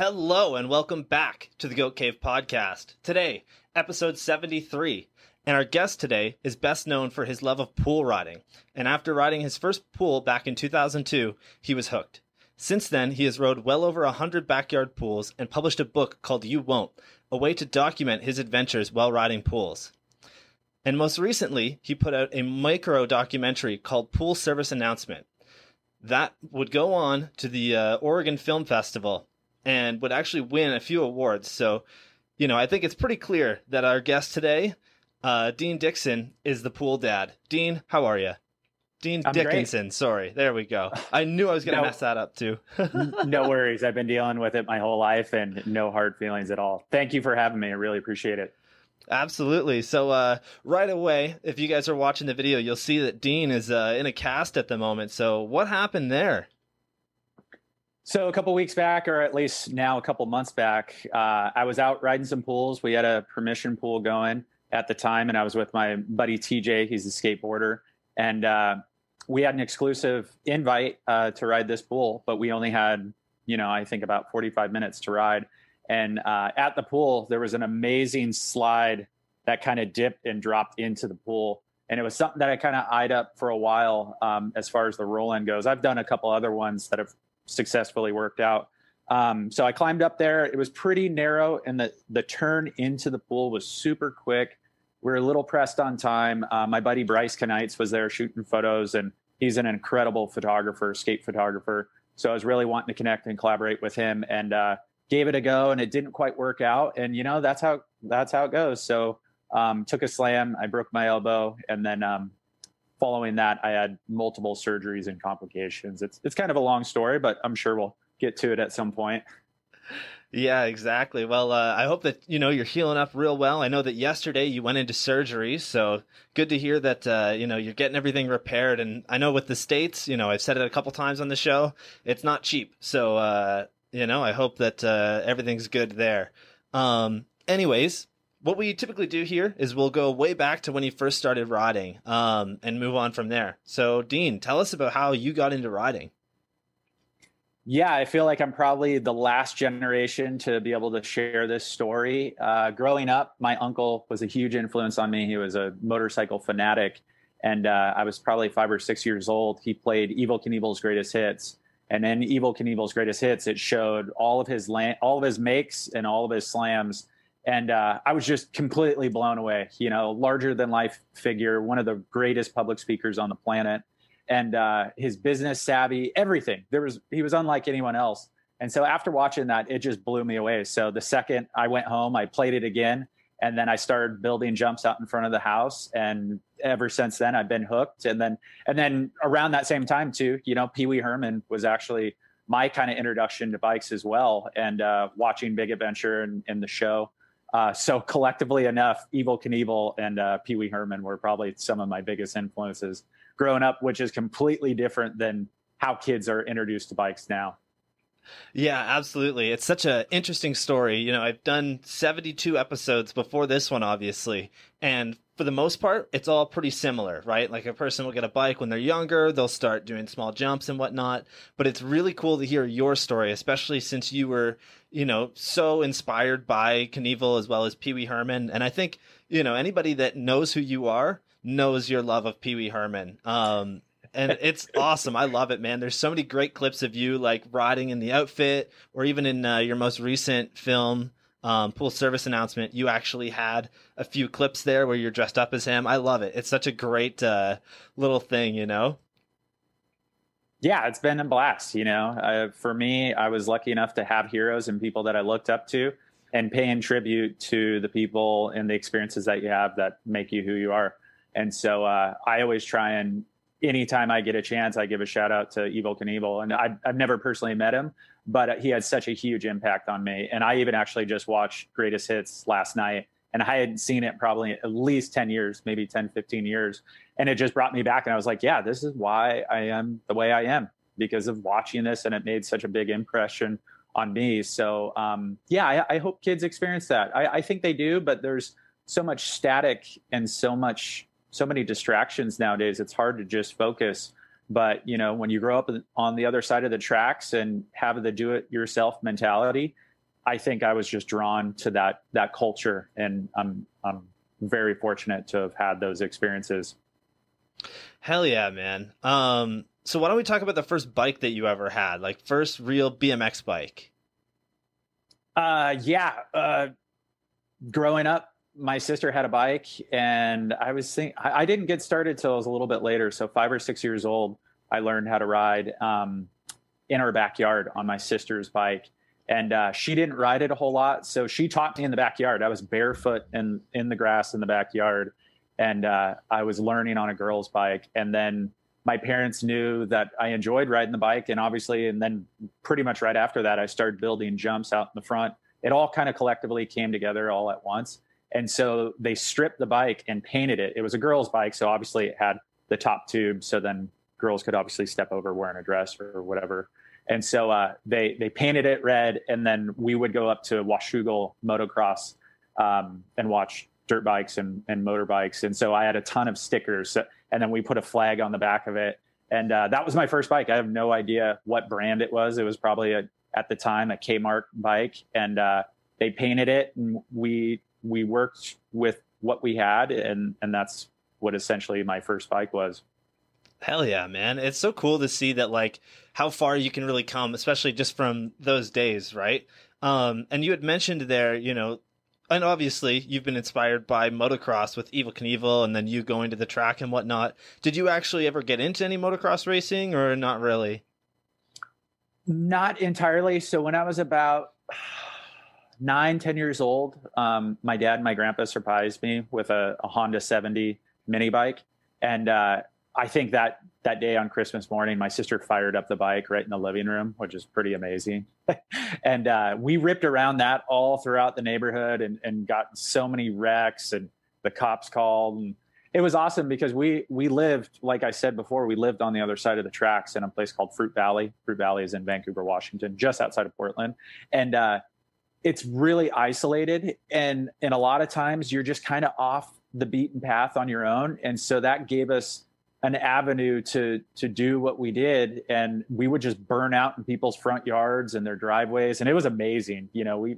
Hello and welcome back to the Goat Cave Podcast. Today, episode 73, and our guest today is best known for his love of pool riding, and after riding his first pool back in 2002, he was hooked. Since then, he has rode well over 100 backyard pools and published a book called You Won't, a way to document his adventures while riding pools. And most recently, he put out a micro documentary called Pool Service Announcement. That would go on to the Oregon Film Festival and would actually win a few awards. So, you know, I think it's pretty clear that our guest today, Dean Dickinson, is the pool dad. Dean, how are you? Dean Dickinson, great. Sorry. There we go. I knew I was going to mess that up too. No worries. I've been dealing with it my whole life and no hard feelings at all. Thank you for having me. I really appreciate it. Absolutely. So right away, if you guys are watching the video, you'll see that Dean is in a cast at the moment. So what happened there? So a couple weeks back, or at least now a couple months back, I was out riding some pools. We had a permission pool going at the time, and I was with my buddy TJ. He's a skateboarder. And we had an exclusive invite to ride this pool, but we only had, you know, I think about 45 minutes to ride. And at the pool, there was an amazing slide that kind of dipped and dropped into the pool. And it was something that I kind of eyed up for a while as far as the roll-in goes. I've done a couple other ones that have successfully worked out. So I climbed up there. It was pretty narrow, and the turn into the pool was super quick. We were a little pressed on time. My buddy Bryce Knights was there shooting photos, and he's an incredible photographer, skate photographer. So I was really wanting to connect and collaborate with him, and gave it a go, and it didn't quite work out. And you know, that's how it goes. So took a slam. I broke my elbow, and then following that, I had multiple surgeries and complications. It's kind of a long story, but I'm sure we'll get to it at some point. Yeah, exactly. Well, I hope that, you know, you're healing up real well. I know that yesterday you went into surgery, so good to hear that, you know, you're getting everything repaired. And I know with the States, you know, I've said it a couple times on the show, it's not cheap. So, you know, I hope that everything's good there. Anyways, what we typically do here is we'll go way back to when you first started riding and move on from there. So, Dean, tell us about how you got into riding. Yeah, I feel like I'm probably the last generation to be able to share this story. Growing up, my uncle was a huge influence on me. He was a motorcycle fanatic, and I was probably 5 or 6 years old. He played Evel Knievel's Greatest Hits, and in Evel Knievel's Greatest Hits, it showed all of his makes and all of his slams. And I was just completely blown away, you know, larger than life figure, one of the greatest public speakers on the planet, and his business savvy, everything. He was unlike anyone else. And so after watching that, it just blew me away. So the second I went home, I played it again. And then I started building jumps out in front of the house. And ever since then, I've been hooked. And then around that same time too, you know, Pee Wee Herman was actually my kind of introduction to bikes as well. And watching Big Adventure and the show. So collectively enough, Evel Knievel and Pee Wee Herman were probably some of my biggest influences growing up, which is completely different than how kids are introduced to bikes now. Yeah, absolutely. It's such an interesting story. You know, I've done 72 episodes before this one, obviously, and for the most part, it's all pretty similar, right? Like a person will get a bike when they're younger, they'll start doing small jumps and whatnot. But it's really cool to hear your story, especially since you were, you know, so inspired by Knievel as well as Pee Wee Herman. And I think, you know, anybody that knows who you are knows your love of Pee Wee Herman. And it's awesome. I love it, man. There's so many great clips of you like riding in the outfit, or even in your most recent film, Pool Service Announcement, you actually had a few clips there where you're dressed up as him. I love it. It's such a great little thing, you know? Yeah, it's been a blast, you know? For me, I was lucky enough to have heroes and people that I looked up to, and paying tribute to the people and the experiences that you have that make you who you are. And so I always try, and anytime I get a chance, I give a shout out to Evel Knievel. And I've never personally met him, but he had such a huge impact on me. And I even actually just watched Greatest Hits last night, and I hadn't seen it probably at least 10 years, maybe 10, 15 years. And it just brought me back. And I was like, yeah, this is why I am the way I am, because of watching this. And it made such a big impression on me. So yeah, I hope kids experience that. I think they do, but there's so much static and so many distractions nowadays. It's hard to just focus. But, you know, when you grow up on the other side of the tracks and have the do it yourself mentality, I think I was just drawn to that culture, and I'm very fortunate to have had those experiences. Hell yeah, man. So why don't we talk about the first bike that you ever had, like first real BMX bike? Growing up, my sister had a bike, and I didn't get started till I was a little bit later. So 5 or 6 years old, I learned how to ride in our backyard on my sister's bike. And she didn't ride it a whole lot, so she taught me in the backyard. I was barefoot and in the grass in the backyard, and I was learning on a girl's bike. And then my parents knew that I enjoyed riding the bike, and then pretty much right after that, I started building jumps out in the front. It all kind of collectively came together all at once. And so they stripped the bike and painted it. It was a girl's bike, so obviously it had the top tube, so then girls could obviously step over wearing a dress or whatever. And so they painted it red, and then we would go up to Washougal Motocross and watch dirt bikes and motorbikes. And so I had a ton of stickers, and then we put a flag on the back of it. And that was my first bike. I have no idea what brand it was. It was probably, at the time, a Kmart bike. And they painted it, and we worked with what we had, and that's what essentially my first bike was. Hell yeah, man. It's so cool to see that, like, how far you can really come, especially just from those days, right? And you had mentioned there, you know, and obviously you've been inspired by motocross with Evel Knievel, and then you going to the track and whatnot. Did you actually ever get into any motocross racing, or not really? Not entirely. So when I was about 9, 10 years old, my dad and my grandpa surprised me with a Honda 70 mini bike. And I think that day on Christmas morning, my sister fired up the bike right in the living room, which is pretty amazing. And we ripped around that all throughout the neighborhood, and got so many wrecks, and the cops called. And it was awesome because we lived, like I said before, we lived on the other side of the tracks in a place called Fruit Valley. Fruit Valley is in Vancouver, Washington, just outside of Portland. And it's really isolated. And a lot of times you're just kind of off the beaten path on your own. And so that gave us an avenue to do what we did, and we would just burn out in people's front yards and their driveways, and it was amazing. You know, we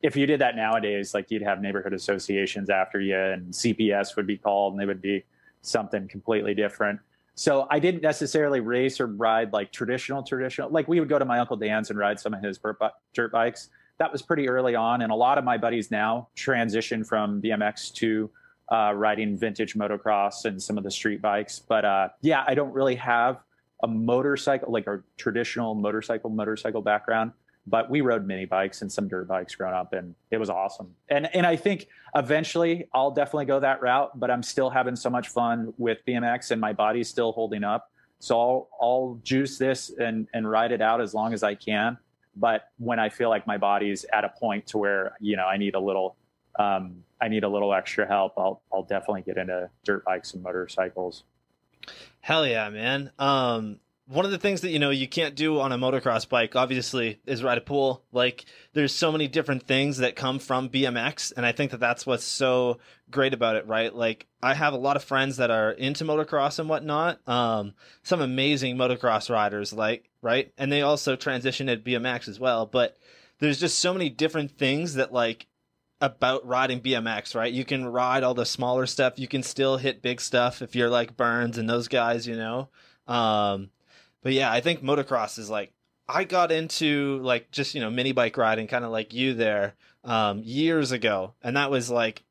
if you did that nowadays, like, you'd have neighborhood associations after you, and CPS would be called, and they would be something completely different. So I didn't necessarily race or ride like traditional. Like, we would go to my Uncle Dan's and ride some of his dirt bikes. That was pretty early on, and a lot of my buddies now transition from BMX to riding vintage motocross and some of the street bikes. But yeah, I don't really have a motorcycle, like a traditional motorcycle background, but we rode mini bikes and some dirt bikes growing up, and it was awesome. And I think eventually I'll definitely go that route, but I'm still having so much fun with BMX, and my body's still holding up. So I'll juice this and ride it out as long as I can. But when I feel like my body's at a point to where, you know, I need a little extra help, I'll definitely get into dirt bikes and motorcycles. Hell yeah, man. One of the things that, you know, you can't do on a motocross bike, obviously, is ride a pool. Like, there's so many different things that come from BMX, and I think that that's what's so great about it, right? Like, I have a lot of friends that are into motocross and whatnot, some amazing motocross riders, like, right? And they also transition at BMX as well, but there's just so many different things that, like, about riding BMX, right? You can ride all the smaller stuff. You can still hit big stuff if you're like Burns and those guys, you know? But yeah, I think motocross is like, I got into like just, you know, mini bike riding, kind of like you there, years ago. And that was like,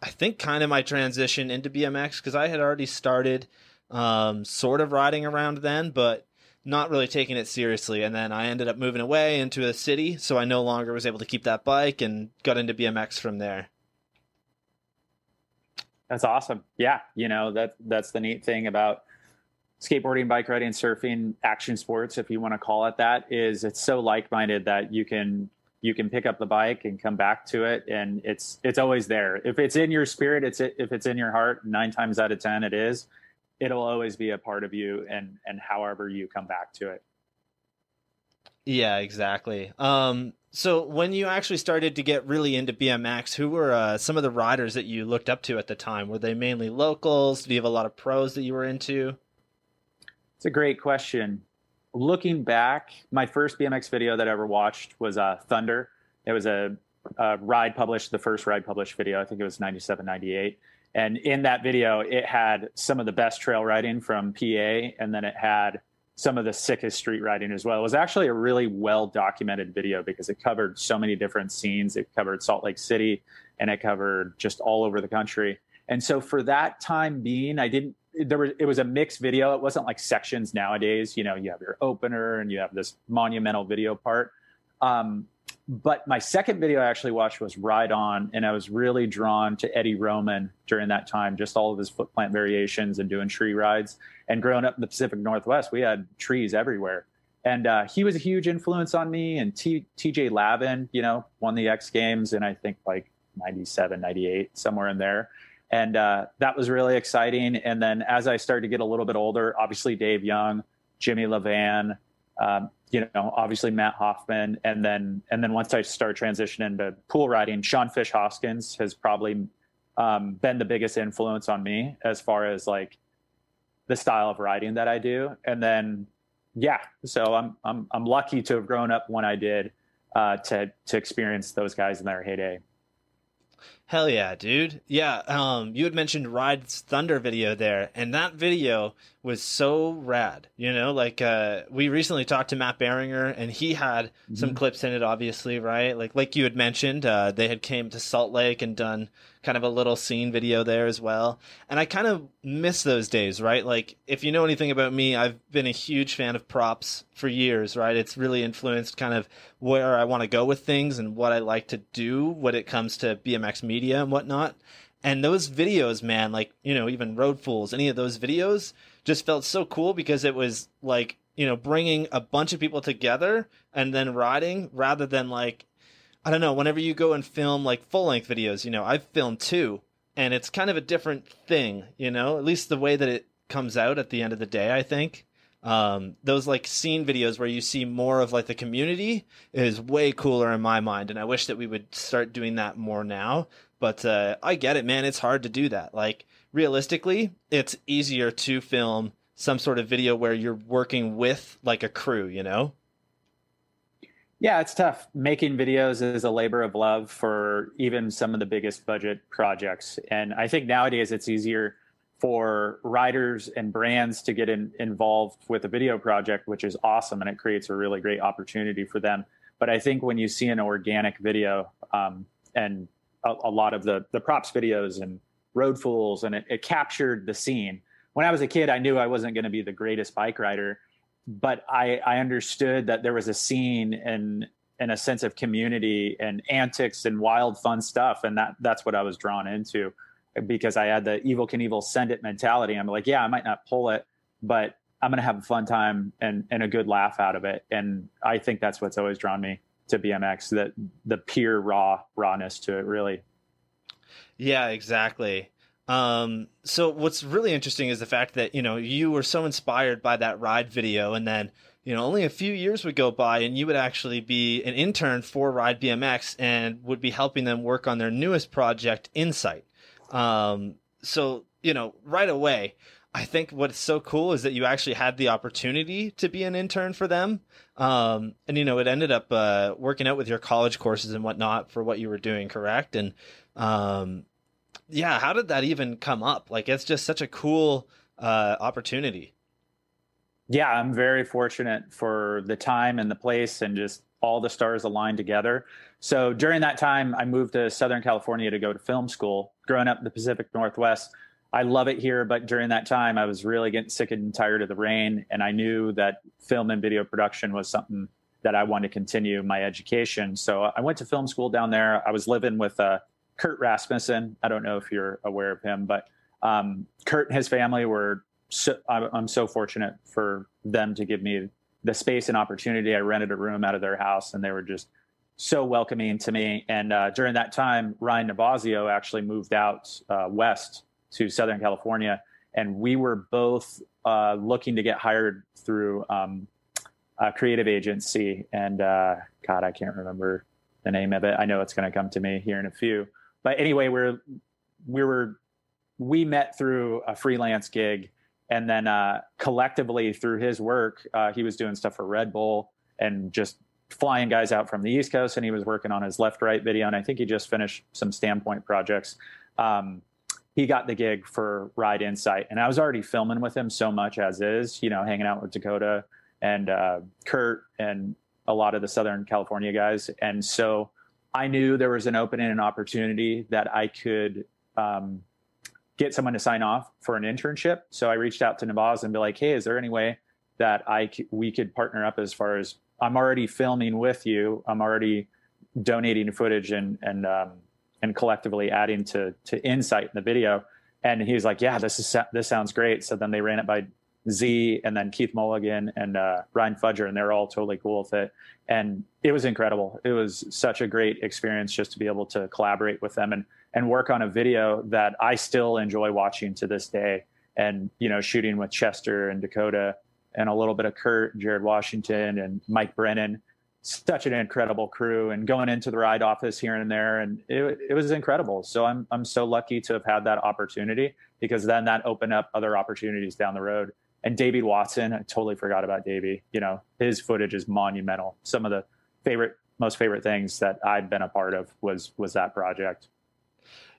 I think kind of my transition into BMX, because I had already started sort of riding around then, but not really taking it seriously. And then I ended up moving away into a city, so I no longer was able to keep that bike, and got into BMX from there. That's awesome. Yeah. You know, that's the neat thing about skateboarding, bike riding, surfing, action sports, if you want to call it that, is it's so like-minded that you can pick up the bike and come back to it. And it's always there. If it's in your spirit, if it's in your heart, 9 times out of 10, it is. It'll always be a part of you, and however you come back to it. Yeah, exactly. So when you actually started to get really into BMX, who were some of the riders that you looked up to at the time? Were they mainly locals? Do you have a lot of pros that you were into? It's a great question. Looking back, my first BMX video that I ever watched was Thunder. It was a ride published, the first ride published video. I think it was 97, 98. And in that video, it had some of the best trail riding from PA, and then it had some of the sickest street riding as well. It was actually a really well-documented video because it covered so many different scenes. It covered Salt Lake City, and it covered just all over the country. And so for that time being, it was a mixed video. It wasn't like sections nowadays. You know, you have your opener and you have this monumental video part. But my second video I actually watched was Ride On, and I was really drawn to Eddie Roman during that time, just all of his foot plant variations and doing tree rides. And growing up in the Pacific Northwest, we had trees everywhere. And he was a huge influence on me. And TJ Lavin, you know, won the X Games in, I think, like 97, 98, somewhere in there. And that was really exciting. And then as I started to get a little bit older, obviously Dave Young, Jimmy Lavin, you know, obviously Matt Hoffman. And then once I start transitioning to pool riding, Sean Fish Hoskins has probably been the biggest influence on me as far as like the style of riding that I do. And then, yeah, so I'm lucky to have grown up when I did, to experience those guys in their heyday. Hell yeah, dude. Yeah. You had mentioned Ride's Thunder video there, and that video was so rad, you know, like, we recently talked to Matt Beringer, and he had some clips in it, obviously. Right. Like you had mentioned, they had came to Salt Lake and done kind of a little scene video there as well. And I kind of miss those days, right? Like, if you know anything about me, I've been a huge fan of props for years, right? It's really influenced kind of where I want to go with things and what I like to do when it comes to BMX media and whatnot. And those videos, man, like, you know, even Road Fools, any of those videos just felt so cool because it was like, you know, bringing a bunch of people together and then riding rather than like, I don't know, whenever you go and film like full length videos, you know, I've filmed two, and it's kind of a different thing, you know, at least the way that it comes out at the end of the day, I think. Those like scene videos where you see more of like the community is way cooler in my mind. And I wish that we would start doing that more now. But I get it, man. It's hard to do that. Like, realistically, it's easier to film some sort of video where you're working with like a crew, you know? Yeah, it's tough. Making videos is a labor of love for even some of the biggest budget projects. And I think nowadays it's easier for riders and brands to get involved with a video project, which is awesome. And it creates a really great opportunity for them. But I think when you see an organic video and a lot of the props videos and Road Fools, and it captured the scene. When I was a kid, I knew I wasn't going to be the greatest bike rider, but I understood that there was a scene and a sense of community and antics and wild, fun stuff. And that's what I was drawn into, because I had the Evel Knievel send it mentality. I'm like, yeah, I might not pull it, but I'm going to have a fun time and a good laugh out of it. And I think that's what's always drawn me to BMX, that the pure rawness to it, really. Yeah, exactly. So what's really interesting is the fact that, you know, you were so inspired by that Ride video, and then, you know, only a few years would go by and you would actually be an intern for Ride BMX and would be helping them work on their newest project, Insight. So, you know, right away, I think what's so cool is that you actually had the opportunity to be an intern for them. And, you know, it ended up working out with your college courses and whatnot for what you were doing, correct? And yeah, how did that even come up? Like, it's just such a cool opportunity. Yeah, I'm very fortunate for the time and the place, and just all the stars aligned together. So during that time, I moved to Southern California to go to film school. Growing up in the Pacific Northwest, I love it here, but during that time, I was really getting sick and tired of the rain, and I knew that film and video production was something that I wanted to continue my education. So I went to film school down there. I was living with Kurt Rasmussen. I don't know if you're aware of him, but Kurt and his family were so, I'm so fortunate for them to give me the space and opportunity. I rented a room out of their house, and they were just so welcoming to me. And during that time, Ryan Navazio actually moved out west to Southern California, and we were both looking to get hired through a creative agency. And God, I can't remember the name of it. I know it's going to come to me here in a few. But anyway, we met through a freelance gig. And then collectively through his work, he was doing stuff for Red Bull and just flying guys out from the East Coast, and he was working on his left-right video, and I think he just finished some standpoint projects. He got the gig for Ride Insight, and I was already filming with him so much as is, you know, hanging out with Dakota and Kurt and a lot of the Southern California guys. And so I knew there was an opening and opportunity that I could get someone to sign off for an internship. So I reached out to Navaz and be like, hey, is there any way that we could partner up as far as I'm already filming with you. I'm already donating footage and collectively adding to Insight in the video. And he was like, yeah, this sounds great. So then they ran it by Z and then Keith Mulligan and Ryan Fudger, and they're all totally cool with it. And it was incredible. It was such a great experience just to be able to collaborate with them and work on a video that I still enjoy watching to this day. And, you know, shooting with Chester and Dakota and a little bit of Kurt, Jared Washington, and Mike Brennan. Such an incredible crew, and going into the Ride office here and there, and it was incredible. So I'm so lucky to have had that opportunity, because then that opened up other opportunities down the road. And Davey Watson, I totally forgot about Davey. You know, his footage is monumental. Some of the most favorite things that I've been a part of was that project.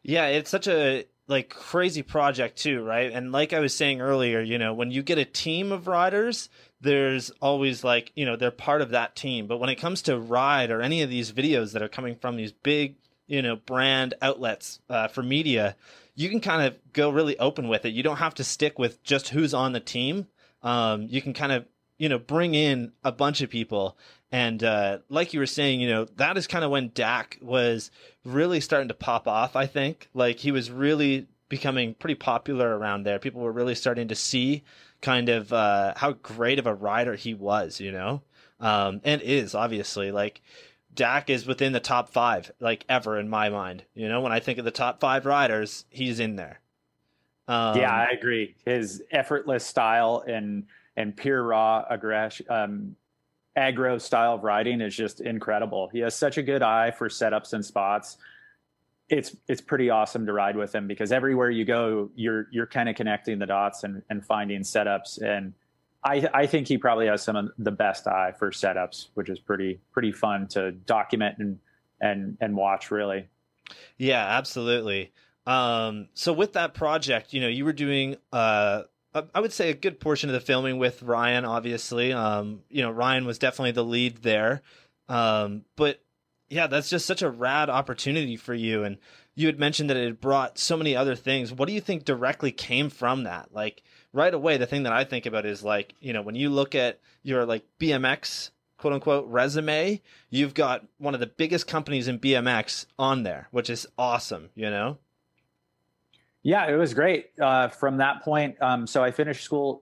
Yeah, it's such a crazy project too, right? And like I was saying earlier, you know, when you get a team of riders, there's always you know, they're part of that team. But when it comes to Ride or any of these videos that are coming from these big, you know, brand outlets for media, you can kind of go really open with it. You don't have to stick with just who's on the team. You can kind of, you know, bring in a bunch of people. And like you were saying, you know, that is kind of when Dak was really starting to pop off, I think. Like, he was really becoming pretty popular around there. People were really starting to see kind of how great of a rider he was, you know, and is, obviously. Like, Dak is within the top 5, like, ever in my mind. You know, when I think of the top 5 riders, he's in there. Yeah, I agree. His effortless style and pure raw aggression, aggro style of riding is just incredible. He has such a good eye for setups and spots. It's pretty awesome to ride with him, because everywhere you go, you're kind of connecting the dots and finding setups. And I think he probably has some of the best eye for setups, which is pretty fun to document and watch, really. Yeah, absolutely. So with that project, you know, you were doing I would say a good portion of the filming with Ryan, obviously. You know, Ryan was definitely the lead there. But yeah, that's just such a rad opportunity for you. And you had mentioned that it had brought so many other things. What do you think directly came from that? Like, right away, the thing that I think about is, like, you know, when you look at your BMX, quote unquote, resume, you've got one of the biggest companies in BMX on there, which is awesome, you know? Yeah, it was great from that point. So I finished school.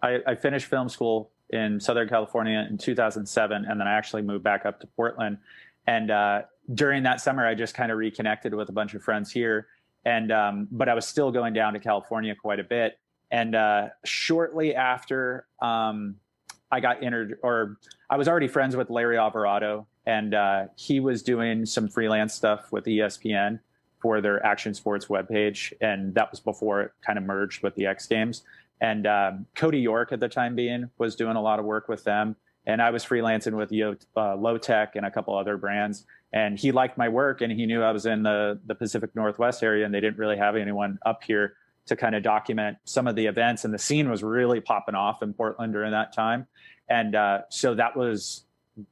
I finished film school in Southern California in 2007, and then I actually moved back up to Portland. And during that summer, I just kind of reconnected with a bunch of friends here. And but I was still going down to California quite a bit. And shortly after, I got entered, or I was already friends with Larry Alvarado, and he was doing some freelance stuff with ESPN for their Action Sports webpage. And that was before it kind of merged with the X Games. And Cody York at the time being was doing a lot of work with them. And I was freelancing with Low Tech and a couple other brands. And he liked my work, and he knew I was in the Pacific Northwest area, and they didn't really have anyone up here to kind of document some of the events. And the scene was really popping off in Portland during that time. And so that was,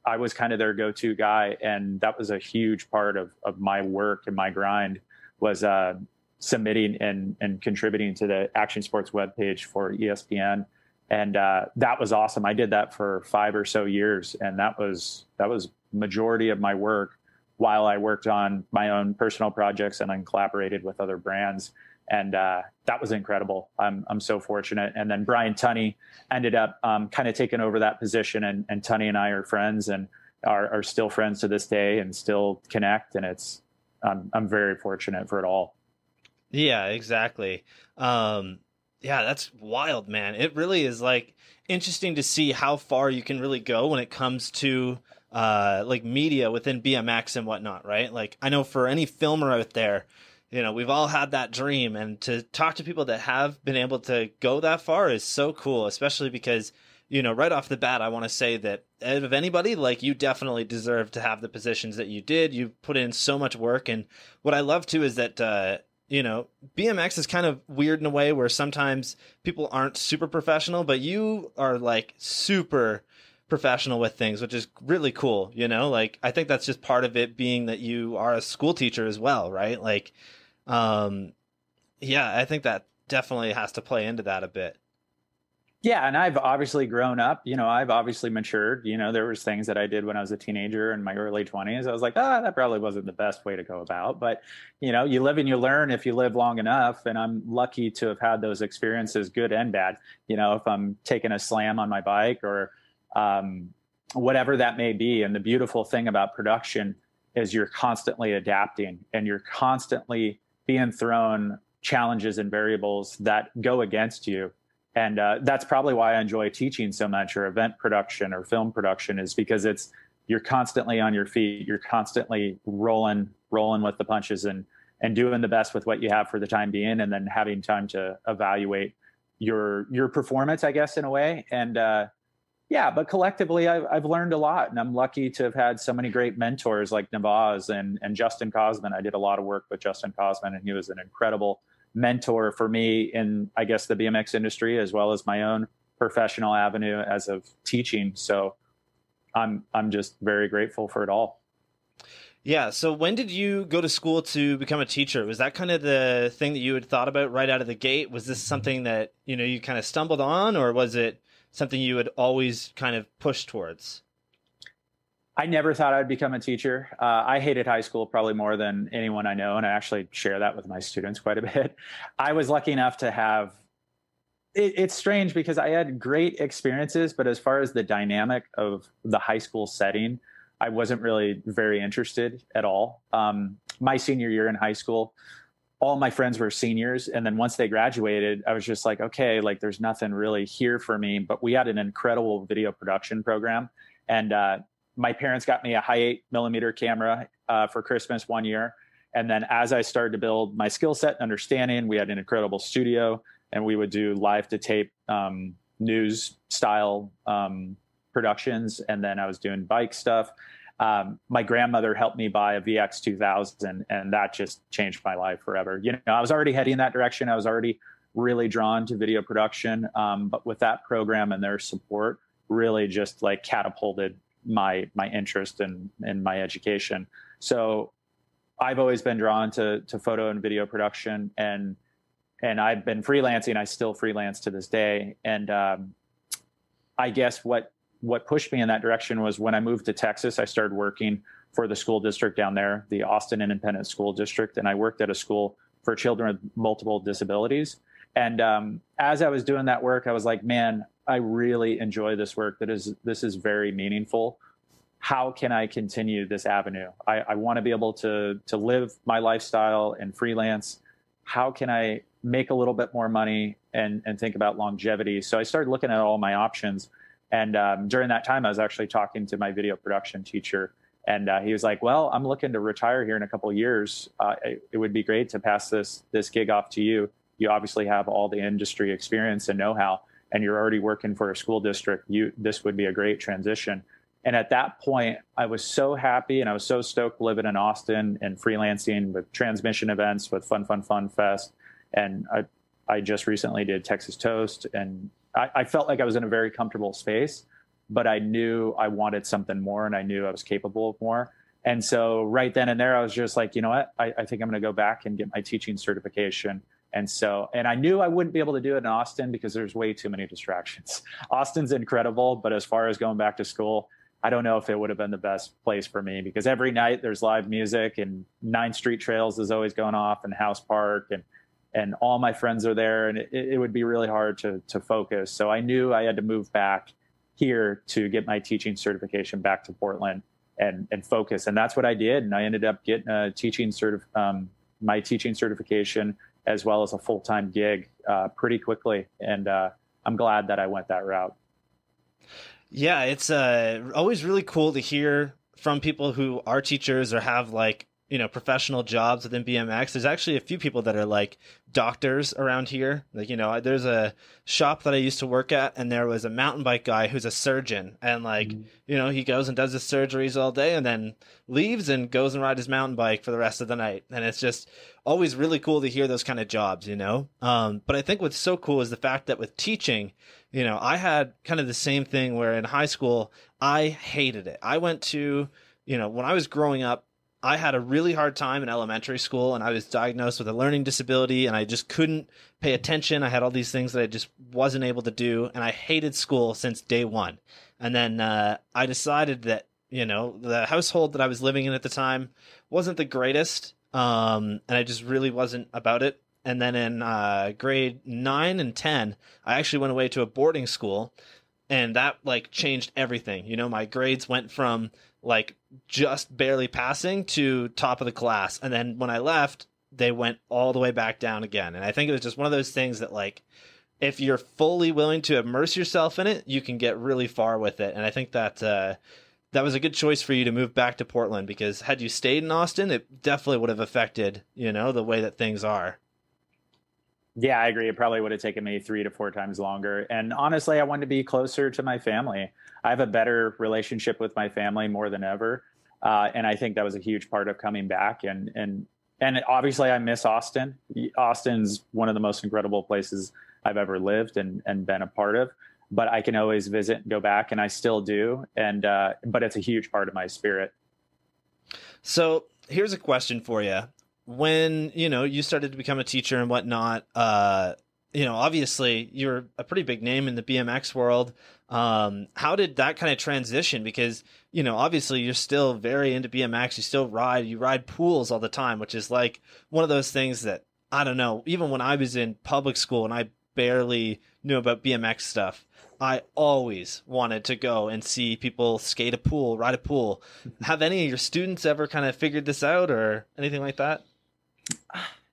I was kind of their go-to guy, and that was a huge part of my work and my grind, was submitting and contributing to the Action Sports webpage for ESPN. And that was awesome. I did that for 5 or so years, and that was majority of my work, while I worked on my own personal projects and then collaborated with other brands. And that was incredible. I'm so fortunate. And then Brian Tunney ended up kind of taking over that position. And Tunney and I are friends, and are still friends to this day, and still connect. And it's I'm very fortunate for it all. Yeah, exactly. Yeah, that's wild, man. It really is interesting to see how far you can really go when it comes to media within BMX and whatnot, right? Like, I know for any filmer out there, you know, we've all had that dream, and to talk to people that have been able to go that far is so cool, especially because you know, right off the bat, I want to say that out of anybody, like, you definitely deserve to have the positions that you did. You put in so much work. And what I love too is that, you know, BMX is kind of weird in a way where sometimes people aren't super professional, but you are like super professional with things, which is really cool. You know, like, I think that's just part of it being that you are a school teacher as well, right? Like, yeah, I think that definitely has to play into that a bit. Yeah. And I've obviously grown up, you know, I've obviously matured, you know, there was things that I did when I was a teenager in my early 20s. I was like, ah, that probably wasn't the best way to go about, but you know, you live and you learn if you live long enough. And I'm lucky to have had those experiences, good and bad. You know, if I'm taking a slam on my bike or, whatever that may be. And the beautiful thing about production is you're constantly adapting and you're constantly being thrown challenges and variables that go against you. And that's probably why I enjoy teaching so much, or event production or film production, is because it's, you're constantly on your feet. You're constantly rolling with the punches and doing the best with what you have for the time being, and then having time to evaluate your performance, I guess, in a way. And yeah, but collectively I've learned a lot, and I'm lucky to have had so many great mentors like Navaz and Justin Cosman. I did a lot of work with Justin Cosman, and he was an incredible mentor for me in, I guess, the BMX industry, as well as my own professional avenue as of teaching. So I'm just very grateful for it all. Yeah. So when did you go to school to become a teacher? Was that kind of the thing that you had thought about right out of the gate? Was this something that, you know, you kind of stumbled on, or was it something you had always kind of pushed towards? I never thought I'd become a teacher. I hated high school probably more than anyone I know. And I actually share that with my students quite a bit. I was lucky enough to have, it's strange because I had great experiences, but as far as the dynamic of the high school setting, I wasn't really very interested at all. My senior year in high school, all my friends were seniors. And then once they graduated, I was just like, okay, like there's nothing really here for me, but we had an incredible video production program. And, my parents got me a high 8mm camera for Christmas one year. And then as I started to build my skill set and understanding, we had an incredible studio, and we would do live to tape news style productions. And then I was doing bike stuff. My grandmother helped me buy a VX 2000, and that just changed my life forever. You know, I was already heading in that direction. I was already really drawn to video production. But with that program and their support, really just like catapulted my interest in my education. So I've always been drawn to photo and video production, and I've been freelancing. I still freelance to this day. And I guess what pushed me in that direction was when I moved to Texas, I started working for the school district down there, the Austin Independent School District. And I worked at a school for children with multiple disabilities. And as I was doing that work, I was like, man, I really enjoy this work. This is very meaningful. How can I continue this avenue? I want to be able to live my lifestyle and freelance. How can I make a little bit more money and think about longevity? So I started looking at all my options. And during that time, I was actually talking to my video production teacher. And he was like, well, I'm looking to retire here in a couple of years. It would be great to pass this gig off to you. You obviously have all the industry experience and know-how, and you're already working for a school district. This would be a great transition. And at that point, I was so happy, and I was so stoked living in Austin and freelancing with transmission events, with Fun Fest. And I just recently did Texas Toast, and I felt like I was in a very comfortable space, but I knew I wanted something more, and I knew I was capable of more. And so right then and there, I was just like, you know what, I think I'm going to go back and get my teaching certification. And so, and I knew I wouldn't be able to do it in Austin because there's way too many distractions. Austin's incredible, but as far as going back to school, I don't know if it would have been the best place for me, because every night there's live music, and 9th Street Trails is always going off, and House Park, and all my friends are there, and it would be really hard to focus. So I knew I had to move back here to get my teaching certification back to Portland and focus. And that's what I did. And I ended up getting a my teaching certification, as well as a full-time gig pretty quickly. And I'm glad that I went that route. Yeah, it's always really cool to hear from people who are teachers or have like you know, professional jobs within BMX. There's actually a few people that are like doctors around here. Like, you know, there's a shop that I used to work at, and there was a mountain bike guy who's a surgeon, and like, you know, he goes and does his surgeries all day and then leaves and goes and rides his mountain bike for the rest of the night. And it's just always really cool to hear those kind of jobs, you know? But I think what's so cool is the fact that with teaching, you know, I had kind of the same thing where in high school, I hated it. I went to, you know, when I was growing up, I had a really hard time in elementary school, and I was diagnosed with a learning disability, and I just couldn't pay attention. I had all these things that I just wasn't able to do, and I hated school since day one. And then I decided that, you know, the household that I was living in at the time wasn't the greatest, and I just really wasn't about it. And then in grade 9 and 10, I actually went away to a boarding school, and that, like, changed everything. You know, my grades went from like just barely passing to top of the class. And then when I left, they went all the way back down again. And I think it was just one of those things that, like, if you're fully willing to immerse yourself in it, you can get really far with it. And I think that that was a good choice for you to move back to Portland, because had you stayed in Austin, it definitely would have affected, you know, the way that things are. Yeah, I agree. It probably would have taken me 3 to 4 times longer. And honestly, I wanted to be closer to my family. I have a better relationship with my family more than ever. And I think that was a huge part of coming back. And obviously, I miss Austin. Austin's one of the most incredible places I've ever lived and been a part of. But I can always visit and go back, and I still do. And but it's a huge part of my spirit. So here's a question for you. When, you know, you started to become a teacher and whatnot, you know, obviously you're a pretty big name in the BMX world. How did that kind of transition? Because, you know, obviously you're still very into BMX. You still ride, you ride pools all the time, which is like one of those things that, I don't know, even when I was in public school and I barely knew about BMX stuff, I always wanted to go and see people skate a pool, ride a pool. Have any of your students ever kind of figured this out or anything like that?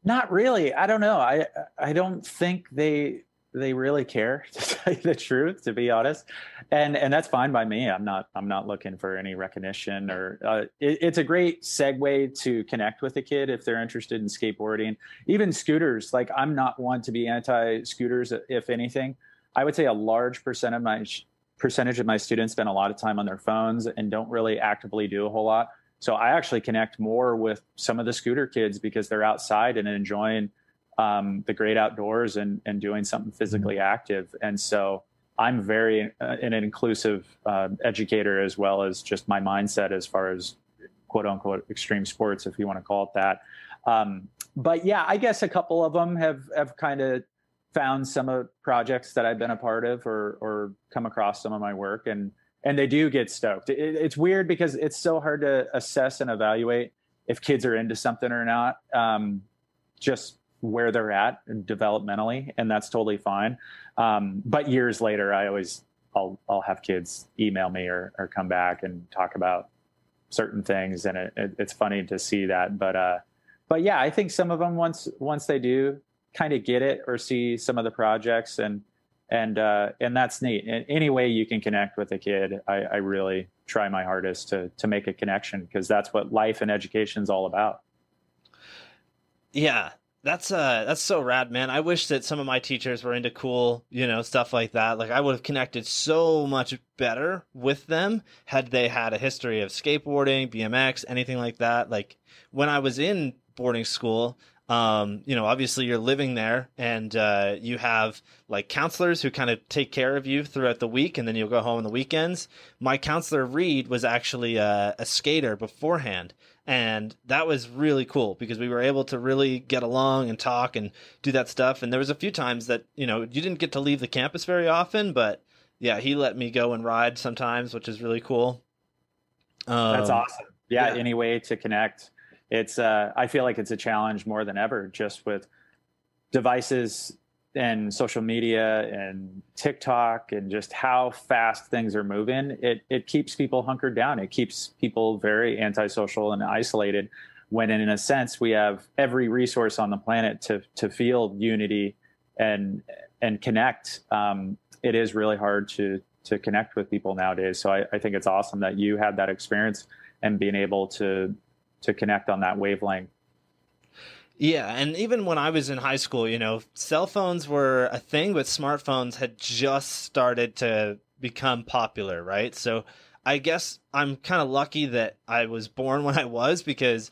Not really. I don't know. I don't think they really care, to tell you the truth, to be honest. And that's fine by me. I'm not looking for any recognition or it's a great segue to connect with a kid if they're interested in skateboarding, even scooters. Like, I'm not one to be anti scooters. If anything, I would say a large percentage of my students spend a lot of time on their phones and don't really actively do a whole lot. So I actually connect more with some of the scooter kids because they're outside and enjoying the great outdoors and doing something physically active. And so I'm very an inclusive educator, as well as just my mindset as far as quote unquote extreme sports, if you want to call it that. But yeah, I guess a couple of them have kind of found some of projects that I've been a part of or come across some of my work and they do get stoked. It's weird because it's so hard to assess and evaluate if kids are into something or not, just where they're at developmentally, and that's totally fine. But years later, I'll have kids email me or come back and talk about certain things, and it's funny to see that. But yeah, I think some of them once they do kind of get it or see some of the projects and that's neat. And any way you can connect with a kid, I really try my hardest to make a connection, because that's what life and education is all about. Yeah, that's so rad, man. I wish that some of my teachers were into cool, you know, stuff like that. Like, I would have connected so much better with them had they had a history of skateboarding, BMX, anything like that. Like, when I was in boarding school, you know, obviously you're living there and, you have like counselors who kind of take care of you throughout the week, and then you'll go home on the weekends. My counselor, Reed, was actually a skater beforehand. And that was really cool because we were able to really get along and talk and do that stuff. And there was a few times that, you know, you didn't get to leave the campus very often, but yeah, he let me go and ride sometimes, which is really cool. That's awesome. Yeah, yeah. Any way to connect. It's I feel like it's a challenge more than ever, just with devices and social media and TikTok and just how fast things are moving. It keeps people hunkered down. It keeps people very antisocial and isolated, when in a sense we have every resource on the planet to feel unity and connect. It is really hard to connect with people nowadays. So I think it's awesome that you had that experience and being able to to connect on that wavelength. Yeah, and even when I was in high school, you know, cell phones were a thing, but smartphones had just started to become popular, right? So I guess I'm kind of lucky that I was born when I was, because,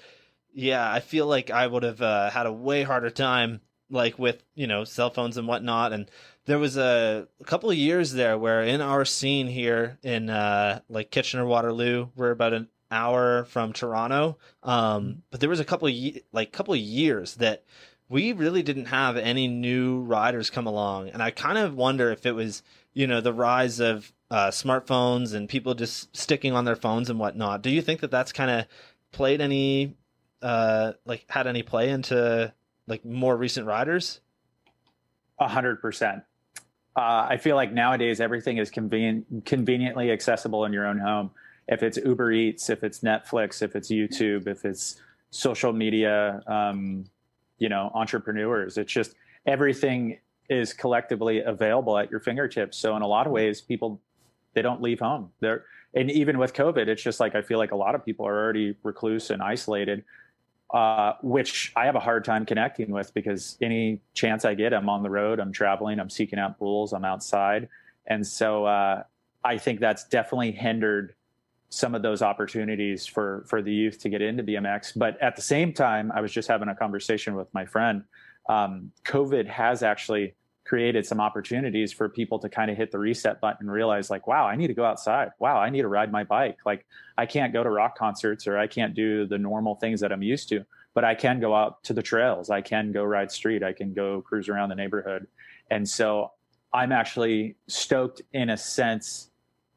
yeah, I feel like I would have had a way harder time, like, with, you know, cell phones and whatnot. And there was a couple of years there where in our scene here in, like, Kitchener-Waterloo, we're about an hour from Toronto, but there was a couple of years that we really didn't have any new riders come along. And I kind of wonder if it was, you know, the rise of smartphones and people just sticking on their phones and whatnot. Do you think that that's kind of played any like had any play into like more recent riders? 100%. I feel like nowadays everything is conveniently accessible in your own home. If it's Uber Eats, if it's Netflix, if it's YouTube, if it's social media, you know, entrepreneurs, it's just everything is collectively available at your fingertips. So in a lot of ways, people, they don't leave home. And even with COVID, it's just like, I feel like a lot of people are already recluse and isolated, which I have a hard time connecting with, because any chance I get, I'm on the road, I'm traveling, I'm seeking out pools, I'm outside. And so I think that's definitely hindered some of those opportunities for the youth to get into BMX. But at the same time, I was just having a conversation with my friend. COVID has actually created some opportunities for people to kind of hit the reset button and realize, like, wow, I need to go outside. Wow, I need to ride my bike. Like, I can't go to rock concerts, or I can't do the normal things that I'm used to, but I can go out to the trails. I can go ride street. I can go cruise around the neighborhood. And so I'm actually stoked, in a sense,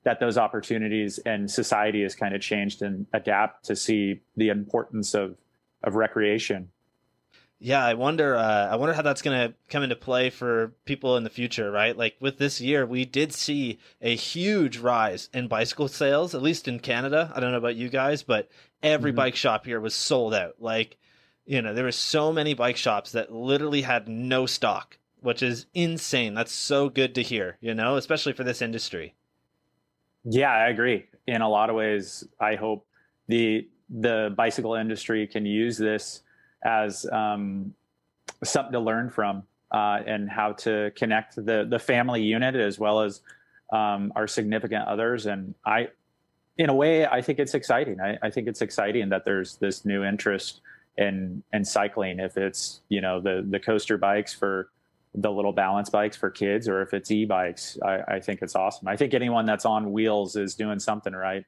that those opportunities and society has kind of changed and adapt to see the importance of recreation. Yeah. I wonder how that's going to come into play for people in the future, right? Like, with this year, we did see a huge rise in bicycle sales, at least in Canada. I don't know about you guys, but every bike shop here was sold out. Like, you know, there were so many bike shops that literally had no stock, which is insane. That's so good to hear, you know, especially for this industry. Yeah, I agree. In a lot of ways, I hope the bicycle industry can use this as something to learn from, and how to connect the family unit as well as our significant others. And in a way, I think it's exciting. I think it's exciting that there's this new interest in cycling. If it's, you know, the coaster bikes for the little balance bikes for kids, or if it's e-bikes, I think it's awesome. I think anyone that's on wheels is doing something right.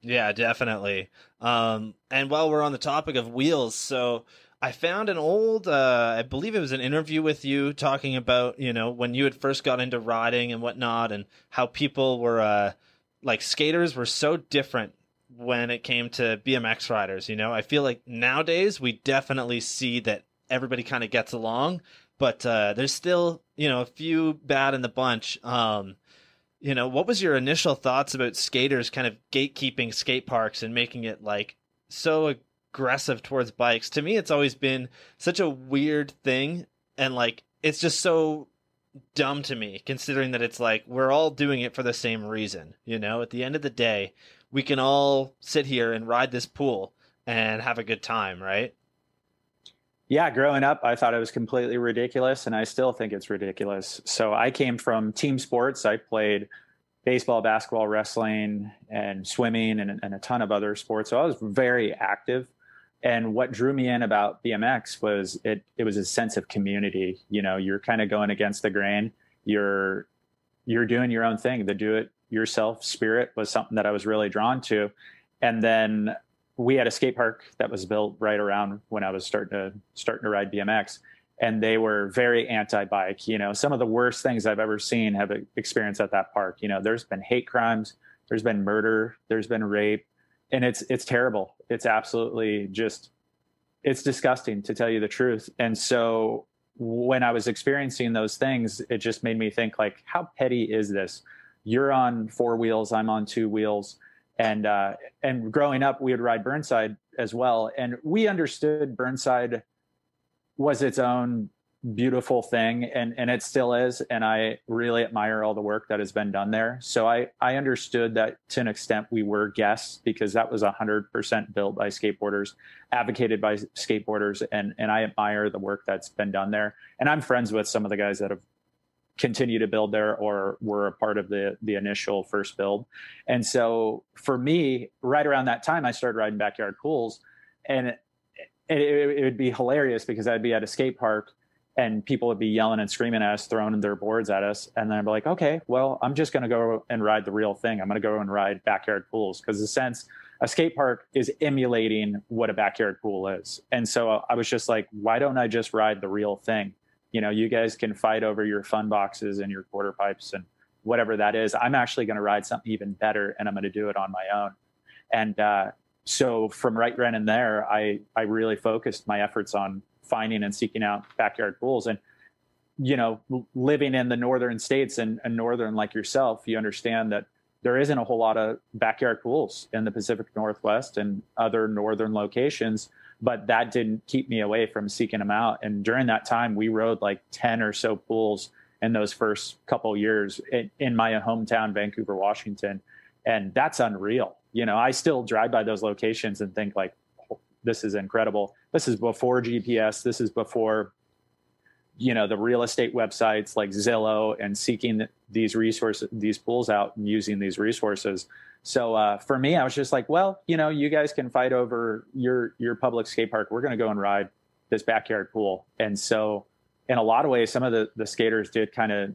Yeah, definitely. And while we're on the topic of wheels, so I found an old, I believe it was an interview with you talking about, you know, when you had first got into riding and whatnot, and how people were, like, skaters were so different when it came to BMX riders. You know, I feel like nowadays we definitely see that everybody kind of gets along, but there's still, you know, a few bad in the bunch. You know, what was your initial thoughts about skaters kind of gatekeeping skate parks and making it, like, so aggressive towards bikes? To me, it's always been such a weird thing. And, like, it's just so dumb to me, considering that it's like we're all doing it for the same reason. You know, at the end of the day, we can all sit here and ride this pool and have a good time, right? Yeah, growing up, I thought it was completely ridiculous, and I still think it's ridiculous. So I came from team sports. I played baseball, basketball, wrestling, and swimming, and a ton of other sports. So I was very active. And what drew me in about BMX was it was a sense of community. You know, you're kind of going against the grain. You're doing your own thing. The do-it-yourself spirit was something that I was really drawn to. And then we had a skate park that was built right around when I was starting to ride BMX, and they were very anti-bike. You know, some of the worst things I've ever seen have experienced at that park. You know, there's been hate crimes, there's been murder, there's been rape, and it's terrible. It's absolutely just, it's disgusting, to tell you the truth. And so when I was experiencing those things, it just made me think, like, how petty is this? You're on four wheels, I'm on two wheels. And growing up, we would ride Burnside as well. And we understood Burnside was its own beautiful thing, and it still is. And I really admire all the work that has been done there. So I understood that to an extent we were guests, because that was 100% built by skateboarders, advocated by skateboarders. And I admire the work that's been done there. And I'm friends with some of the guys that have continue to build there or were a part of the initial first build. And so for me, right around that time, I started riding backyard pools, and it would be hilarious because I'd be at a skate park and people would be yelling and screaming at us, throwing their boards at us. And then I'd be like, okay, well, I'm just going to go and ride the real thing. I'm going to go and ride backyard pools, because the sense a skate park is emulating what a backyard pool is. And so I was just like, why don't I just ride the real thing? You know, you guys can fight over your fun boxes and your quarter pipes and whatever that is. I'm actually going to ride something even better, and I'm going to do it on my own. And so from right then and there, I really focused my efforts on finding and seeking out backyard pools. And, you know, living in the northern states and northern like yourself, you understand that there isn't a whole lot of backyard pools in the Pacific Northwest and other northern locations. But that didn't keep me away from seeking them out. And during that time, we rode like 10 or so pools in those first couple of years in my hometown, Vancouver, Washington. And that's unreal. You know, I still drive by those locations and think like, oh, this is incredible. This is before GPS. This is before, you know, the real estate websites like Zillow and seeking these resources, these pools out and using these resources. So for me, I was just like, well, you know, you guys can fight over your public skate park. We're going to go and ride this backyard pool. And so in a lot of ways, some of the skaters did kind of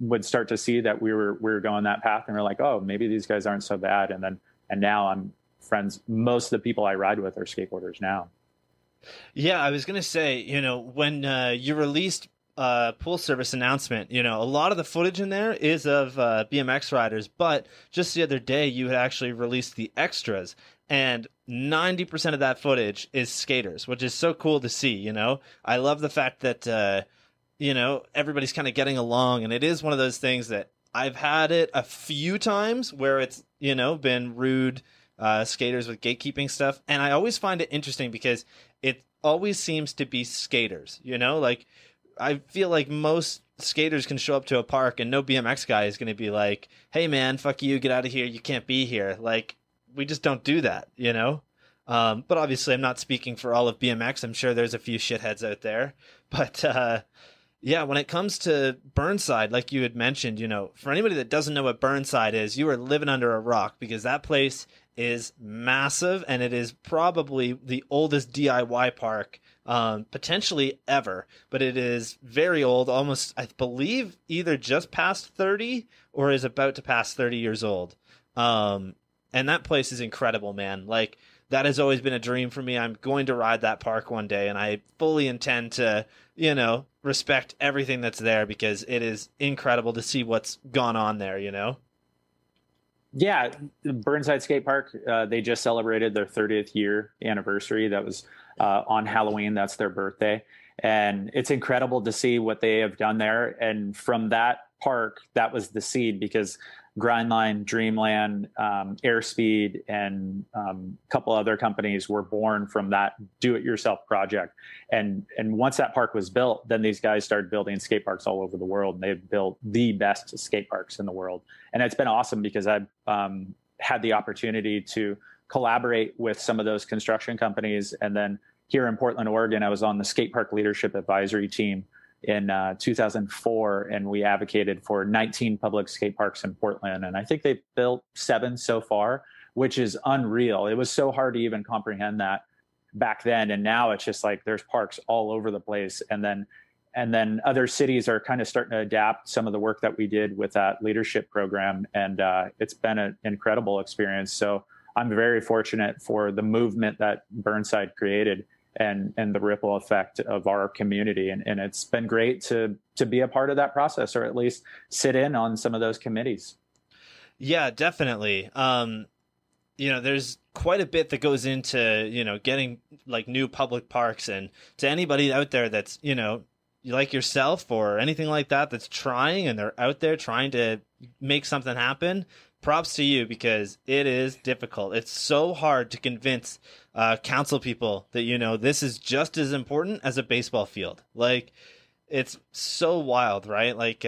would start to see that we were going that path, and we're like, oh, maybe these guys aren't so bad. And now I'm friends. Most of the people I ride with are skateboarders now. Yeah, I was going to say, you know, when you released Pool Service Announcement, you know, a lot of the footage in there is of BMX riders, but just the other day you had actually released the extras, and 90% of that footage is skaters, which is so cool to see. You know, I love the fact that you know, everybody's kind of getting along, and it is one of those things that I've had it a few times where it's, you know, been rude skaters with gatekeeping stuff, and I always find it interesting because it always seems to be skaters, you know, like I feel like most skaters can show up to a park and no BMX guy is going to be like, hey man, fuck you, get out of here. You can't be here. Like, we just don't do that, you know? But obviously I'm not speaking for all of BMX. I'm sure there's a few shitheads out there, but, yeah, when it comes to Burnside, like you had mentioned, you know, for anybody that doesn't know what Burnside is, you are living under a rock, because that place is massive, and it is probably the oldest DIY park potentially ever, but it is very old, almost, I believe, either just past 30 or is about to pass 30 years old. And that place is incredible, man. Like, that has always been a dream for me. I'm going to ride that park one day, and I fully intend to, you know, respect everything that's there, because it is incredible to see what's gone on there, you know? Yeah, Burnside Skate Park, they just celebrated their 30th year anniversary. That was on Halloween. That's their birthday. And it's incredible to see what they have done there. And from that park, that was the seed, because Grindline, Dreamland, Airspeed, and a couple other companies were born from that do-it-yourself project. And once that park was built, then these guys started building skate parks all over the world, and they've built the best skate parks in the world. And it's been awesome, because I've had the opportunity to collaborate with some of those construction companies. And then here in Portland, Oregon, I was on the skate park leadership advisory team in 2004, and we advocated for 19 public skate parks in Portland, and I think they built 7 so far, which is unreal. It was so hard to even comprehend that back then, and now it's just like there's parks all over the place. And then other cities are kind of starting to adapt some of the work that we did with that leadership program, and it's been an incredible experience. So I'm very fortunate for the movement that Burnside created, and the ripple effect of our community. And it's been great to be a part of that process, or at least sit in on some of those committees. Yeah, definitely. You know, there's quite a bit that goes into, you know, getting like new public parks, and to anybody out there that's, you know, like yourself or anything like that, that's trying, and they're out there trying to make something happen, props to you, because it is difficult. It's so hard to convince counsel people that, you know, this is just as important as a baseball field. Like, it's so wild, right? Like,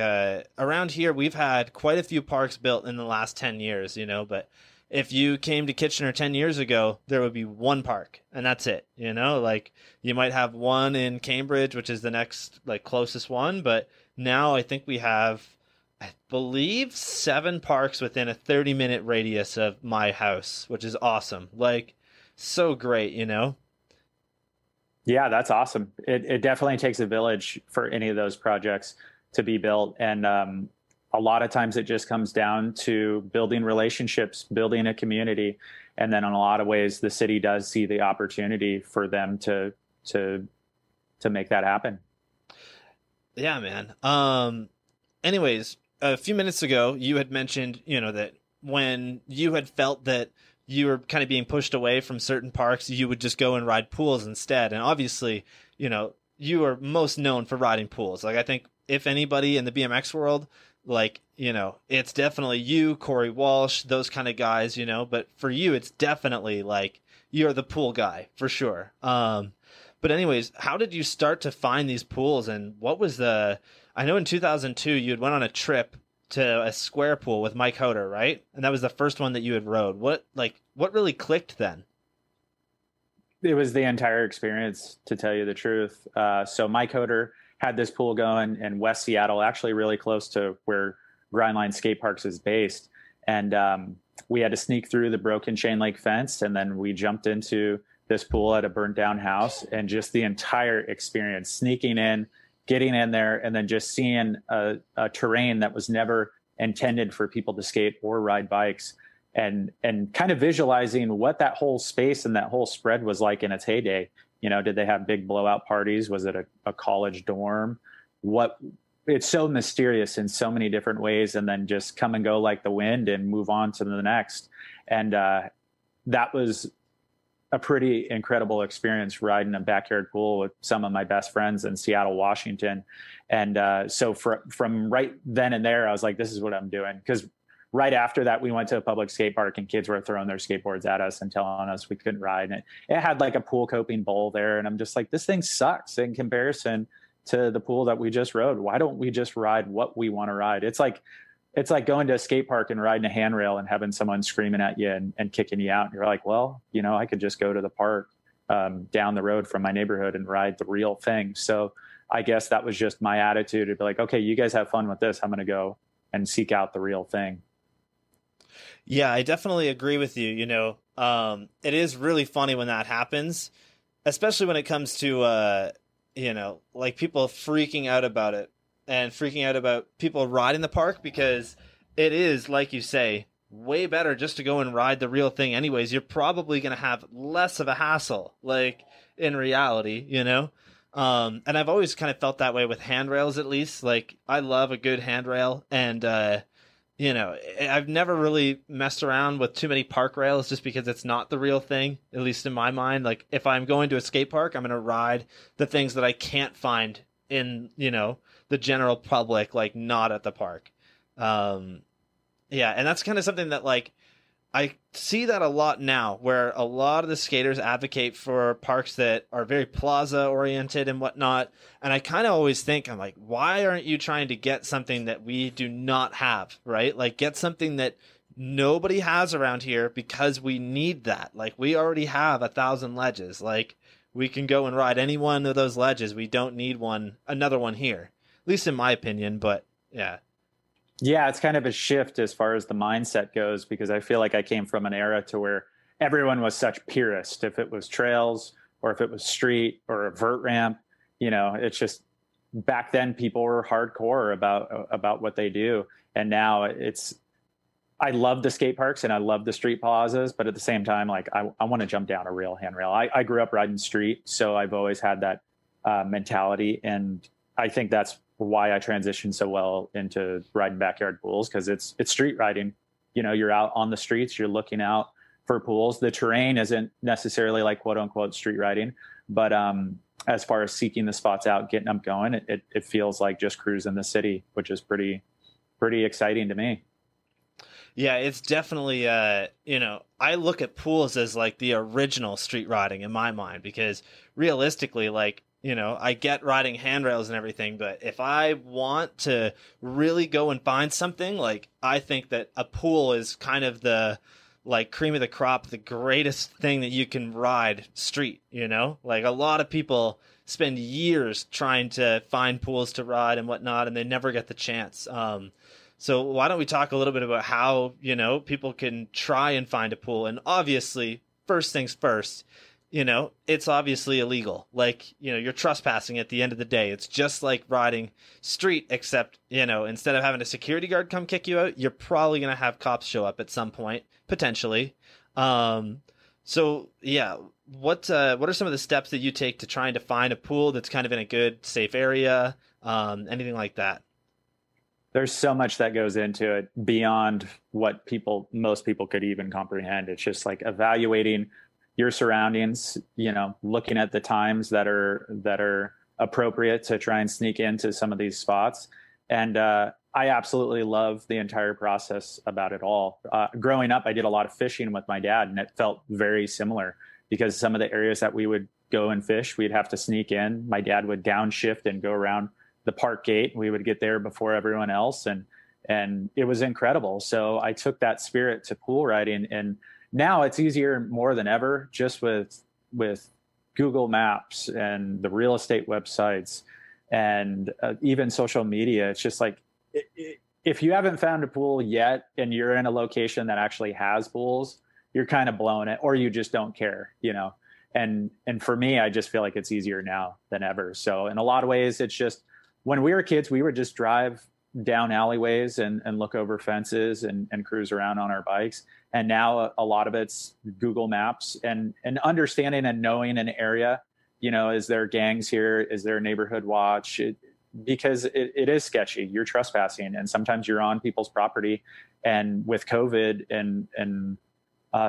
around here, we've had quite a few parks built in the last 10 years, you know, but if you came to Kitchener 10 years ago, there would be one park and that's it. You know, like you might have one in Cambridge, which is the next like closest one. But now I think we have, I believe, 7 parks within a 30-minute radius of my house, which is awesome. Like, so great, you know? Yeah, that's awesome. It definitely takes a village for any of those projects to be built. And a lot of times it just comes down to building relationships, building a community. And then in a lot of ways, the city does see the opportunity for them to make that happen. Yeah, man. Anyways, a few minutes ago, you had mentioned, you know, that when you had felt that you were kind of being pushed away from certain parks, you would just go and ride pools instead. And obviously, you know, you are most known for riding pools. Like, I think if anybody in the BMX world, like, you know, it's definitely you, Corey Walsh, those kind of guys, you know, but for you, it's definitely like you're the pool guy for sure. But anyways, how did you start to find these pools, and what was the, I know in 2002 you had went on a trip to a square pool with Mike Hoder, right? And that was the first one that you had rode. What really clicked then? It was the entire experience, to tell you the truth. So Mike Hoder had this pool going in West Seattle, actually really close to where Grindline Skate Parks is based. And we had to sneak through the broken chain link fence, and then we jumped into this pool at a burnt down house, and just the entire experience, sneaking in, getting in there, and then just seeing a terrain that was never intended for people to skate or ride bikes, and kind of visualizing what that whole space and that whole spread was like in its heyday. You know, did they have big blowout parties? Was it a college dorm? What, it's so mysterious in so many different ways, and then just come and go like the wind and move on to the next. And that was a pretty incredible experience, riding a backyard pool with some of my best friends in Seattle, Washington. And so from right then and there, I was like, this is what I'm doing. Because right after that, we went to a public skate park, and kids were throwing their skateboards at us and telling us we couldn't ride. And it had like a pool coping bowl there. And I'm just like, this thing sucks in comparison to the pool that we just rode. Why don't we just ride what we want to ride? It's like going to a skate park and riding a handrail and having someone screaming at you and kicking you out. And you're like, well, you know, I could just go to the park down the road from my neighborhood and ride the real thing. So I guess that was just my attitude, to be like, okay, you guys have fun with this. I'm going to go and seek out the real thing. Yeah, I definitely agree with you. You know, it is really funny when that happens, especially when it comes to, you know, like people freaking out about it. And freaking out about people riding the park, because it is, like you say, way better just to go and ride the real thing anyways. You're probably going to have less of a hassle, like, in reality, you know? And I've always kind of felt that way with handrails, at least. Like, I love a good handrail, and, you know, I've never really messed around with too many park rails, just because it's not the real thing, at least in my mind. Like, if I'm going to a skate park, I'm going to ride the things that I can't find in, you know, the general public, like not at the park. Yeah. And that's kind of something that, like, I see that a lot now, where a lot of the skaters advocate for parks that are very plaza oriented and whatnot. And I kind of always think, I'm like, why aren't you trying to get something that we do not have, right? Like, get something that nobody has around here, because we need that. Like, we already have 1,000 ledges. Like, we can go and ride any one of those ledges. We don't need another one here. At least in my opinion, but yeah. Yeah, it's kind of a shift as far as the mindset goes, because I feel like I came from an era to where everyone was such purist. If it was trails, or if it was street, or a vert ramp, you know, it's just, back then people were hardcore about what they do. And now it's, I love the skate parks and I love the street plazas, but at the same time, like, I want to jump down a real handrail. I grew up riding street, so I've always had that mentality, and I think that's why I transitioned so well into riding backyard pools, because it's street riding. You know, you're out on the streets, you're looking out for pools. The terrain isn't necessarily like quote unquote street riding, but as far as seeking the spots out, getting them going, it feels like just cruising the city, which is pretty exciting to me. Yeah, it's definitely, you know, I look at pools as like the original street riding in my mind, because realistically, like, you know, I get riding handrails and everything, but if I want to really go and find something, like, I think that a pool is kind of the, like, cream of the crop, the greatest thing that you can ride street, you know? Like, a lot of people spend years trying to find pools to ride and whatnot, and they never get the chance. So why don't we talk a little bit about how, you know, people can try and find a pool? And obviously, first things first, you know, it's obviously illegal. Like, you know, you're trespassing at the end of the day. It's just like riding street, except, you know, instead of having a security guard come kick you out, you're probably going to have cops show up at some point, potentially. So, yeah, what are some of the steps that you take to trying to find a pool that's kind of in a good, safe area, anything like that? There's so much that goes into it beyond what people, most people could even comprehend. It's just like evaluating your surroundings, you know, looking at the times that are appropriate to try and sneak into some of these spots. And I absolutely love the entire process about it all. Growing up, I did a lot of fishing with my dad, and it felt very similar, because some of the areas that we would go and fish, we'd have to sneak in. My dad would downshift and go around the park gate. We would get there before everyone else, and it was incredible. So I took that spirit to pool riding, and now it's easier more than ever, just with Google Maps and the real estate websites and even social media. It's just like, if you haven't found a pool yet and you're in a location that actually has pools, you're kind of blowing it, or you just don't care, you know? And for me, I just feel like it's easier now than ever. So in a lot of ways, it's just, when we were kids, we would just drive down alleyways and look over fences and cruise around on our bikes. And now a lot of it's Google Maps and understanding and knowing an area. You know, is there gangs here? Is there a neighborhood watch? Because it is sketchy. You're trespassing, and sometimes you're on people's property. And with COVID and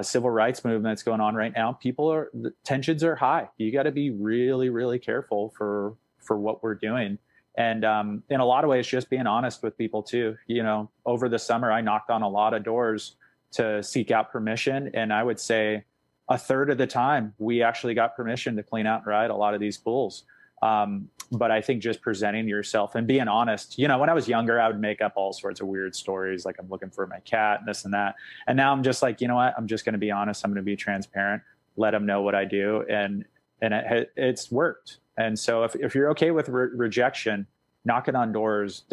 civil rights movements going on right now, the tensions are high. You got to be really, really careful for what we're doing. And in a lot of ways, just being honest with people too. You know, over the summer, I knocked on a lot of doors to seek out permission. And I would say 1/3 of the time, we actually got permission to clean out and ride a lot of these pools. But I think just presenting yourself and being honest, you know, when I was younger, I would make up all sorts of weird stories, like I'm looking for my cat and this and that. And now I'm just like, you know what, I'm just going to be honest. I'm going to be transparent, let them know what I do. And it's worked. And so if you're okay with rejection, knocking on doors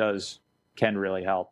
can really help.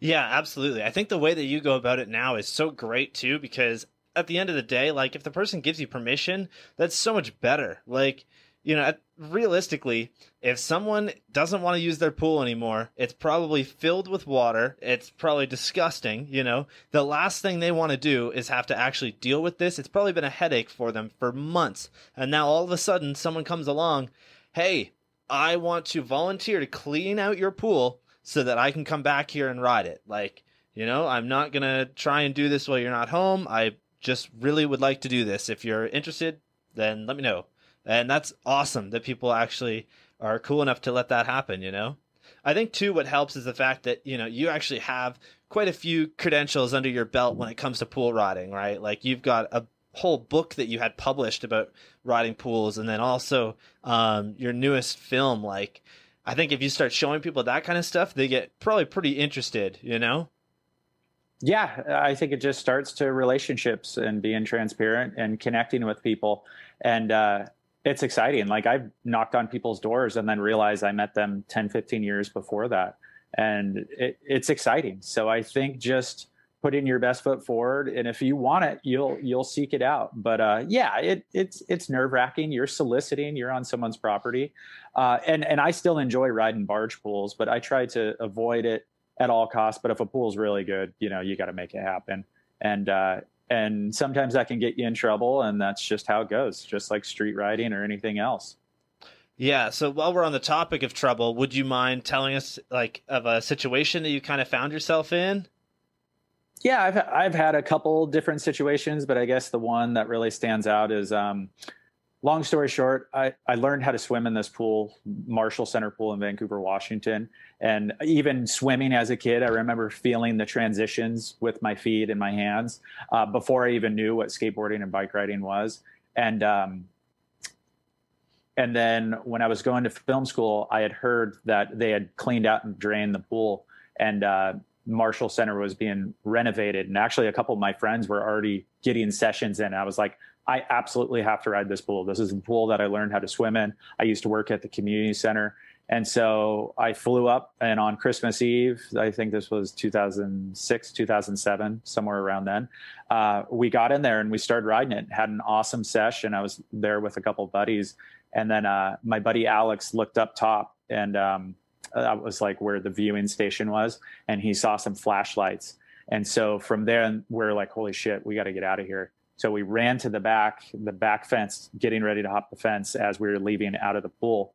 Yeah, absolutely. I think the way that you go about it now is so great too, because at the end of the day, like, if the person gives you permission, that's so much better. Like, you know, realistically, if someone doesn't want to use their pool anymore, it's probably filled with water. It's probably disgusting. You know, the last thing they want to do is have to actually deal with this. It's probably been a headache for them for months. And now all of a sudden someone comes along, hey, I want to volunteer to clean out your pool so that I can come back here and ride it. Like, you know, I'm not going to try and do this while you're not home. I just really would like to do this. If you're interested, then let me know. And that's awesome that people actually are cool enough to let that happen, you know? I think, too, what helps is the fact that, you know, you actually have quite a few credentials under your belt when it comes to pool riding, right? Like, you've got a whole book that you had published about riding pools, and then also your newest film. Like, I think if you start showing people that kind of stuff, they get probably pretty interested, you know? Yeah, I think it just starts to relationships and being transparent and connecting with people. And, it's exciting. Like, I've knocked on people's doors and then realized I met them 10, 15 years before that. And it's exciting. So I think just putting your best foot forward, and if you want it, you'll seek it out. But yeah, it's nerve wracking. You're soliciting, you're on someone's property. And I still enjoy riding barge pools, but I try to avoid it at all costs. But if a pool's really good, you know, you got to make it happen. And sometimes that can get you in trouble, and that's just how it goes, just like street riding or anything else. Yeah. So while we're on the topic of trouble, would you mind telling us, like, of a situation that you kind of found yourself in? Yeah, I've had a couple different situations, but I guess the one that really stands out is long story short, I learned how to swim in this pool, Marshall Center Pool in Vancouver, Washington. And even swimming as a kid, I remember feeling the transitions with my feet and my hands before I even knew what skateboarding and bike riding was. And then when I was going to film school, I had heard that they had cleaned out and drained the pool, and Marshall Center was being renovated. And actually a couple of my friends were already getting sessions in. I was like, I absolutely have to ride this pool. This is the pool that I learned how to swim in. I used to work at the community center. And so I flew up, and on Christmas Eve, I think this was 2006, 2007, somewhere around then, we got in there and we started riding it, had an awesome session. I was there with a couple of buddies. And then my buddy Alex looked up top, and that was like where the viewing station was, and he saw some flashlights. And so from there, we're like, holy shit, we got to get out of here. So we ran to the back fence, getting ready to hop the fence. As we were leaving out of the pool,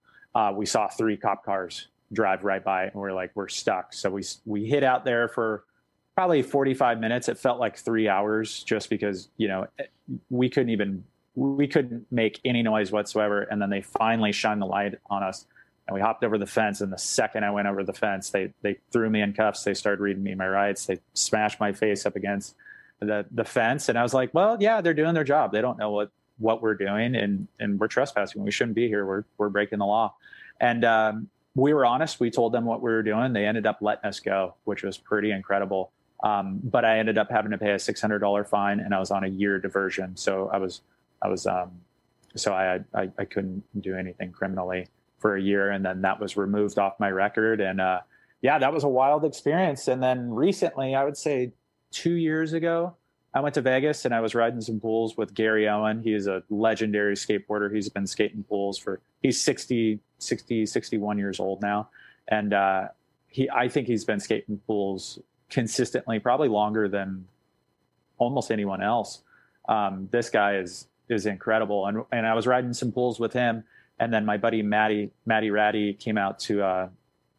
we saw 3 cop cars drive right by, and we're like, we're stuck. So we hid out there for probably 45 minutes. It felt like 3 hours, just because, you know, we couldn't make any noise whatsoever. And then they finally shined the light on us, and we hopped over the fence. And the second I went over the fence, they threw me in cuffs. They started reading me my rights. They smashed my face up against the fence. And I was like, well, yeah, they're doing their job. They don't know what we're doing, and we're trespassing. We shouldn't be here. We're breaking the law. And we were honest. We told them what we were doing. They ended up letting us go, which was pretty incredible. But I ended up having to pay a $600 fine, and I was on a year diversion. So I couldn't do anything criminally for a year. And then that was removed off my record. And yeah, that was a wild experience. And then recently, I would say 2 years ago, I went to Vegas, and I was riding some pools with Gary Owen. He is a legendary skateboarder. He's been skating pools for, he's 61 years old now. And I think he's been skating pools consistently, probably longer than almost anyone else. This guy is incredible. And I was riding some pools with him. And then my buddy, Matty Ratty, came out to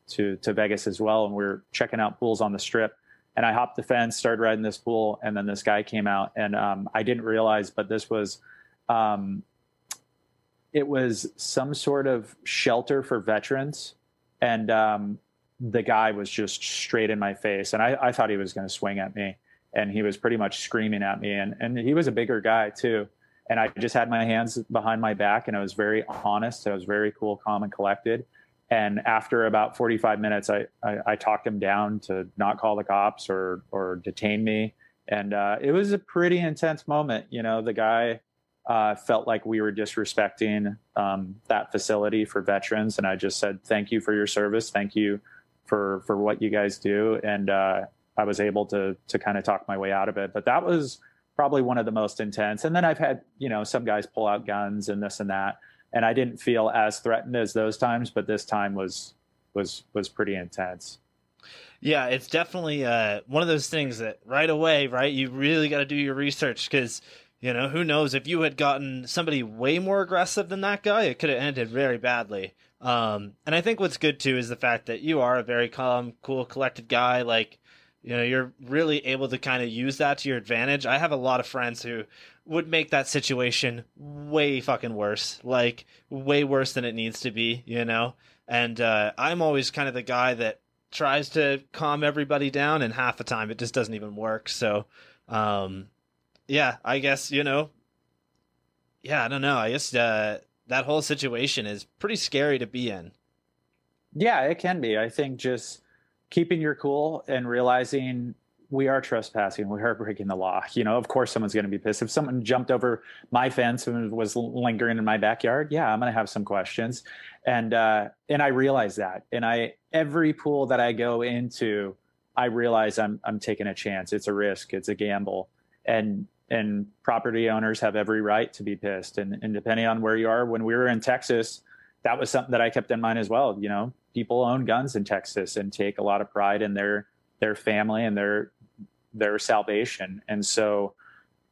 Vegas as well. And we were checking out pools on the strip, and I hopped the fence, started riding this pool. And then this guy came out, and I didn't realize, but this was, it was some sort of shelter for veterans. And the guy was just straight in my face. And I thought he was going to swing at me, and he was pretty much screaming at me. And he was a bigger guy too. And I just had my hands behind my back, and I was very honest. I was very cool, calm, and collected. And after about 45 minutes, I talked him down to not call the cops or detain me. And it was a pretty intense moment. You know, the guy felt like we were disrespecting that facility for veterans. And I just said, thank you for your service. Thank you for what you guys do. And I was able to kind of talk my way out of it. But that was probably one of the most intense. And then I've had, you know, some guys pull out guns and this and that, and I didn't feel as threatened as those times, but this time was pretty intense. Yeah, it's definitely one of those things that right away, right, you really got to do your research, because, you know, who knows, if you had gotten somebody way more aggressive than that guy, it could have ended very badly. And I think what's good too is the fact that you are a very calm, cool, collected guy. Like, you know, you're really able to kind of use that to your advantage. I have a lot of friends who would make that situation way fucking worse, like way worse than it needs to be, you know? And I'm always kind of the guy that tries to calm everybody down, and half the time it just doesn't even work. So, yeah, I guess, you know, yeah, I don't know. I guess that whole situation is pretty scary to be in. Yeah, it can be. I think just keeping your cool and realizing we are trespassing, we are breaking the law. You know, of course someone's going to be pissed. If someone jumped over my fence and was lingering in my backyard, yeah, I'm going to have some questions. And I realize that. And every pool that I go into, I realize I'm taking a chance. It's a risk. It's a gamble. And property owners have every right to be pissed. And depending on where you are, when we were in Texas, that was something that I kept in mind as well. You know, people own guns in Texas and take a lot of pride in their family and their salvation. And so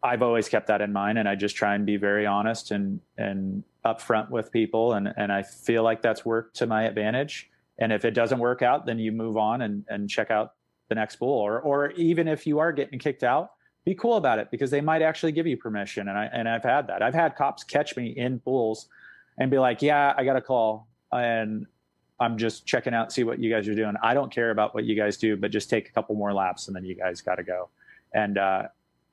I've always kept that in mind, and I just try and be very honest and upfront with people. And I feel like that's worked to my advantage. And if it doesn't work out, then you move on and check out the next pool, or even if you are getting kicked out, be cool about it, because they might actually give you permission. And I've had that. I've had cops catch me in pools and be like, yeah, I got a call and I'm just checking out, see what you guys are doing. I don't care about what you guys do, but just take a couple more laps and then you guys got to go. And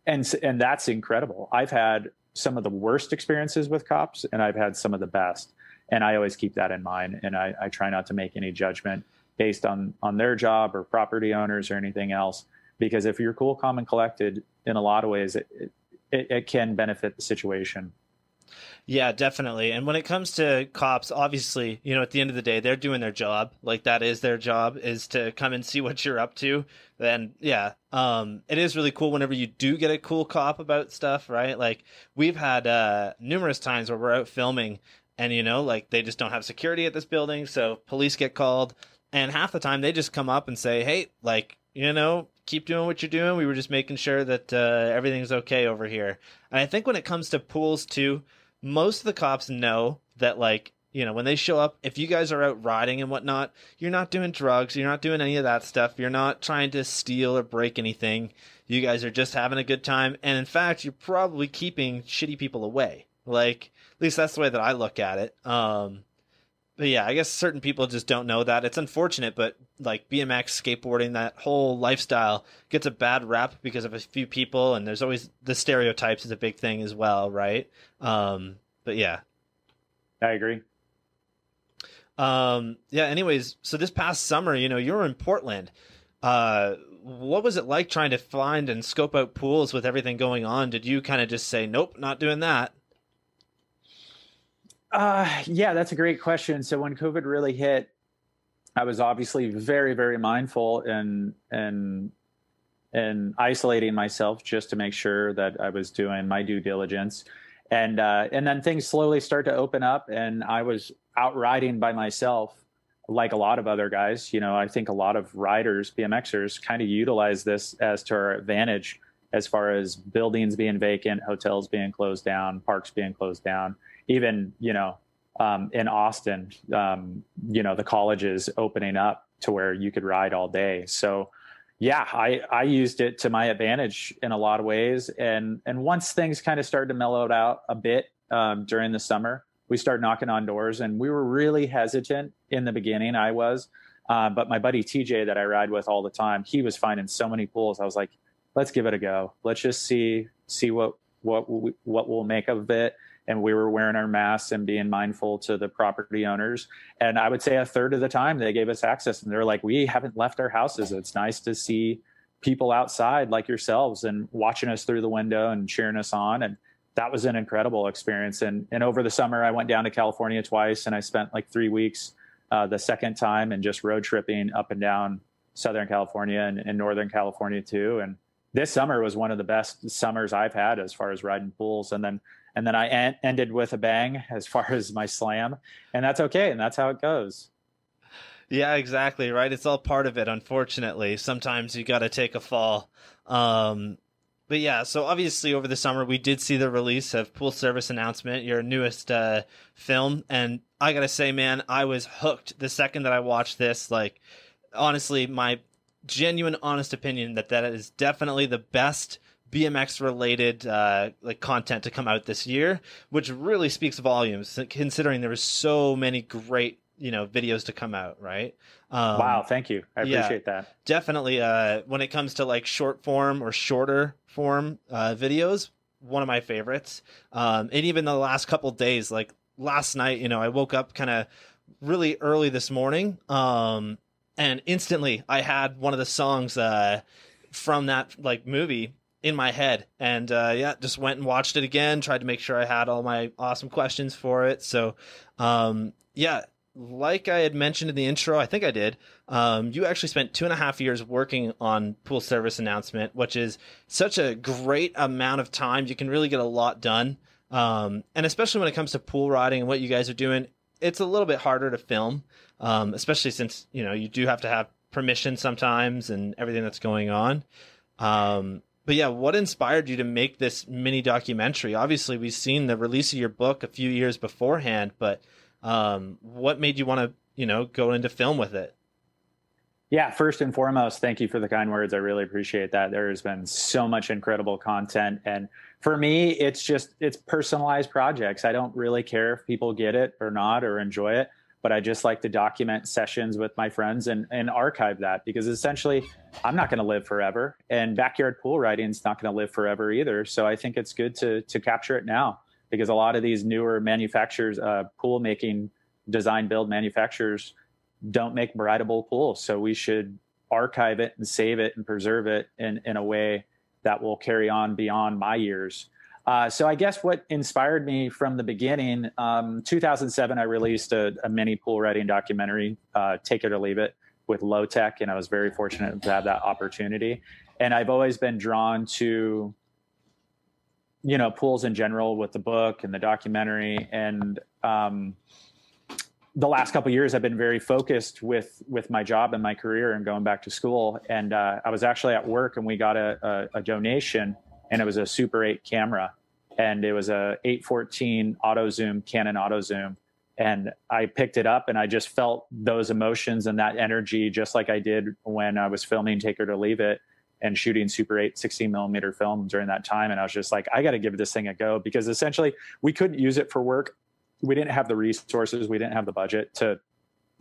that's incredible. I've had some of the worst experiences with cops and I've had some of the best. And I always keep that in mind. And I try not to make any judgment based on their job or property owners or anything else, because if you're cool, calm, and collected, in a lot of ways, it can benefit the situation. Yeah, definitely. And when it comes to cops, obviously, you know, at the end of the day, they're doing their job. Like, that is their job, is to come and see what you're up to. Then, yeah, it is really cool whenever you do get a cool cop about stuff, right? Like, we've had numerous times where we're out filming and, you know, like, they just don't have security at this building. So police get called, and half the time they just come up and say, hey, like, you know, keep doing what you're doing. We were just making sure that everything's okay over here. And I think when it comes to pools too, most of the cops know that, like, you know, when they show up, if you guys are out riding and whatnot, you're not doing drugs, you're not doing any of that stuff, you're not trying to steal or break anything. You guys are just having a good time. And in fact, you're probably keeping shitty people away. Like, at least that's the way that I look at it. But yeah, I guess certain people just don't know that. It's unfortunate, but like BMX, skateboarding, that whole lifestyle gets a bad rap because of a few people, and there's always the stereotypes is a big thing as well, right? But yeah. I agree. Yeah, anyways, so this past summer, you know, you were in Portland. What was it like trying to find and scope out pools with everything going on? Did you kind of just say, nope, not doing that? Yeah, that's a great question. So when COVID really hit, I was obviously very, very mindful and isolating myself just to make sure that I was doing my due diligence. And then things slowly start to open up, and I was out riding by myself, like a lot of other guys. You know, I think a lot of riders, BMXers, kind of utilize this as to our advantage, as far as buildings being vacant, hotels being closed down, parks being closed down. Even, you know, in Austin, you know, the colleges opening up to where you could ride all day. So yeah, I used it to my advantage in a lot of ways. And once things kind of started to mellow out a bit during the summer, we started knocking on doors, and we were really hesitant in the beginning. I was, but my buddy TJ that I ride with all the time, he was finding so many pools. I was like, let's give it a go. Let's just see what we'll make of it. And we were wearing our masks and being mindful to the property owners. And I would say a third of the time they gave us access, and they're like, we haven't left our houses. It's nice to see people outside like yourselves and watching us through the window and cheering us on. And that was an incredible experience. And over the summer, I went down to California twice, and I spent like 3 weeks the second time, and just road tripping up and down Southern California and Northern California too. And this summer was one of the best summers I've had as far as riding pools. And then I ended with a bang as far as my slam, and that's okay. And that's how it goes. Yeah, exactly. Right. It's all part of it. Unfortunately, sometimes you got to take a fall. But yeah, so obviously over the summer, we did see the release of Pool Service Announcement, your newest film. And I got to say, man, I was hooked the second that I watched this. Like, honestly, my genuine, honest opinion that is definitely the best BMX related like content to come out this year, which really speaks volumes considering there was so many great, you know, videos to come out, right? Wow, thank you. I appreciate that. Definitely when it comes to like short form or shorter form videos, one of my favorites. And even the last couple days, like last night, you know, I woke up kind of really early this morning and instantly I had one of the songs from that like movie in my head, and yeah, just went and watched it again, tried to make sure I had all my awesome questions for it. So yeah, like I had mentioned in the intro, I think I did, you actually spent 2.5 years working on Pool Service Announcement, which is such a great amount of time. You can really get a lot done, and especially when it comes to pool riding and what you guys are doing, it's a little bit harder to film, especially since, you know, you do have to have permission sometimes and everything that's going on. But yeah, what inspired you to make this mini documentary? Obviously, we've seen the release of your book a few years beforehand, but what made you want to, you know, go into film with it? Yeah, first and foremost, thank you for the kind words. I really appreciate that. There has been so much incredible content. And for me, it's personalized projects. I don't really care if people get it or not or enjoy it, but I just like to document sessions with my friends and archive that, because essentially I'm not going to live forever, and backyard pool riding is not going to live forever either. So I think it's good to capture it now, because a lot of these newer manufacturers, pool making, design, build manufacturers don't make rideable pools. So we should archive it and save it and preserve it in a way that will carry on beyond my years. So I guess what inspired me from the beginning, 2007, I released a mini pool riding documentary, Take It or Leave It, with Low Tech. And I was very fortunate to have that opportunity. And I've always been drawn to, you know, pools in general, with the book and the documentary. And the last couple of years, I've been very focused with my job and my career and going back to school. And I was actually at work, and we got a donation, and it was a Super 8 camera. And it was a 814 auto zoom, Canon auto zoom. And I picked it up, and I just felt those emotions and that energy, just like I did when I was filming Take It or Leave It and shooting Super 8 16 millimeter film during that time. And I was just like, I got to give this thing a go, because essentially we couldn't use it for work. We didn't have the resources. We didn't have the budget to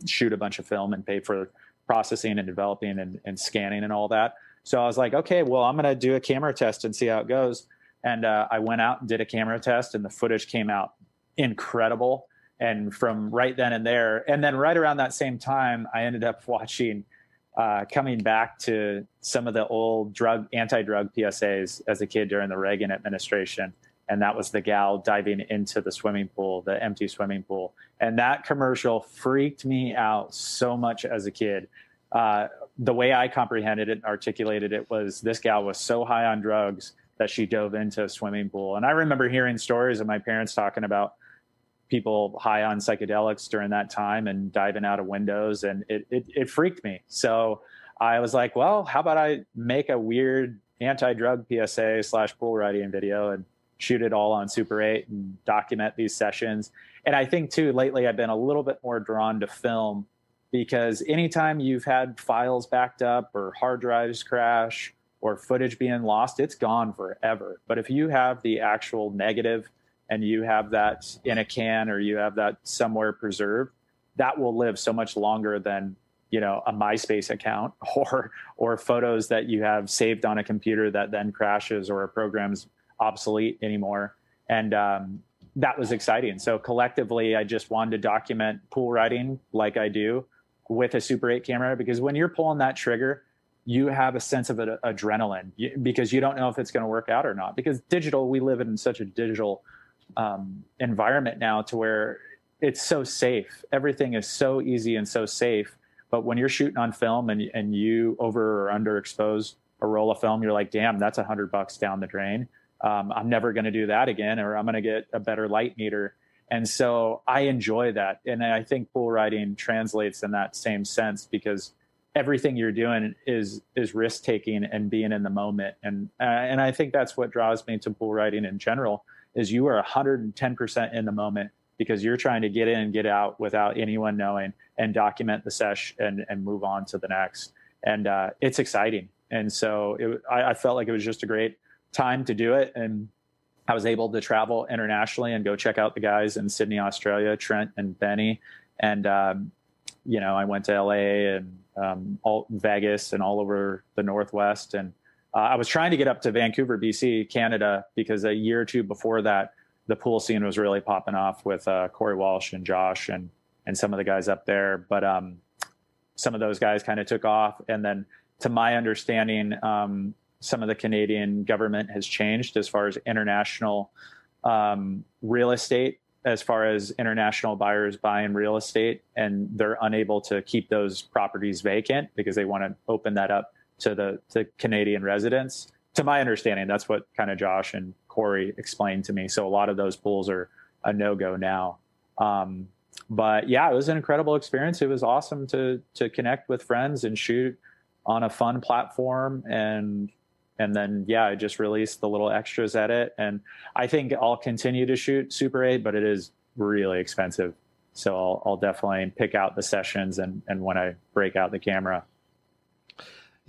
shoot a bunch of film and pay for processing and developing and scanning and all that. So I was like, okay, well, I'm going to do a camera test and see how it goes. And I went out and did a camera test, and the footage came out incredible. And from right then and there, and then right around that same time, I ended up watching, coming back to some of the old anti-drug PSAs as a kid during the Reagan administration. And that was the gal diving into the swimming pool, the empty swimming pool. And that commercial freaked me out so much as a kid. The way I comprehended it and articulated it was, this gal was so high on drugs that she dove into a swimming pool. And I remember hearing stories of my parents talking about people high on psychedelics during that time and diving out of windows, and it freaked me. So I was like, well, how about I make a weird anti-drug PSA / pool riding video and shoot it all on Super 8 and document these sessions. And I think too, lately I've been a little bit more drawn to film, because anytime you've had files backed up or hard drives crash or footage being lost, it's gone forever. But if you have the actual negative and you have that in a can, or you have that somewhere preserved, that will live so much longer than, you know, a MySpace account or photos that you have saved on a computer that then crashes or a program's obsolete anymore. And that was exciting. So collectively, I just wanted to document pool riding like I do with a Super 8 camera, because when you're pulling that trigger, you have a sense of adrenaline, because you don't know if it's going to work out or not. Because digital, we live in such a digital environment now, to where it's so safe. Everything is so easy and so safe. But when you're shooting on film and you over or underexpose a roll of film, you're like, damn, that's $100 down the drain. I'm never going to do that again, or I'm going to get a better light meter. And so I enjoy that. And I think pool riding translates in that same sense, because everything you're doing is risk taking and being in the moment. And I think that's what draws me to pool riding in general, is you are 110% in the moment, because you're trying to get in and get out without anyone knowing, and document the sesh and move on to the next. And it's exciting. And so I felt like it was just a great time to do it. And I was able to travel internationally and go check out the guys in Sydney, Australia, Trent and Benny. And, you know, I went to LA and Vegas and all over the Northwest. And I was trying to get up to Vancouver, BC, Canada, because a year or two before that, the pool scene was really popping off with Corey Walsh and Josh and some of the guys up there. But some of those guys kind of took off. And then, to my understanding, some of the Canadian government has changed as far as international real estate, as far as international buyers buying real estate, and they're unable to keep those properties vacant because they want to open that up to the Canadian residents. To my understanding, that's what kind of Josh and Corey explained to me. So a lot of those pools are a no-go now. But yeah, it was an incredible experience. It was awesome to connect with friends and shoot on a fun platform. And then, yeah, I just released the little extras at it. And I think I'll continue to shoot Super 8, but it is really expensive. So I'll definitely pick out the sessions and when I break out the camera.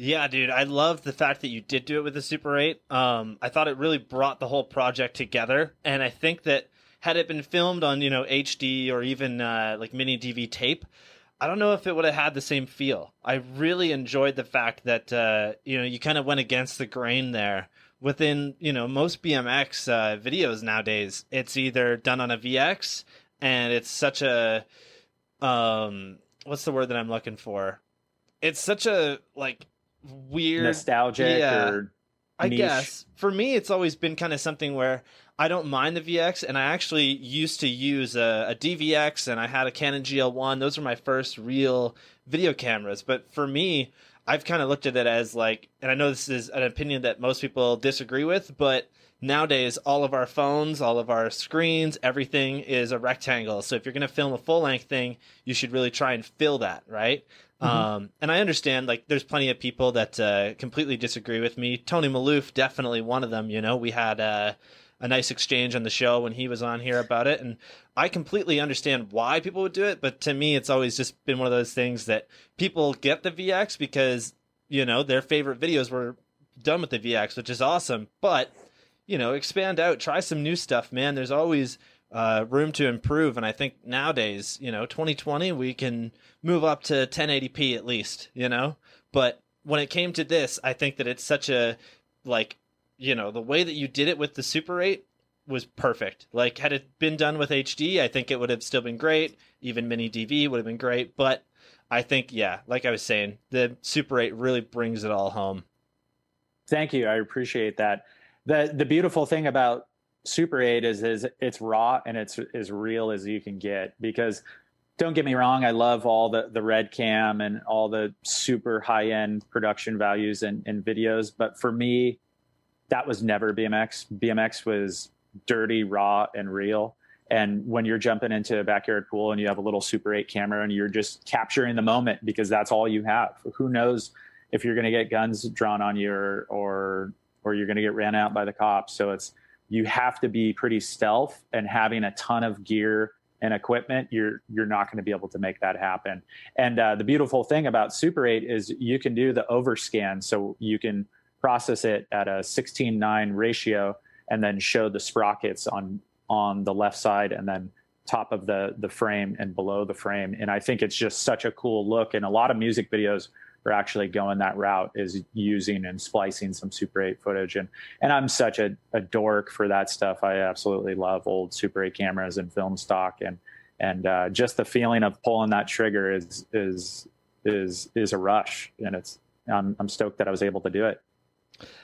Yeah, dude, I love the fact that you did do it with the Super 8. I thought it really brought the whole project together, and I think that had it been filmed on, you know, HD or even like mini DV tape, I don't know if it would have had the same feel. I really enjoyed the fact that you know, you kind of went against the grain there. Within, you know, most BMX videos nowadays, it's either done on a VX and it's such a what's the word that I'm looking for? It's such a like weird nostalgic or I niche. Guess for me it's always been kind of something where I don't mind the VX, and I actually used to use a DVX, and I had a Canon GL1. Those were my first real video cameras. But for me, I've kind of looked at it as like, and I know this is an opinion that most people disagree with, but nowadays all of our phones, all of our screens, everything is a rectangle. So if you're going to film a full-length thing, you should really try and fill that, right? And I understand, like, there's plenty of people that completely disagree with me. Tony Maloof, definitely one of them. You know, we had a nice exchange on the show when he was on here about it, and I completely understand why people would do it. But to me, it's always just been one of those things that people get the VX because, you know, their favorite videos were done with the VX, which is awesome. But, you know, expand out, try some new stuff, man. There's always room to improve, and I think nowadays, you know, 2020, we can move up to 1080p at least, you know. But when it came to this, I think that it's such a, like, you know, the way that you did it with the Super 8 was perfect. Like, had it been done with HD, I think it would have still been great. Even mini DV would have been great. But I think, yeah, like I was saying, the Super 8 really brings it all home. Thank you, I appreciate that. The beautiful thing about Super 8 is it's raw and it's as real as you can get, because don't get me wrong, I love all the red cam and all the super high-end production values and videos, but for me, that was never BMX. BMX was dirty, raw, and real. And when you're jumping into a backyard pool and you have a little Super 8 camera and you're just capturing the moment because that's all you have, who knows if you're going to get guns drawn on you or you're going to get ran out by the cops. So it's, you have to be pretty stealth, and having a ton of gear and equipment, you're not going to be able to make that happen. And the beautiful thing about Super 8 is you can do the overscan, so you can process it at a 16:9 ratio and then show the sprockets on the left side and then top of the frame and below the frame. And I think it's just such a cool look, and a lot of music videos are actually going that route, is using and splicing some Super 8 footage. And I'm such a dork for that stuff. I absolutely love old Super 8 cameras and film stock, and just the feeling of pulling that trigger is a rush, and it's I'm stoked that I was able to do it.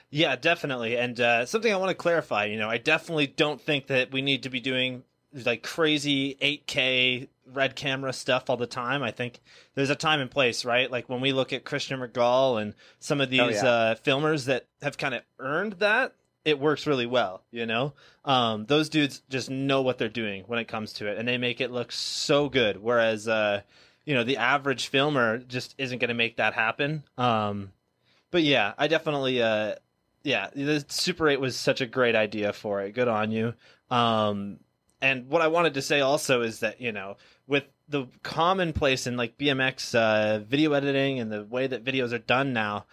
Yeah, definitely. And something I want to clarify, you know, I definitely don't think that we need to be doing like crazy 8K red camera stuff all the time. I think there's a time and place, right? Like when we look at Christian McGall and some of these filmers that have kind of earned that, it works really well, you know? Those dudes just know what they're doing when it comes to it, and they make it look so good. Whereas, you know, the average filmer just isn't going to make that happen. But yeah, I definitely, yeah, the Super 8 was such a great idea for it. Good on you. And what I wanted to say also is that, you know, with the commonplace in like BMX video editing and the way that videos are done now,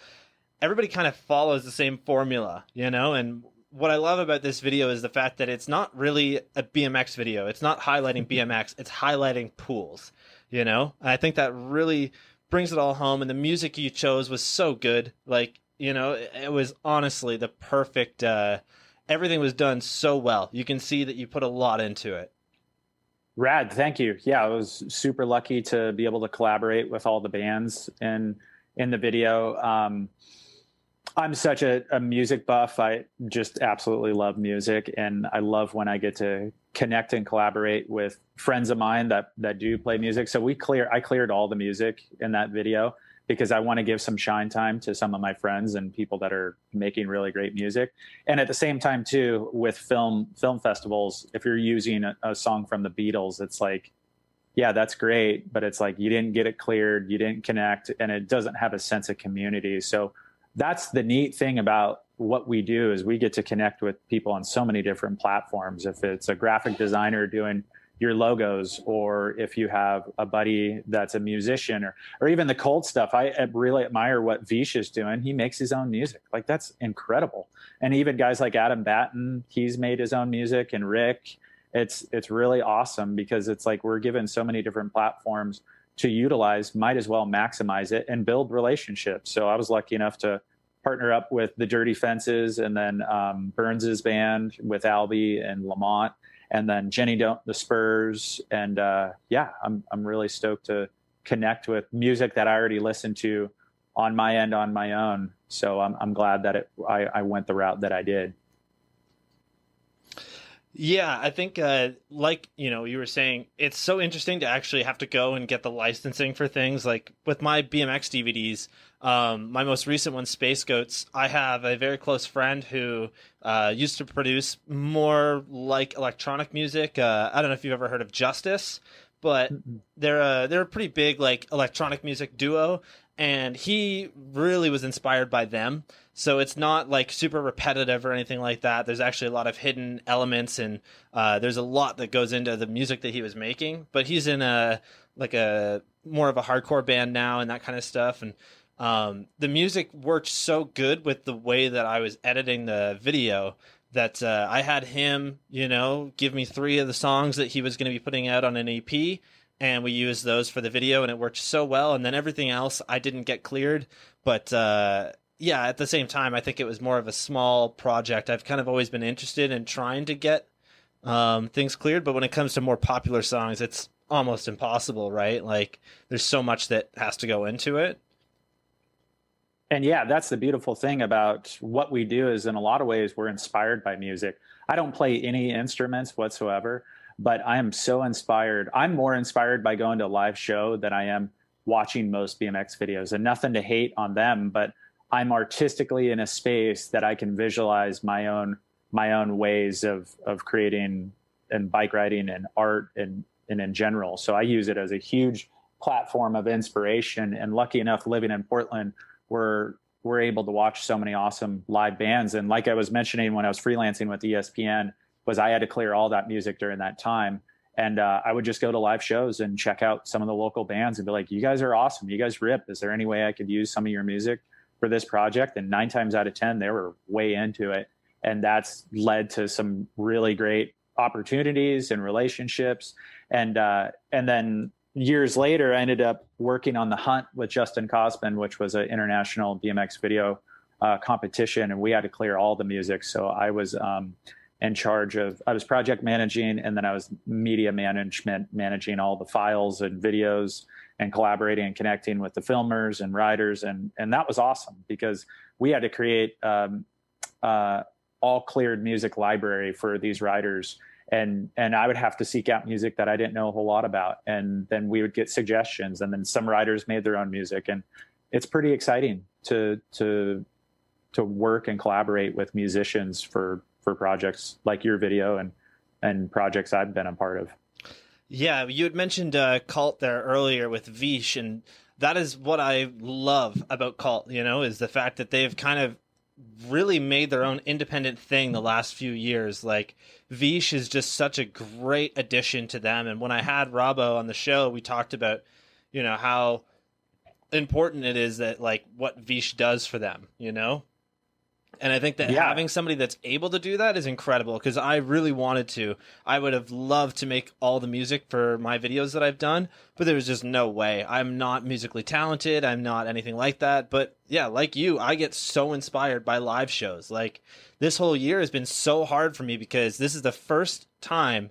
everybody kind of follows the same formula, you know. And what I love about this video is the fact that it's not really a BMX video. It's not highlighting BMX. It's highlighting pools, you know. And I think that really brings it all home. And the music you chose was so good. Like, you know, it was honestly the perfect everything was done so well. You can see that you put a lot into it. Rad, thank you. Yeah, I was super lucky to be able to collaborate with all the bands in the video. I'm such a music buff. I just absolutely love music, and I love when I get to connect and collaborate with friends of mine that do play music. So I cleared all the music in that video, because I want to give some shine time to some of my friends and people that are making really great music. And at the same time, too, with film festivals, if you're using a song from the Beatles, it's like, yeah, that's great, but it's like you didn't get it cleared, you didn't connect, and it doesn't have a sense of community. So that's the neat thing about what we do, is we get to connect with people on so many different platforms. If it's a graphic designer doing your logos, or if you have a buddy that's a musician, or even the cold stuff. I really admire what Vish is doing. He makes his own music. Like, that's incredible. And even guys like Adam Batten, he's made his own music, and Rick. It's really awesome, because it's like we're given so many different platforms to utilize, might as well maximize it and build relationships. So I was lucky enough to partner up with the Dirty Fences, and then Burns's band with Albie and Lamont, and then Jenny Don't, the Spurs. And yeah, I'm really stoked to connect with music that I already listened to on my end, on my own. So I'm glad that I went the route that I did. Yeah, I think like, you know, you were saying, it's so interesting to actually have to go and get the licensing for things. Like with my BMX DVDs, my most recent one, Space Goats, I have a very close friend who used to produce more like electronic music. I don't know if you've ever heard of Justice, but they're a pretty big like electronic music duo. And he really was inspired by them. So it's not like super repetitive or anything like that. There's actually a lot of hidden elements, and there's a lot that goes into the music that he was making. But he's in a like a more of a hardcore band now and that kind of stuff. And the music worked so good with the way that I was editing the video that I had him, you know, give me 3 of the songs that he was going to be putting out on an EP. And we used those for the video, and it worked so well. And then everything else I didn't get cleared. But yeah, at the same time, I think it was more of a small project. I've kind of always been interested in trying to get things cleared. But when it comes to more popular songs, it's almost impossible, right? Like, there's so much that has to go into it. And yeah, that's the beautiful thing about what we do is, in a lot of ways, we're inspired by music. I don't play any instruments whatsoever. But I am so inspired. I'm more inspired by going to a live show than I am watching most BMX videos. And nothing to hate on them, but I'm artistically in a space that I can visualize my own ways of creating and bike riding and art and in general. So I use it as a huge platform of inspiration. And lucky enough, living in Portland, we're able to watch so many awesome live bands. And like I was mentioning, when I was freelancing with ESPN, was I had to clear all that music during that time. And I would just go to live shows and check out some of the local bands and be like, you guys are awesome. You guys rip. Is there any way I could use some of your music for this project? And 9 times out of 10, they were way into it. And that's led to some really great opportunities and relationships. And then years later, I ended up working on The Hunt with Justin Cosman, which was an international BMX video competition. And we had to clear all the music. So I was... in charge of, I was project managing, and then I was media management, managing all the files and videos and collaborating and connecting with the filmers and writers. And that was awesome, because we had to create all cleared music library for these writers. And I would have to seek out music that I didn't know a whole lot about. And then we would get suggestions, and then some writers made their own music. And it's pretty exciting to work and collaborate with musicians for projects like your video and projects I've been a part of. Yeah, you had mentioned Cult there earlier with Vish, and that is what I love about Cult, you know, is the fact that they've kind of really made their own independent thing the last few years. Like, Vish is just such a great addition to them. And when I had Robbo on the show, we talked about, you know, how important it is that, like, what Vish does for them, you know? And I think that having somebody that's able to do that is incredible, because I really wanted to. I would have loved to make all the music for my videos that I've done, but there was just no way. I'm not musically talented. I'm not anything like that. But yeah, like you, I get so inspired by live shows. Like, this whole year has been so hard for me, because this is the first time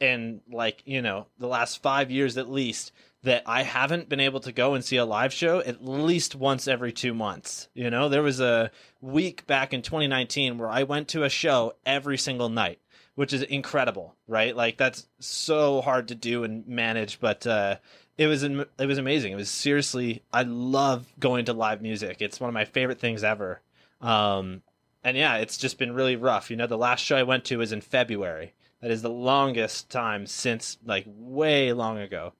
in, like, you know, the last 5 years at least, that I haven't been able to go and see a live show at least once every 2 months. You know, there was a week back in 2019 where I went to a show every single night, which is incredible, right? Like, that's so hard to do and manage, but it was amazing. It was seriously, I love going to live music. It's one of my favorite things ever. And yeah, it's just been really rough. You know, the last show I went to was in February. That is the longest time since, like, way long ago.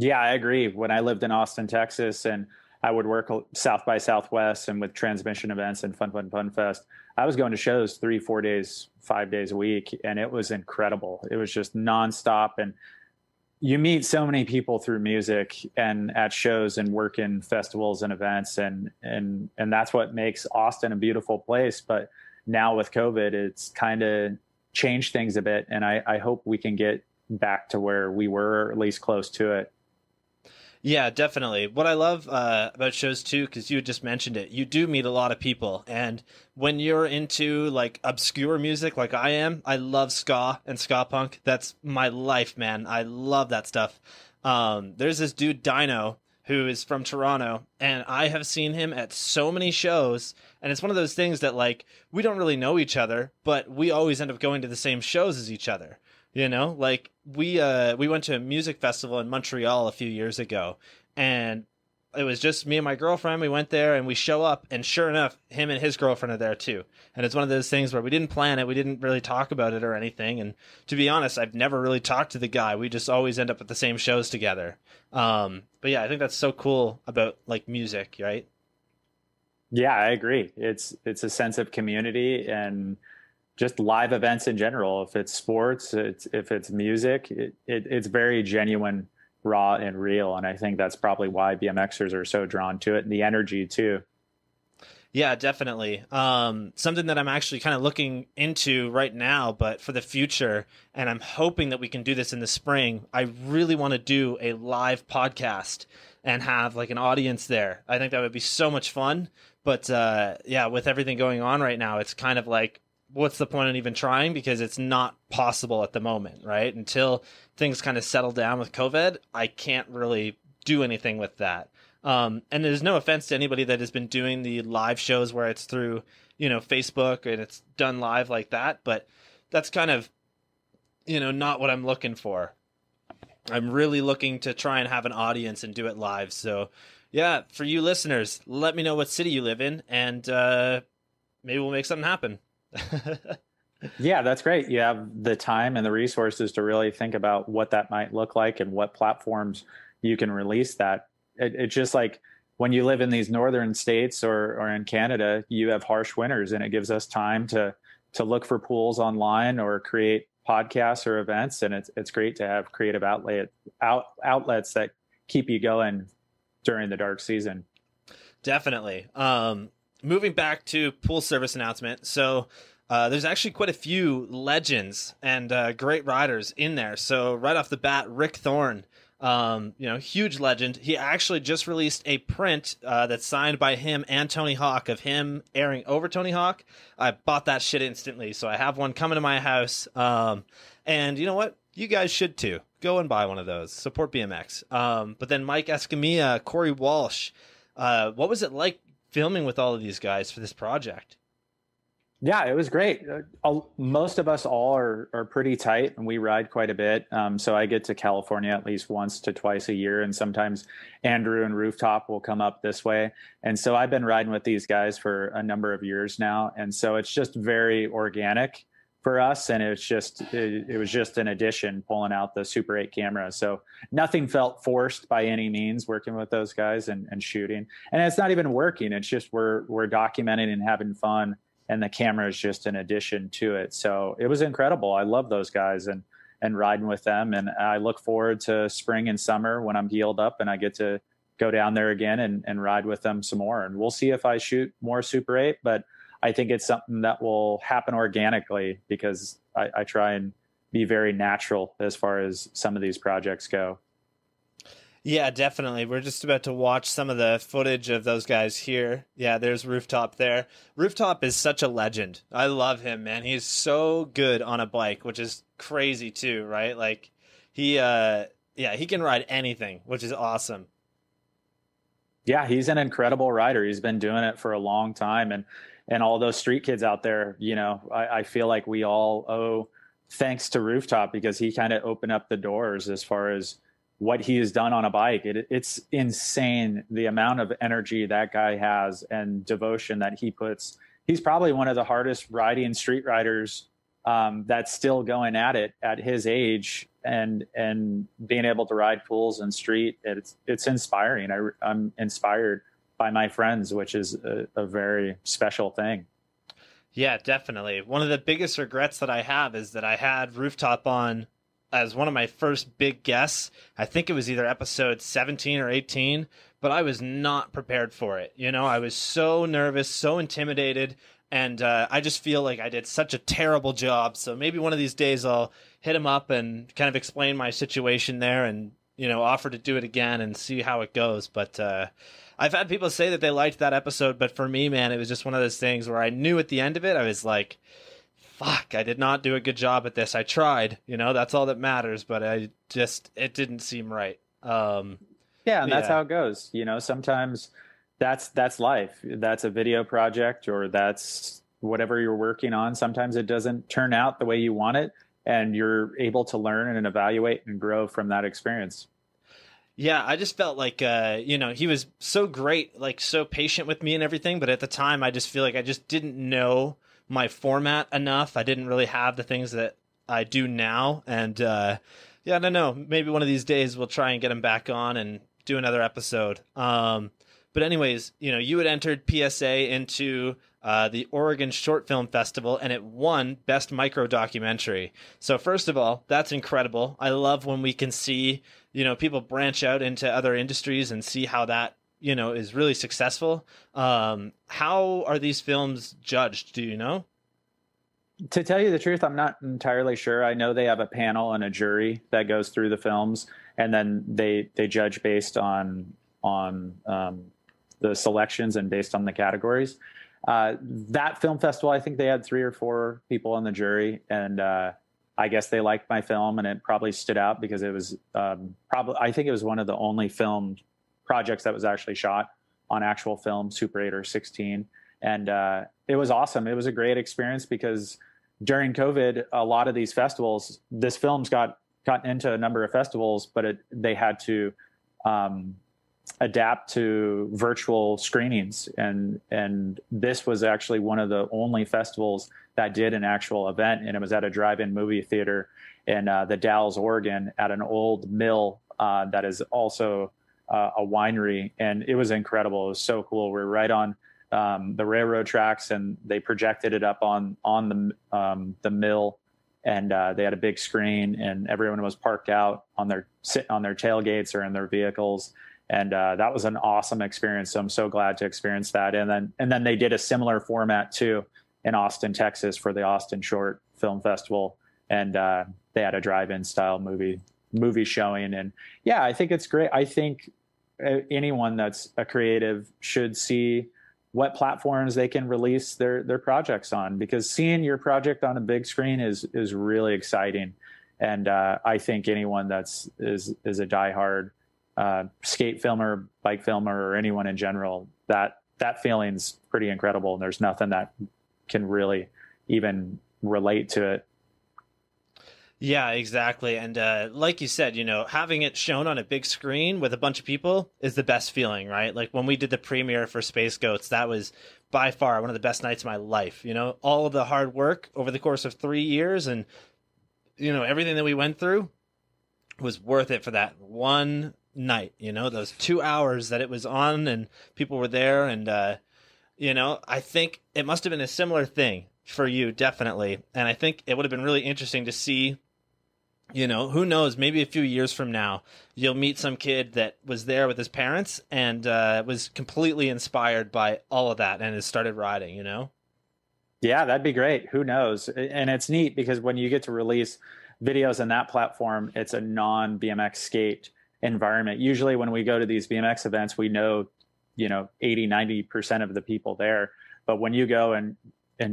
Yeah, I agree. When I lived in Austin, Texas, and I would work South by Southwest and with transmission events and Fun Fest. I was going to shows 3, 4 days, 5 days a week, and it was incredible. It was just nonstop, and you meet so many people through music and at shows and work in festivals and events, and that's what makes Austin a beautiful place. But now with COVID, it's kind of changed things a bit, and I hope we can get back to where we were, or at least close to it. Yeah, definitely. What I love about shows too, because you just mentioned it, you do meet a lot of people. And when you're into like obscure music like I am, I love ska and ska punk. That's my life, man. I love that stuff. There's this dude, Dino, who is from Toronto, and I have seen him at so many shows. And it's one of those things that like we don't really know each other, but we always end up going to the same shows as each other. You know, like we went to a music festival in Montreal a few years ago, and it was just me and my girlfriend. We went there and we show up, and sure enough, him and his girlfriend are there too. And it's one of those things where we didn't plan it. We didn't really talk about it or anything. And to be honest, I've never really talked to the guy. We just always end up at the same shows together. But yeah, I think that's so cool about like music, right? Yeah, I agree. It's a sense of community and just live events in general. If it's sports, if it's music, it's very genuine, raw, and real. And I think that's probably why BMXers are so drawn to it, and the energy too. Yeah, definitely. Something that I'm actually kind of looking into right now, but for the future, and I'm hoping that we can do this in the spring, I really want to do a live podcast and have like an audience there. I think that would be so much fun. But yeah, with everything going on right now, it's kind of like, what's the point in even trying, because it's not possible at the moment, right? Until things kind of settle down with COVID, I can't really do anything with that. And there's no offense to anybody that has been doing the live shows where it's through, you know, Facebook and it's done live like that, but that's kind of, you know, not what I'm looking for. I'm really looking to try and have an audience and do it live. So yeah, for you listeners, let me know what city you live in, and maybe we'll make something happen. Yeah, that's great. You have the time and the resources to really think about what that might look like and what platforms you can release that. It's just like when you live in these northern states or in Canada, you have harsh winters, and it gives us time to look for pools online or create podcasts or events. And it's great to have creative outlets that keep you going during the dark season. Definitely. Moving back to Pool Service Announcement. So there's actually quite a few legends and great riders in there. So right off the bat, Rick Thorne, you know, huge legend. He actually just released a print that's signed by him and Tony Hawk, of him airing over Tony Hawk. I bought that shit instantly, so I have one coming to my house. And you know what? You guys should too. Go and buy one of those. Support BMX. But then Mike Escamilla, Corey Walsh. What was it like filming with all of these guys for this project? Yeah, it was great. Most of us all are pretty tight, and we ride quite a bit. So I get to California at least once to twice a year, and sometimes Andrew and Rooftop will come up this way. And so I've been riding with these guys for a number of years now. And so it's just very organic for us. And it was just an addition, pulling out the Super 8 camera. So nothing felt forced by any means, working with those guys and shooting. And it's not even working. It's just we're documenting and having fun, and the camera is just an addition to it. So it was incredible. I love those guys and riding with them. And I look forward to spring and summer when I'm healed up and I get to go down there again and ride with them some more. And we'll see if I shoot more Super 8, but I think it's something that will happen organically, because I try and be very natural as far as some of these projects go. Yeah, definitely. We're just about to watch some of the footage of those guys here. Yeah, there's Rooftop there. Rooftop is such a legend. I love him, man. He's so good on a bike, which is crazy too, right? Like he can ride anything, which is awesome. Yeah, he's an incredible rider. He's been doing it for a long time. And all those street kids out there, you know, I feel like we all owe thanks to Rooftop, because he kind of opened up the doors as far as what he has done on a bike. It's insane, the amount of energy that guy has and devotion that he puts. He's probably one of the hardest riding street riders that's still going at it at his age, and being able to ride pools and street. It's inspiring. I'm inspired by my friends, which is a very special thing. Yeah, definitely. One of the biggest regrets that I have is that I had Rooftop on as one of my first big guests. I think it was either episode 17 or 18, but I was not prepared for it. You know, I was so nervous, so intimidated, and I just feel like I did such a terrible job. So maybe one of these days I'll hit him up and kind of explain my situation there and, you know, offer to do it again and see how it goes. But I've had people say that they liked that episode, but for me, man, it was just one of those things where I knew at the end of it, I was like, fuck, I did not do a good job at this. I tried, you know, that's all that matters, but I just, it didn't seem right. Yeah. And that's how it goes. You know, sometimes that's life. That's a video project or that's whatever you're working on. Sometimes it doesn't turn out the way you want it, and you're able to learn and evaluate and grow from that experience. Yeah, I just felt like, you know, he was so great, like so patient with me and everything. But at the time, I just feel like I just didn't know my format enough. I didn't really have the things that I do now. And yeah, I don't know. Maybe one of these days we'll try and get him back on and do another episode. But anyways, you know, you had entered PSA into the Oregon Short Film Festival, and it won Best Micro Documentary. So first of all, that's incredible. I love when we can see, you know, people branch out into other industries and see how that, you know, is really successful. How are these films judged? Do you know? To tell you the truth, I'm not entirely sure. I know they have a panel and a jury that goes through the films, and then they judge based on the selections and based on the categories. That film festival, I think they had 3 or 4 people on the jury, and I guess they liked my film, and it probably stood out because it was probably, I think it was one of the only film projects that was actually shot on actual film, Super 8 or 16. And it was awesome. It was a great experience because during COVID, a lot of these festivals, this film's got into a number of festivals, but they had to adapt to virtual screenings, and this was actually one of the only festivals that did an actual event, and it was at a drive-in movie theater in the Dalles, Oregon, at an old mill that is also a winery, and it was incredible. It was so cool. We're right on the railroad tracks, and they projected it up on the mill, and they had a big screen, and everyone was parked out on their sitting on their tailgates or in their vehicles. And that was an awesome experience. So I'm so glad to experience that. And then they did a similar format too in Austin, Texas, for the Austin Short Film Festival. And they had a drive-in style movie showing. And yeah, I think it's great. I think anyone that's a creative should see what platforms they can release their projects on, because seeing your project on a big screen is really exciting. And I think anyone that's is a diehard skate filmer, bike filmer, or anyone in general, that feeling's pretty incredible, and there's nothing that can really even relate to it. Yeah, exactly. And like you said, you know, having it shown on a big screen with a bunch of people is the best feeling, right? Like when we did the premiere for Space Goats, that was by far one of the best nights of my life. You know, all of the hard work over the course of 3 years, and you know, everything that we went through was worth it for that one night. You know, those 2 hours that it was on and people were there. And you know, I think it must have been a similar thing for you, definitely. And I think it would have been really interesting to see, you know, who knows, maybe a few years from now you'll meet some kid that was there with his parents and was completely inspired by all of that and has started riding, you know. Yeah, that'd be great. Who knows? And it's neat because when you get to release videos on that platform, it's a non-BMX skate environment. Usually when we go to these BMX events, we know, you know, 80-90% of the people there, but when you go and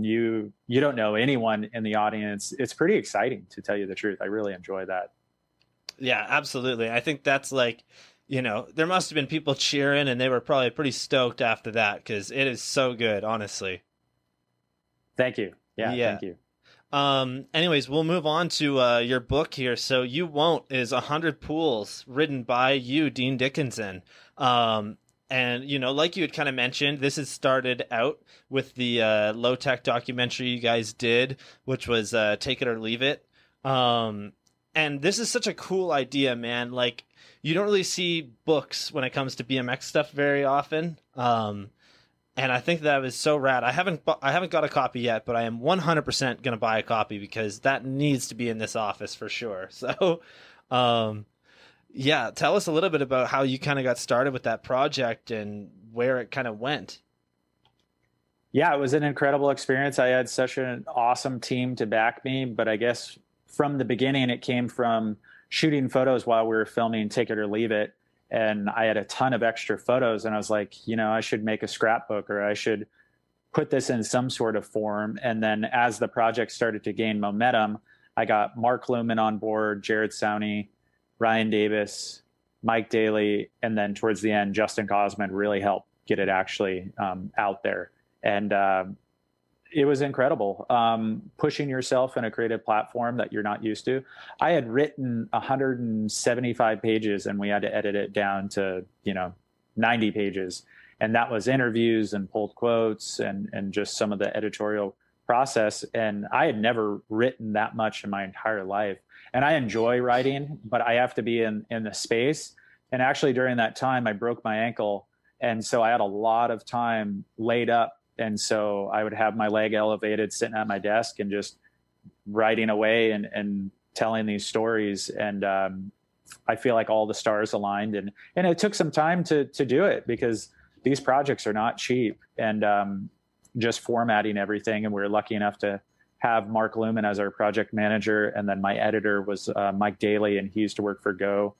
you don't know anyone in the audience, it's pretty exciting, to tell you the truth. I really enjoy that. Yeah, absolutely. I think that's like, you know, there must have been people cheering, and they were probably pretty stoked after that because it is so good, honestly. Thank you. Yeah. Thank you. Anyways, we'll move on to your book here. So You Won't is 100 Pools, written by you, Dean Dickinson. And, you know, like you had kind of mentioned, this has started out with the low-tech documentary you guys did, which was Take It or Leave It. And this is such a cool idea, man. Like, you don't really see books when it comes to BMX stuff very often. And I think that was so rad. I haven't got a copy yet, but I am 100% going to buy a copy because that needs to be in this office for sure. So, yeah, tell us a little bit about how you kind of got started with that project and where it kind of went. Yeah, it was an incredible experience. I had such an awesome team to back me, but I guess from the beginning, it came from shooting photos while we were filming Take It or Leave It. And I had a ton of extra photos, and I was like, you know, I should make a scrapbook, or I should put this in some sort of form. And then as the project started to gain momentum, I got Mark Luman on board, Jared Souney, Ryan Davis, Mike Daly, and then towards the end, Justin Cosman really helped get it actually out there. And it was incredible, pushing yourself in a creative platform that you're not used to. I had written 175 pages, and we had to edit it down to, you know, 90 pages. And that was interviews and pulled quotes and just some of the editorial process. And I had never written that much in my entire life. And I enjoy writing, but I have to be in the space. And actually during that time, I broke my ankle. And so I had a lot of time laid up. And so I would have my leg elevated, sitting at my desk and just writing away and telling these stories. And I feel like all the stars aligned. And it took some time to do it because these projects are not cheap. And just formatting everything. And we were lucky enough to have Mark Luman as our project manager. And then my editor was Mike Daly, and he used to work for Go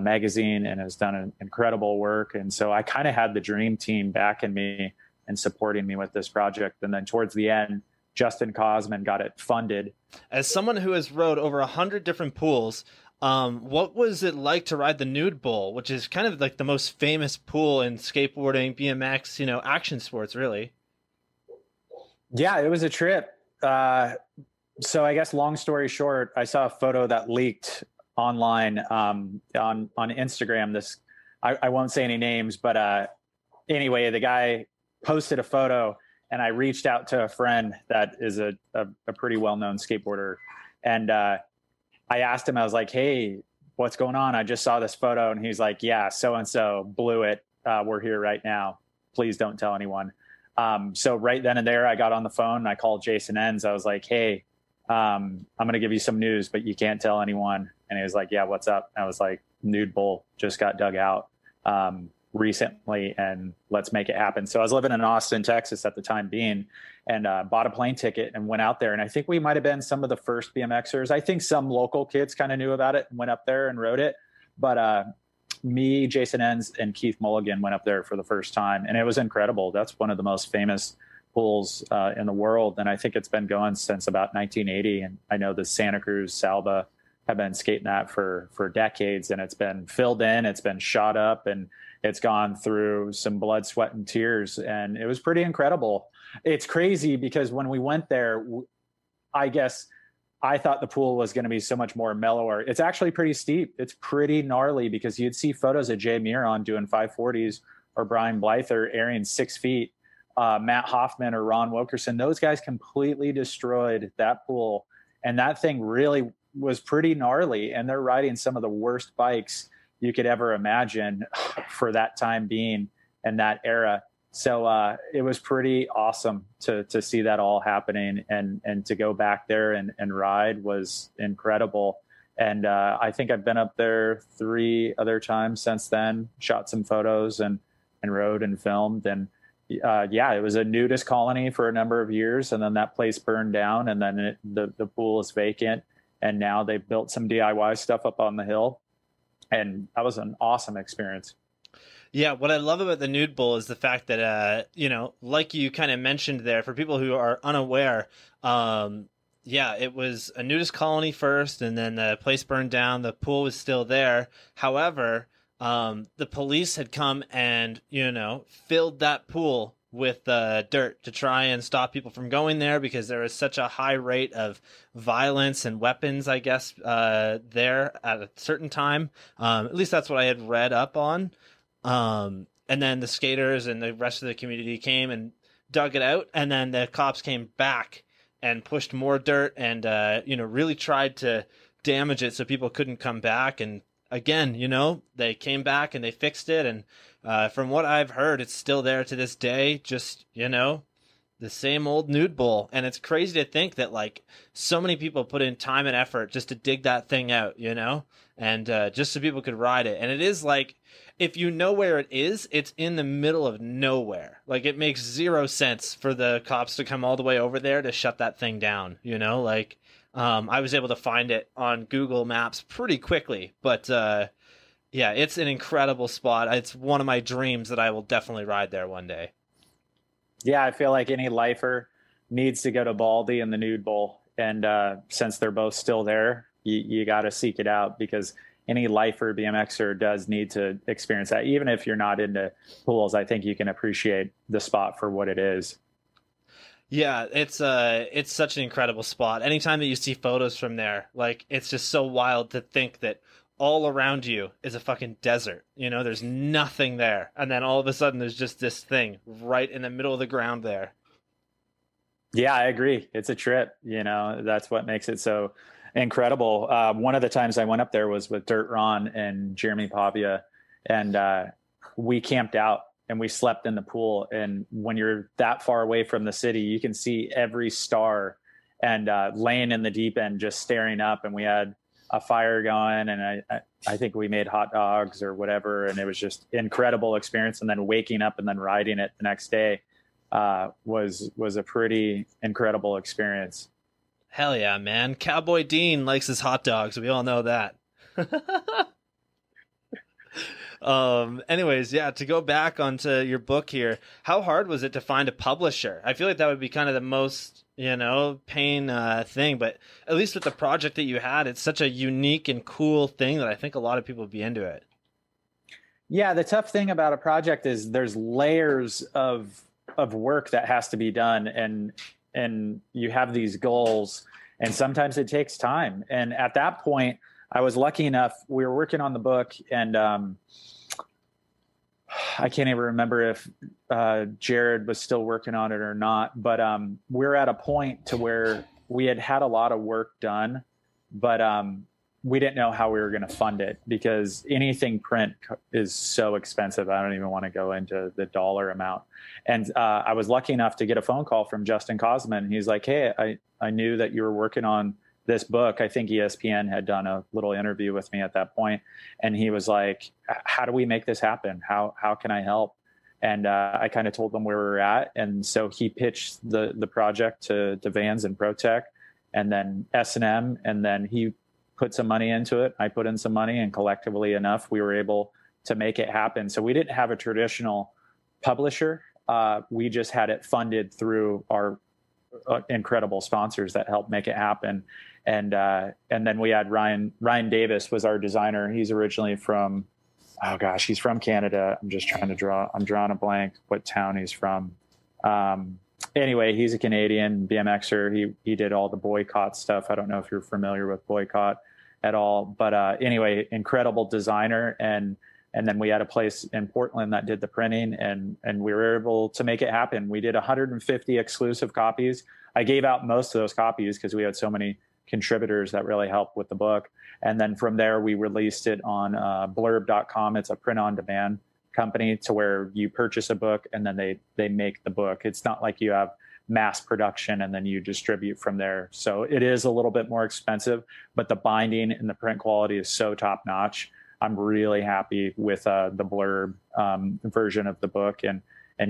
magazine and has done an incredible work. And so I kind of had the dream team backing me and supporting me with this project. And then towards the end, Justin Cosman got it funded. As someone who has rode over 100 different pools, what was it like to ride the Nude Bowl, which is kind of like the most famous pool in skateboarding, BMX, you know, action sports, really? Yeah, it was a trip. So I guess long story short, I saw a photo that leaked online on Instagram. I won't say any names, but anyway, the guy posted a photo, and I reached out to a friend that is a pretty well-known skateboarder, and I asked him, I was like, hey, what's going on? I just saw this photo. And he's like, yeah, so and so blew it, we're here right now, please don't tell anyone. So right then and there, I got on the phone and I called Jason Enns. I was like, hey, I'm gonna give you some news, but you can't tell anyone. And he was like, yeah, what's up? And I was like, Nude Bowl just got dug out recently, and let's make it happen. So I was living in Austin, Texas at the time being, and bought a plane ticket and went out there. And I think we might have been some of the first BMXers. I think some local kids kind of knew about it and went up there and rode it. But me, Jason Enns, and Keith Mulligan went up there for the first time. And it was incredible. That's one of the most famous pools in the world. And I think it's been going since about 1980. And I know the Santa Cruz, Salva, have been skating that for decades, and it's been filled in, it's been shot up, and it's gone through some blood, sweat, and tears. And it was pretty incredible. It's crazy because when we went there, I guess I thought the pool was going to be so much more mellower. It's actually pretty steep. It's pretty gnarly because you'd see photos of Jay Miron doing 540s or Brian Blyther airing 6 feet, Matt Hoffman or Ron Wilkerson. Those guys completely destroyed that pool. And that thing really was pretty gnarly, and they're riding some of the worst bikes you could ever imagine for that time being and that era. So it was pretty awesome to see that all happening, and to go back there and ride was incredible. And I think I've been up there 3 other times since then, shot some photos and rode and filmed. And yeah, it was a nudist colony for a number of years, and then that place burned down, and then the pool is vacant. And now they've built some DIY stuff up on the hill. And that was an awesome experience. Yeah, what I love about the Nude Bowl is the fact that, you know, like you kind of mentioned there, for people who are unaware, yeah, it was a nudist colony first, and then the place burned down. The pool was still there. However, the police had come and, you know, filled that pool with dirt to try and stop people from going there because there was such a high rate of violence and weapons, I guess, there at a certain time. At least that's what I had read up on. And then the skaters and the rest of the community came and dug it out. And then the cops came back and pushed more dirt and, you know, really tried to damage it so people couldn't come back. And again, you know, they came back and they fixed it. And from what I've heard, it's still there to this day. Just, you know, the same old nude bowl. And it's crazy to think that, like, so many people put in time and effort just to dig that thing out, you know, and just so people could ride it. And it is like, if you know where it is, it's in the middle of nowhere. Like, it makes zero sense for the cops to come all the way over there to shut that thing down, you know, like. I was able to find it on Google Maps pretty quickly, but yeah, it's an incredible spot. It's one of my dreams that I will definitely ride there one day. Yeah, I feel like any lifer needs to go to Baldy and the Nude Bowl, and since they're both still there, you got to seek it out, because any lifer BMXer does need to experience that. Even if you're not into pools, I think you can appreciate the spot for what it is. Yeah, it's such an incredible spot. Anytime that you see photos from there, like, it's just so wild to think that all around you is a fucking desert. You know, there's nothing there. And then all of a sudden there's just this thing right in the middle of the ground there. Yeah, I agree. It's a trip. You know, that's what makes it so incredible. One of the times I went up there was with Dirt Ron and Jeremy Pavia, and we camped out. And we slept in the pool. And when you're that far away from the city, you can see every star, and laying in the deep end, just staring up. And we had a fire going, and I think we made hot dogs or whatever. And it was just incredible experience. And then waking up and then riding it the next day was a pretty incredible experience. Hell yeah, man. Cowboy Dean likes his hot dogs. We all know that. Anyways, yeah, to go back onto your book here, how hard was it to find a publisher? I feel like that would be kind of the most, you know, pain thing, but at least with the project that you had, it's such a unique and cool thing that I think a lot of people would be into it. Yeah, the tough thing about a project is there's layers of work that has to be done, and you have these goals, and sometimes it takes time. And at that point, I was lucky enough, we were working on the book, and I can't even remember if Jared was still working on it or not, but we're at a point to where we had a lot of work done, but we didn't know how we were going to fund it, because anything print is so expensive. I don't even want to go into the dollar amount. And I was lucky enough to get a phone call from Justin Cosman. He's like, hey, I knew that you were working on this book. I think ESPN had done a little interview with me at that point. And he was like, how do we make this happen? How can I help? And I kind of told them where we were at. And so he pitched the project to Vans and ProTech, and then S&M. And then he put some money into it. I put in some money, and collectively enough, we were able to make it happen. So we didn't have a traditional publisher. We just had it funded through our incredible sponsors that helped make it happen. And then we had Ryan Davis was our designer. He's originally from, oh gosh, he's from Canada. I'm just trying to draw, I'm drawing a blank what town he's from. Anyway, he's a Canadian BMXer. He did all the Boycott stuff. I don't know if you're familiar with Boycott at all, but anyway, incredible designer. And then we had a place in Portland that did the printing, and we were able to make it happen. We did 150 exclusive copies. I gave out most of those copies because we had so many contributors that really helped with the book. And then from there, we released it on blurb.com. It's a print-on-demand company to where you purchase a book and then they make the book. It's not like you have mass production and then you distribute from there. So it is a little bit more expensive, but the binding and the print quality is so top-notch. I'm really happy with the blurb version of the book and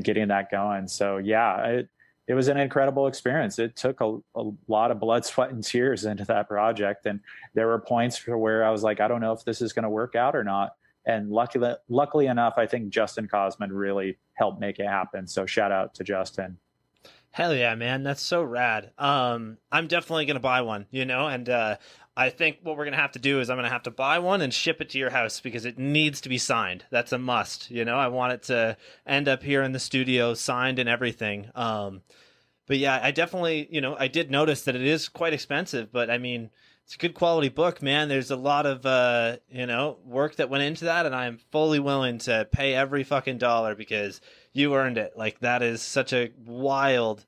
getting that going. So yeah, it was an incredible experience. It took a lot of blood, sweat, and tears into that project. And there were points where I was like, I don't know if this is going to work out or not. And luckily enough, I think Justin Cosman really helped make it happen. So shout out to Justin. Hell yeah, man. That's so rad. I'm definitely going to buy one, you know, and I think what we're going to have to do is I'm going to have to buy one and ship it to your house, because it needs to be signed. That's a must. You know, I want it to end up here in the studio signed and everything. But yeah, I definitely, you know, I did notice that it is quite expensive, but I mean, it's a good quality book, man. There's a lot of, you know, work that went into that, and I am fully willing to pay every fucking dollar because you earned it. Like, that is such a wild,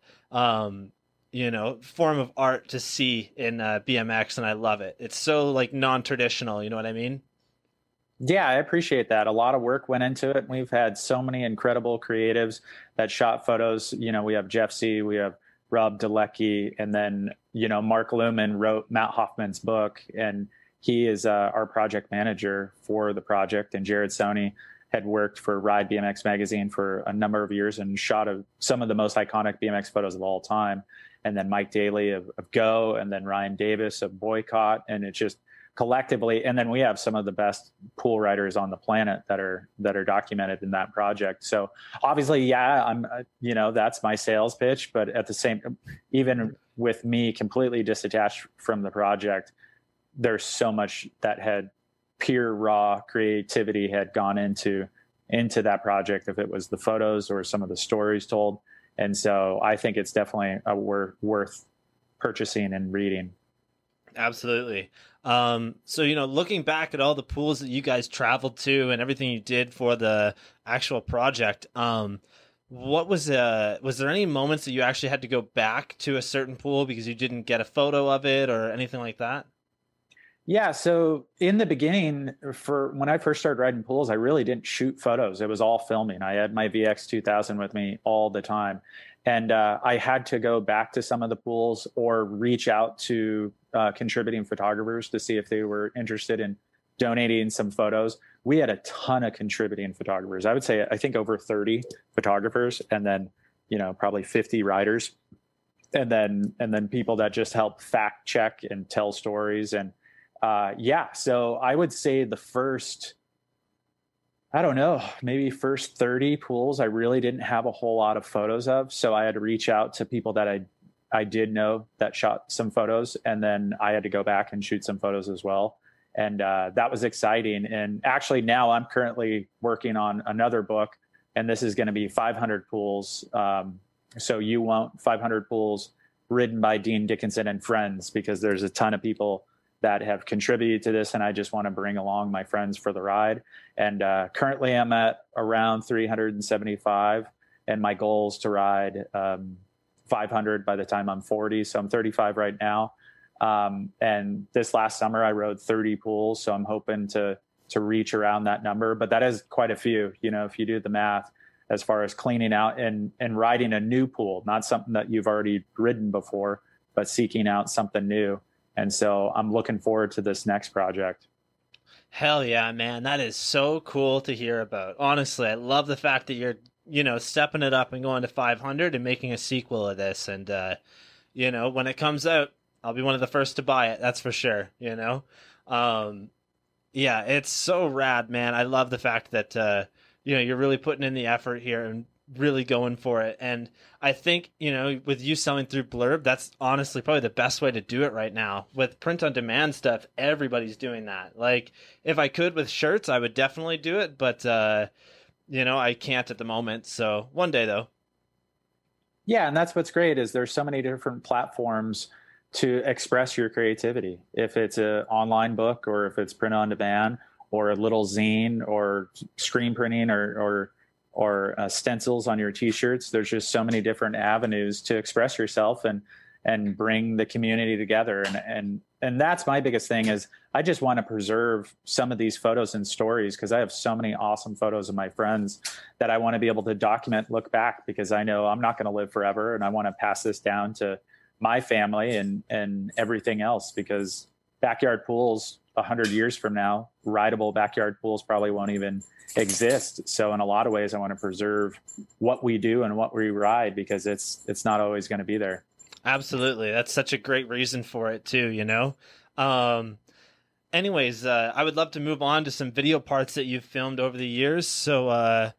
you know, form of art to see in BMX, and I love it. It's so like non-traditional, you know what I mean? Yeah, I appreciate that. A lot of work went into it. We've had so many incredible creatives that shot photos. You know, we have Jeff C., we have Rob Delecki, and then, you know, Mark Luman wrote Matt Hoffman's book, and he is our project manager for the project. And Jared Souney had worked for Ride BMX magazine for a number of years and shot some of the most iconic BMX photos of all time. And then Mike Daly of Go, and then Ryan Davis of Boycott. And it's just collectively, and then we have some of the best pool riders on the planet that are documented in that project. So obviously, yeah, I'm, you know, that's my sales pitch, but at the same, even with me completely disattached from the project, there's so much that had pure raw creativity had gone into that project, if it was the photos or some of the stories told. And so I think it's definitely worth purchasing and reading. Absolutely. So, you know, looking back at all the pools that you guys traveled to and everything you did for the actual project, what was there any moments that you actually had to go back to a certain pool because you didn't get a photo of it or anything like that? Yeah. So in the beginning, for when I first started riding pools, I really didn't shoot photos. It was all filming. I had my VX 2000 with me all the time. And I had to go back to some of the pools or reach out to contributing photographers to see if they were interested in donating some photos. We had a ton of contributing photographers. I would say, I think over 30 photographers, and then, you know, probably 50 riders. And then people that just help fact check and tell stories. And yeah, so I would say the first, I don't know, maybe first 30 pools, I really didn't have a whole lot of photos of. So I had to reach out to people that I did know that shot some photos, and then I had to go back and shoot some photos as well. And that was exciting. And actually now I'm currently working on another book, and this is going to be 500 pools. So you want 500 pools ridden by Dean Dickinson and friends, because there's a ton of people that have contributed to this, and I just want to bring along my friends for the ride. And currently I'm at around 375, and my goal is to ride 500 by the time I'm 40. So I'm 35 right now. And this last summer I rode 30 pools. So I'm hoping to reach around that number, but that is quite a few, you know, if you do the math, as far as cleaning out and riding a new pool, not something that you've already ridden before, but seeking out something new. And so I'm looking forward to this next project. Hell yeah, man. That is so cool to hear about. Honestly, I love the fact that you're, you know, stepping it up and going to 500 and making a sequel of this. And, you know, when it comes out, I'll be one of the first to buy it. That's for sure. You know? Yeah, it's so rad, man. I love the fact that, you know, you're really putting in the effort here and really going for it. And I think, you know, with you selling through Blurb, that's honestly probably the best way to do it right now. With print on demand stuff, everybody's doing that. Like, if I could with shirts, I would definitely do it, but you know, I can't at the moment. So one day though. Yeah, and that's what's great, is there's so many different platforms to express your creativity. If it's an online book, or if it's print on demand, or a little zine, or screen printing, or stencils on your t-shirts. There's just so many different avenues to express yourself and bring the community together. And that's my biggest thing, is I just want to preserve some of these photos and stories, because I have so many awesome photos of my friends that I want to be able to document, look back, because I know I'm not going to live forever, and I want to pass this down to my family and everything else, because backyard pools 100 years from now, rideable backyard pools probably won't even exist. So in a lot of ways, I want to preserve what we do and what we ride, because it's not always going to be there. Absolutely. That's such a great reason for it too, you know? Anyways, I would love to move on to some video parts that you've filmed over the years. So,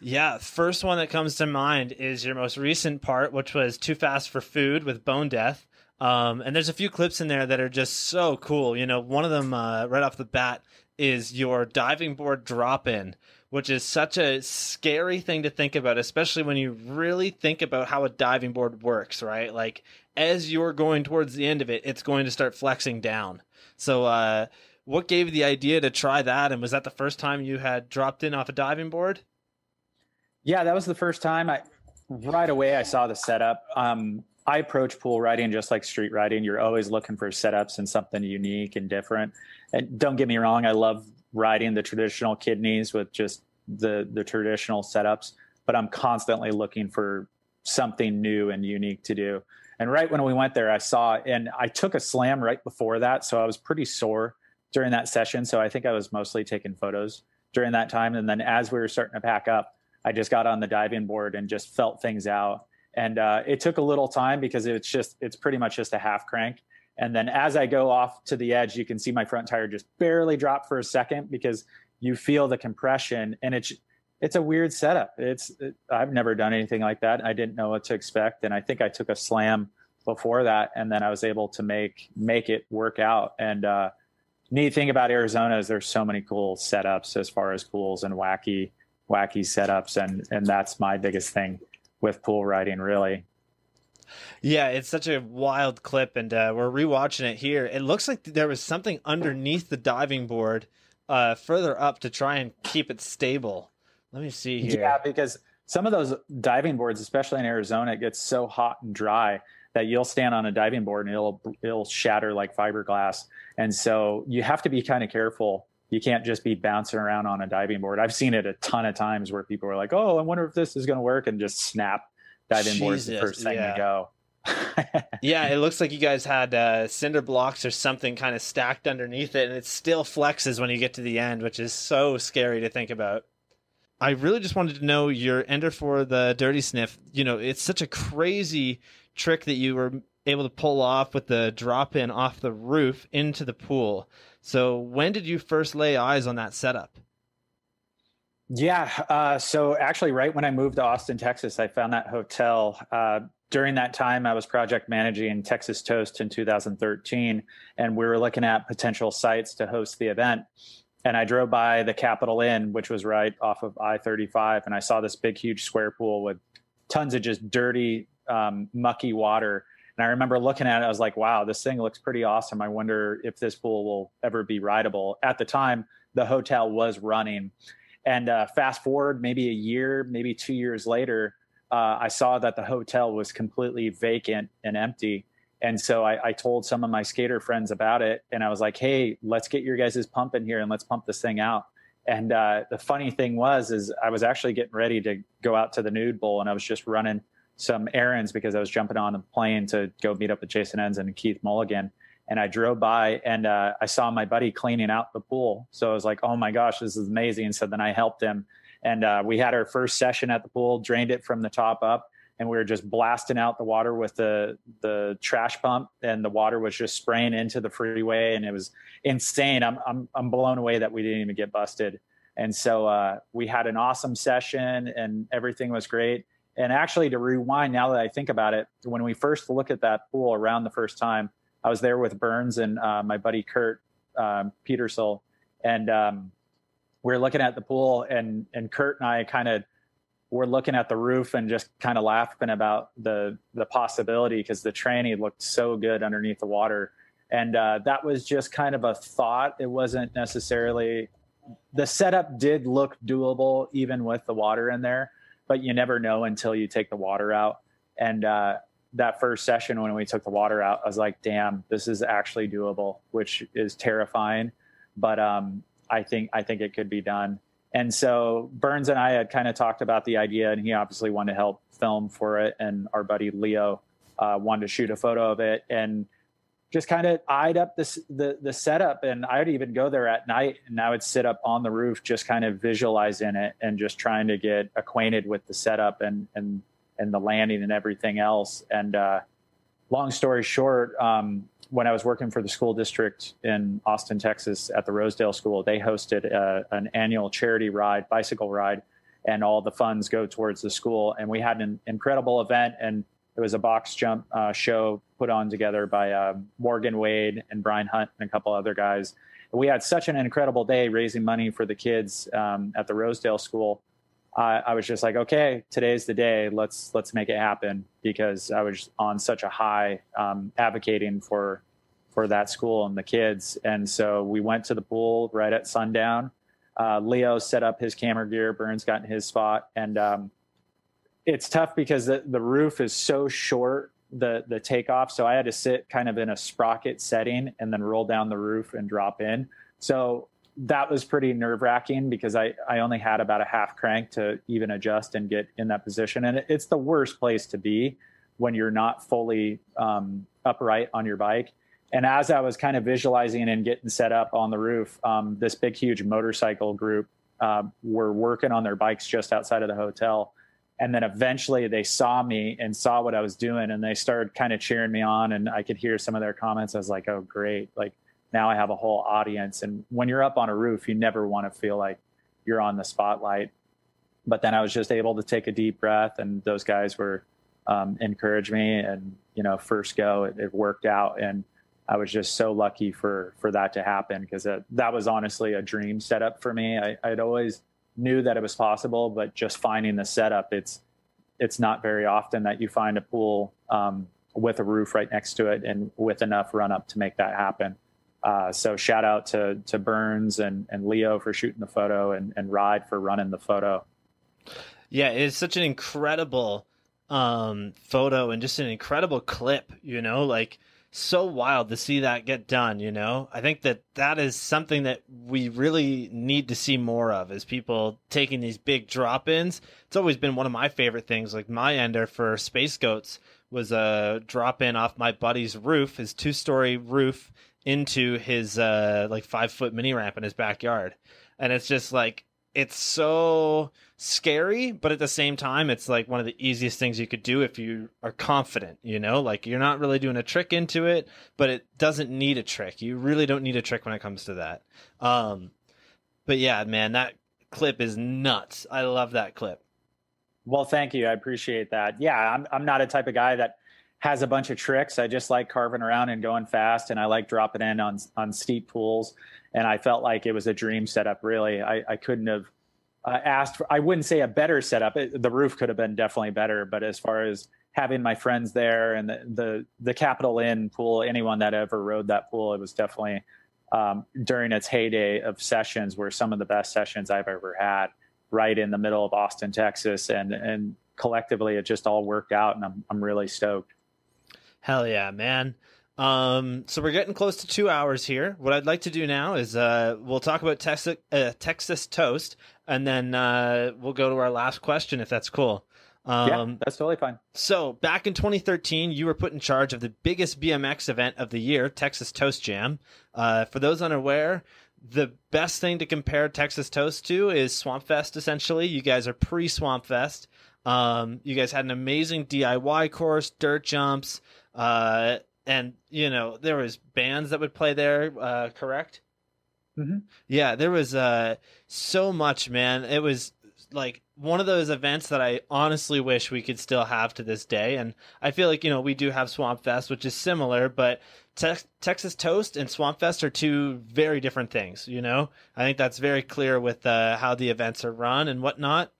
yeah, first one that comes to mind is your most recent part, which was Too Fast for Food with Bone Death. And there's a few clips in there that are just so cool. You know, one of them right off the bat is your diving board drop-in, which is such a scary thing to think about, especially when you really think about how a diving board works, right? Like, as you're going towards the end of it, it's going to start flexing down. So what gave you the idea to try that? And was that the first time you had dropped in off a diving board? Yeah, that was the first time. Right away, I saw the setup. I approach pool riding just like street riding. You're always looking for setups and something unique and different. And don't get me wrong, I love riding the traditional kidneys with just the traditional setups, but I'm constantly looking for something new and unique to do. And right when we went there, I saw, and I took a slam right before that, so I was pretty sore during that session. So I think I was mostly taking photos during that time. And then as we were starting to pack up, I just got on the diving board and just felt things out. And it took a little time because it's pretty much just a half crank. And then as I go off to the edge, you can see my front tire just barely drop for a second because you feel the compression, and it's a weird setup. I've never done anything like that. I didn't know what to expect. And I think I took a slam before that, and then I was able to make it work out. And neat thing about Arizona is there's so many cool setups as far as pools and wacky setups. And that's my biggest thing with pool riding, really. Yeah, it's such a wild clip, and we're rewatching it here. It looks like there was something underneath the diving board further up to try and keep it stable. Let me see here. Yeah, because some of those diving boards, especially in Arizona, it gets so hot and dry that you'll stand on a diving board and it'll shatter like fiberglass. And so you have to be kind of careful. You can't just be bouncing around on a diving board. I've seen it a ton of times where people are like, "Oh, I wonder if this is going to work," and just snap. Diving board's the first thing you go. Yeah, it looks like you guys had cinder blocks or something kind of stacked underneath it, and it still flexes when you get to the end, which is so scary to think about. I really just wanted to know your ender for the dirty sniff. You know, it's such a crazy trick that you were able to pull off with the drop in off the roof into the pool. So when did you first lay eyes on that setup? Yeah. So actually, right when I moved to Austin, Texas, I found that hotel. During that time, I was project managing Texas Toast in 2013, and we were looking at potential sites to host the event. And I drove by the Capitol Inn, which was right off of I-35, and I saw this big, huge square pool with tons of just dirty, mucky water. And I remember looking at it, I was like, wow, this thing looks pretty awesome. I wonder if this pool will ever be rideable. At the time, the hotel was running. And fast forward maybe a year, maybe 2 years later, I saw that the hotel was completely vacant and empty. And so I told some of my skater friends about it, and I was like, "Hey, let's get your guys' pump in here and let's pump this thing out." And the funny thing was I was actually getting ready to go out to the Nude Bowl, and I was just running some errands because I was jumping on a plane to go meet up with Jason Enns and Keith Mulligan. And I drove by, and I saw my buddy cleaning out the pool. So I was like, "Oh my gosh, this is amazing." So then I helped him, and we had our first session at the pool, drained it from the top up. And we were just blasting out the water with the trash pump, and the water was just spraying into the freeway, and it was insane. I'm blown away that we didn't even get busted. And so we had an awesome session, and everything was great. And actually, to rewind, now that I think about it, when we first looked at that pool around the first time, I was there with Burns and my buddy Kurt Petersel, and we were looking at the pool, and Kurt and I kind of we're looking at the roof and just kind of laughing about the possibility because the tranny looked so good underneath the water. And that was just kind of a thought. It wasn't necessarily, the setup did look doable even with the water in there, but you never know until you take the water out. And that first session when we took the water out, I was like, damn, this is actually doable, which is terrifying. But I think it could be done. And so Burns and I had kind of talked about the idea, and he obviously wanted to help film for it. And our buddy Leo wanted to shoot a photo of it, and just kind of eyed up the setup. And I would even go there at night, and I would sit up on the roof, just kind of visualizing it and just trying to get acquainted with the setup and the landing and everything else. And long story short, when I was working for the school district in Austin, Texas, at the Rosedale School, they hosted an annual charity ride, bicycle ride, and all the funds go towards the school. And we had an incredible event, and it was a box jump show put on together by Morgan Wade and Brian Hunt and a couple other guys. And we had such an incredible day raising money for the kids at the Rosedale School. I was just like, okay, today's the day. Let's make it happen, because I was on such a high advocating for that school and the kids. And so we went to the pool right at sundown. Leo set up his camera gear. Burns got in his spot. And it's tough because the roof is so short the takeoff. So I had to sit kind of in a sprocket setting and then roll down the roof and drop in. So that was pretty nerve wracking because I only had about a half crank to even adjust and get in that position. And it's the worst place to be when you're not fully upright on your bike. And as I was kind of visualizing and getting set up on the roof, this big, huge motorcycle group were working on their bikes just outside of the hotel. And then eventually they saw me and saw what I was doing, and they started kind of cheering me on, and I could hear some of their comments. I was like, oh, great. Like, now I have a whole audience. And when you're up on a roof, you never want to feel like you're on the spotlight. But then I was just able to take a deep breath, and those guys were encouraged me. And, you know, first go, it worked out. And I was just so lucky for that to happen, because that was honestly a dream setup for me. I'd always knew that it was possible, but just finding the setup, it's not very often that you find a pool with a roof right next to it and with enough run up to make that happen. So shout out to Burns and Leo for shooting the photo, and Ride for running the photo. Yeah, it's such an incredible photo and just an incredible clip, you know, like, so wild to see that get done, you know. I think that is something that we really need to see more of, is people taking these big drop-ins. It's always been one of my favorite things. Like, my ender for Space Goats was a drop-in off my buddy's roof, his two-story roof, into his like 5-foot mini ramp in his backyard. And it's just like, it's so scary, but at the same time, it's like one of the easiest things you could do if you are confident, you know, like, you're not really doing a trick into it, but it doesn't need a trick. You really don't need a trick when it comes to that. But yeah, man, that clip is nuts. I love that clip. Well, thank you. I appreciate that. Yeah. I'm not a type of guy that has a bunch of tricks. I just like carving around and going fast. And I like dropping in on steep pools. And I felt like it was a dream setup, really. I couldn't have asked for, I wouldn't say a better setup. The roof could have been definitely better. But as far as having my friends there and the Capital Inn pool, anyone that ever rode that pool, it was definitely during its heyday of sessions, were some of the best sessions I've ever had, right in the middle of Austin, Texas. And collectively, it just all worked out. And I'm really stoked. Hell yeah, man. So we're getting close to 2 hours here. What I'd like to do now is we'll talk about Texas Toast, and then we'll go to our last question, if that's cool. Yeah, that's totally fine. So back in 2013, you were put in charge of the biggest BMX event of the year, Texas Toast Jam. For those unaware, the best thing to compare Texas Toast to is Swamp Fest, essentially. You guys are pre-Swamp Fest. You guys had an amazing DIY course, dirt jumps, and you know, there was bands that would play there, correct? Mm-hmm. Yeah, there was so much, man. It was like one of those events that I honestly wish we could still have to this day. And I feel like, you know, we do have Swamp Fest, which is similar, but Texas Toast and Swamp Fest are two very different things, you know. I think that's very clear with how the events are run and whatnot.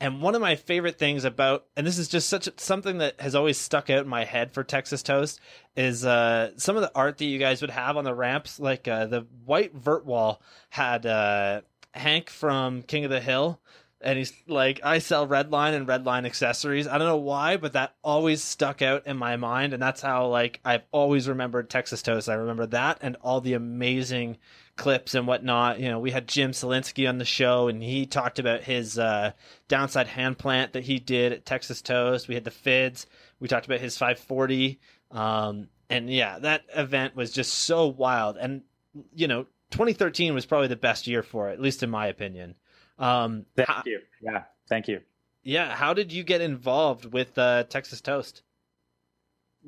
And one of my favorite things about, and this is just something that has always stuck out in my head for Texas Toast, is some of the art that you guys would have on the ramps. Like the white vert wall had Hank from King of the Hill, and he's like, I sell Redline and Redline accessories. I don't know why, but that always stuck out in my mind, and that's how, like, I've always remembered Texas Toast. I remember that and all the amazing clips and whatnot. You know, we had Jim Selinsky on the show, and he talked about his downside hand plant that he did at Texas Toast. We had the Fids. We talked about his 540. And yeah, that event was just so wild. And, you know, 2013 was probably the best year for it, at least in my opinion. Thank you. Yeah. Thank you. Yeah. How did you get involved with Texas Toast?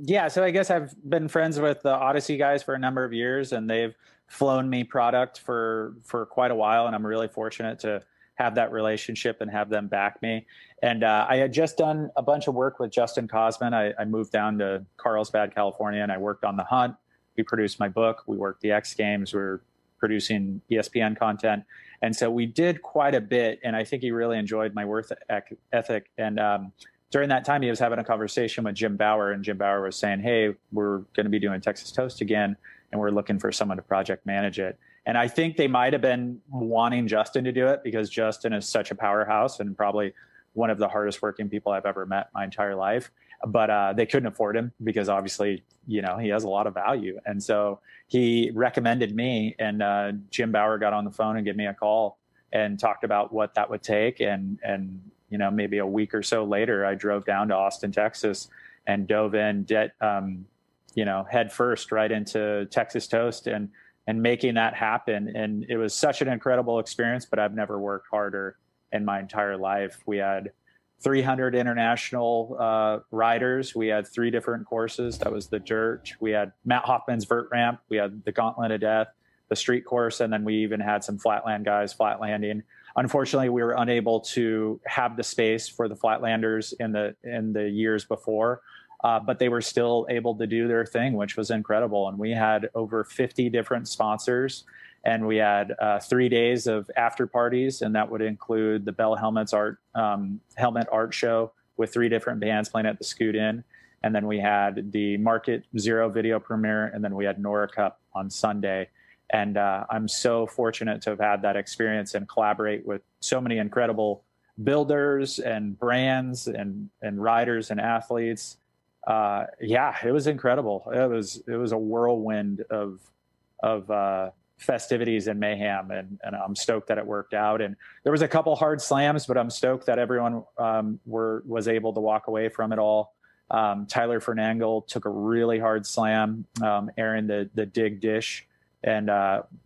Yeah. So I guess I've been friends with the Odyssey guys for a number of years, and they've flown me product for quite a while. And I'm really fortunate to have that relationship and have them back me. And I had just done a bunch of work with Justin Cosman. I moved down to Carlsbad, California, and I worked on The Hunt. We produced my book. We worked the X Games. We were producing ESPN content. And so we did quite a bit, and I think he really enjoyed my work ethic. And during that time, he was having a conversation with Jim Bauer, and Jim Bauer was saying, hey, we're going to be doing Texas Toast again, and we're looking for someone to project manage it. And I think they might have been wanting Justin to do it, because Justin is such a powerhouse and probably one of the hardest working people I've ever met my entire life. But they couldn't afford him because obviously, you know, he has a lot of value. And so he recommended me, and Jim Bauer got on the phone and gave me a call and talked about what that would take. And you know, maybe a week or so later, I drove down to Austin, Texas, and dove in, you know, head first right into Texas Toast and making that happen. And it was such an incredible experience, but I've never worked harder in my entire life. We had 300 international riders. We had 3 different courses. That was the dirt. We had Matt Hoffman's vert ramp. We had the Gauntlet of Death, the street course. And then we even had some flatland guys flatlanding. Unfortunately, we were unable to have the space for the flatlanders in the years before, but they were still able to do their thing, which was incredible. And we had over 50 different sponsors. And we had 3 days of after parties, and that would include the Bell Helmets helmet art show with 3 different bands playing at the Scoot Inn. And then we had the Market Zero video premiere, and then we had Nora Cup on Sunday. And I'm so fortunate to have had that experience and collaborate with so many incredible builders and brands and riders and athletes. Yeah, it was incredible. It was a whirlwind of festivities and mayhem, and I'm stoked that it worked out. And there was a couple hard slams, but I'm stoked that everyone was able to walk away from it all. Tyler Fernangle took a really hard slam, Aaron the dig dish, and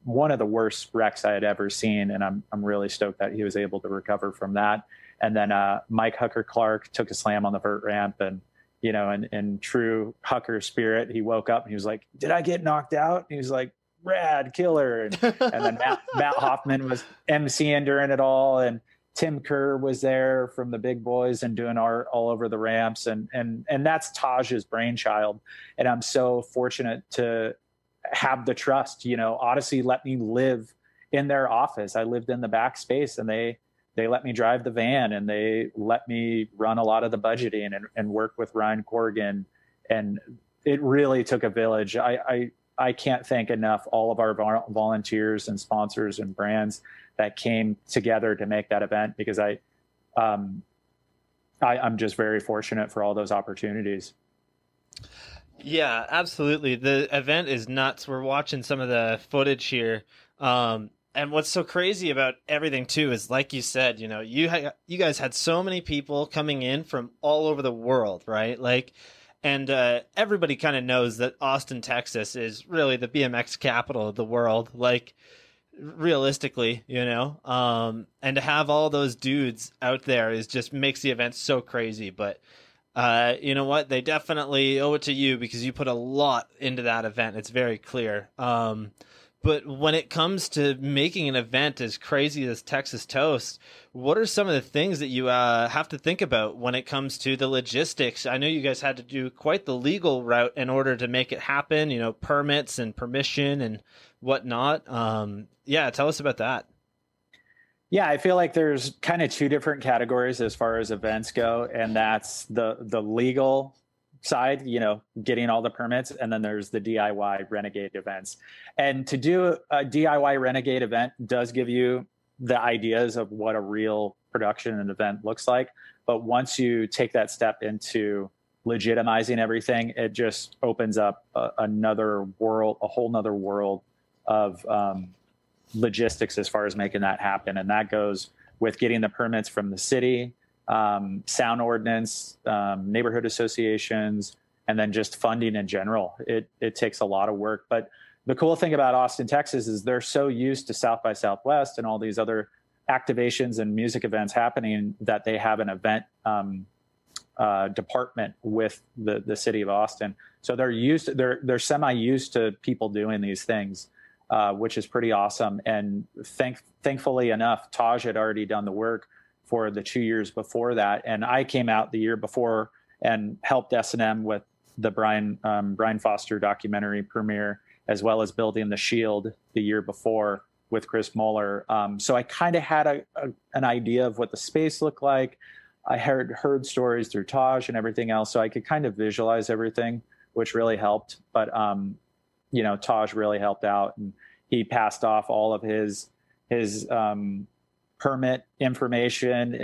one of the worst wrecks I had ever seen, and I'm really stoked that he was able to recover from that. And then Mike Hucker Clark took a slam on the vert ramp, and you know, in true Hucker spirit, he woke up and he was like, "Did I get knocked out?" And he was like, "Rad, killer." And then Matt Hoffman was emceeing during it all. And Tim Kerr was there from the big boys and doing art all over the ramps. And that's Taj's brainchild. And I'm so fortunate to have the trust. You know, Odyssey let me live in their office. I lived in the back space, and they let me drive the van, and they let me run a lot of the budgeting and work with Ryan Corrigan. And it really took a village. I can't thank enough all of our volunteers and sponsors and brands that came together to make that event, because I'm just very fortunate for all those opportunities. Yeah, absolutely. The event is nuts. We're watching some of the footage here. And what's so crazy about everything too is, like you said, you know, you guys had so many people coming in from all over the world, right? Like, and everybody kind of knows that Austin, Texas is really the BMX capital of the world, like realistically, you know, and to have all those dudes out there is just makes the event so crazy. But you know what? They definitely owe it to you, because you put a lot into that event. It's very clear. But when it comes to making an event as crazy as Texas Toast, what are some of the things that you have to think about when it comes to the logistics? I know you guys had to do quite the legal route in order to make it happen, you know, permits and permission and whatnot. Yeah, tell us about that. Yeah, I feel like there's kind of 2 different categories as far as events go, and that's the legal side, you know, getting all the permits, and then there's the DIY renegade events. And to do a DIY renegade event does give you the ideas of what a real production and event looks like. But once you take that step into legitimizing everything, it just opens up another world, a whole nother world of logistics as far as making that happen. And that goes with getting the permits from the city, sound ordinance, neighborhood associations, and then just funding in general. It takes a lot of work. But the cool thing about Austin, Texas is they're so used to South by Southwest and all these other activations and music events happening that they have an event department with the city of Austin. So they're used to, they're semi-used to people doing these things, which is pretty awesome. And thankfully enough, Taj had already done the work for the 2 years before that. And I came out the year before and helped S&M with the Brian Foster documentary premiere, as well as building the Shield the year before with Chris Moeller. So I kind of had an idea of what the space looked like. I heard stories through Taj and everything else, so I could kind of visualize everything, which really helped. But, you know, Taj really helped out, and he passed off all of his permit information,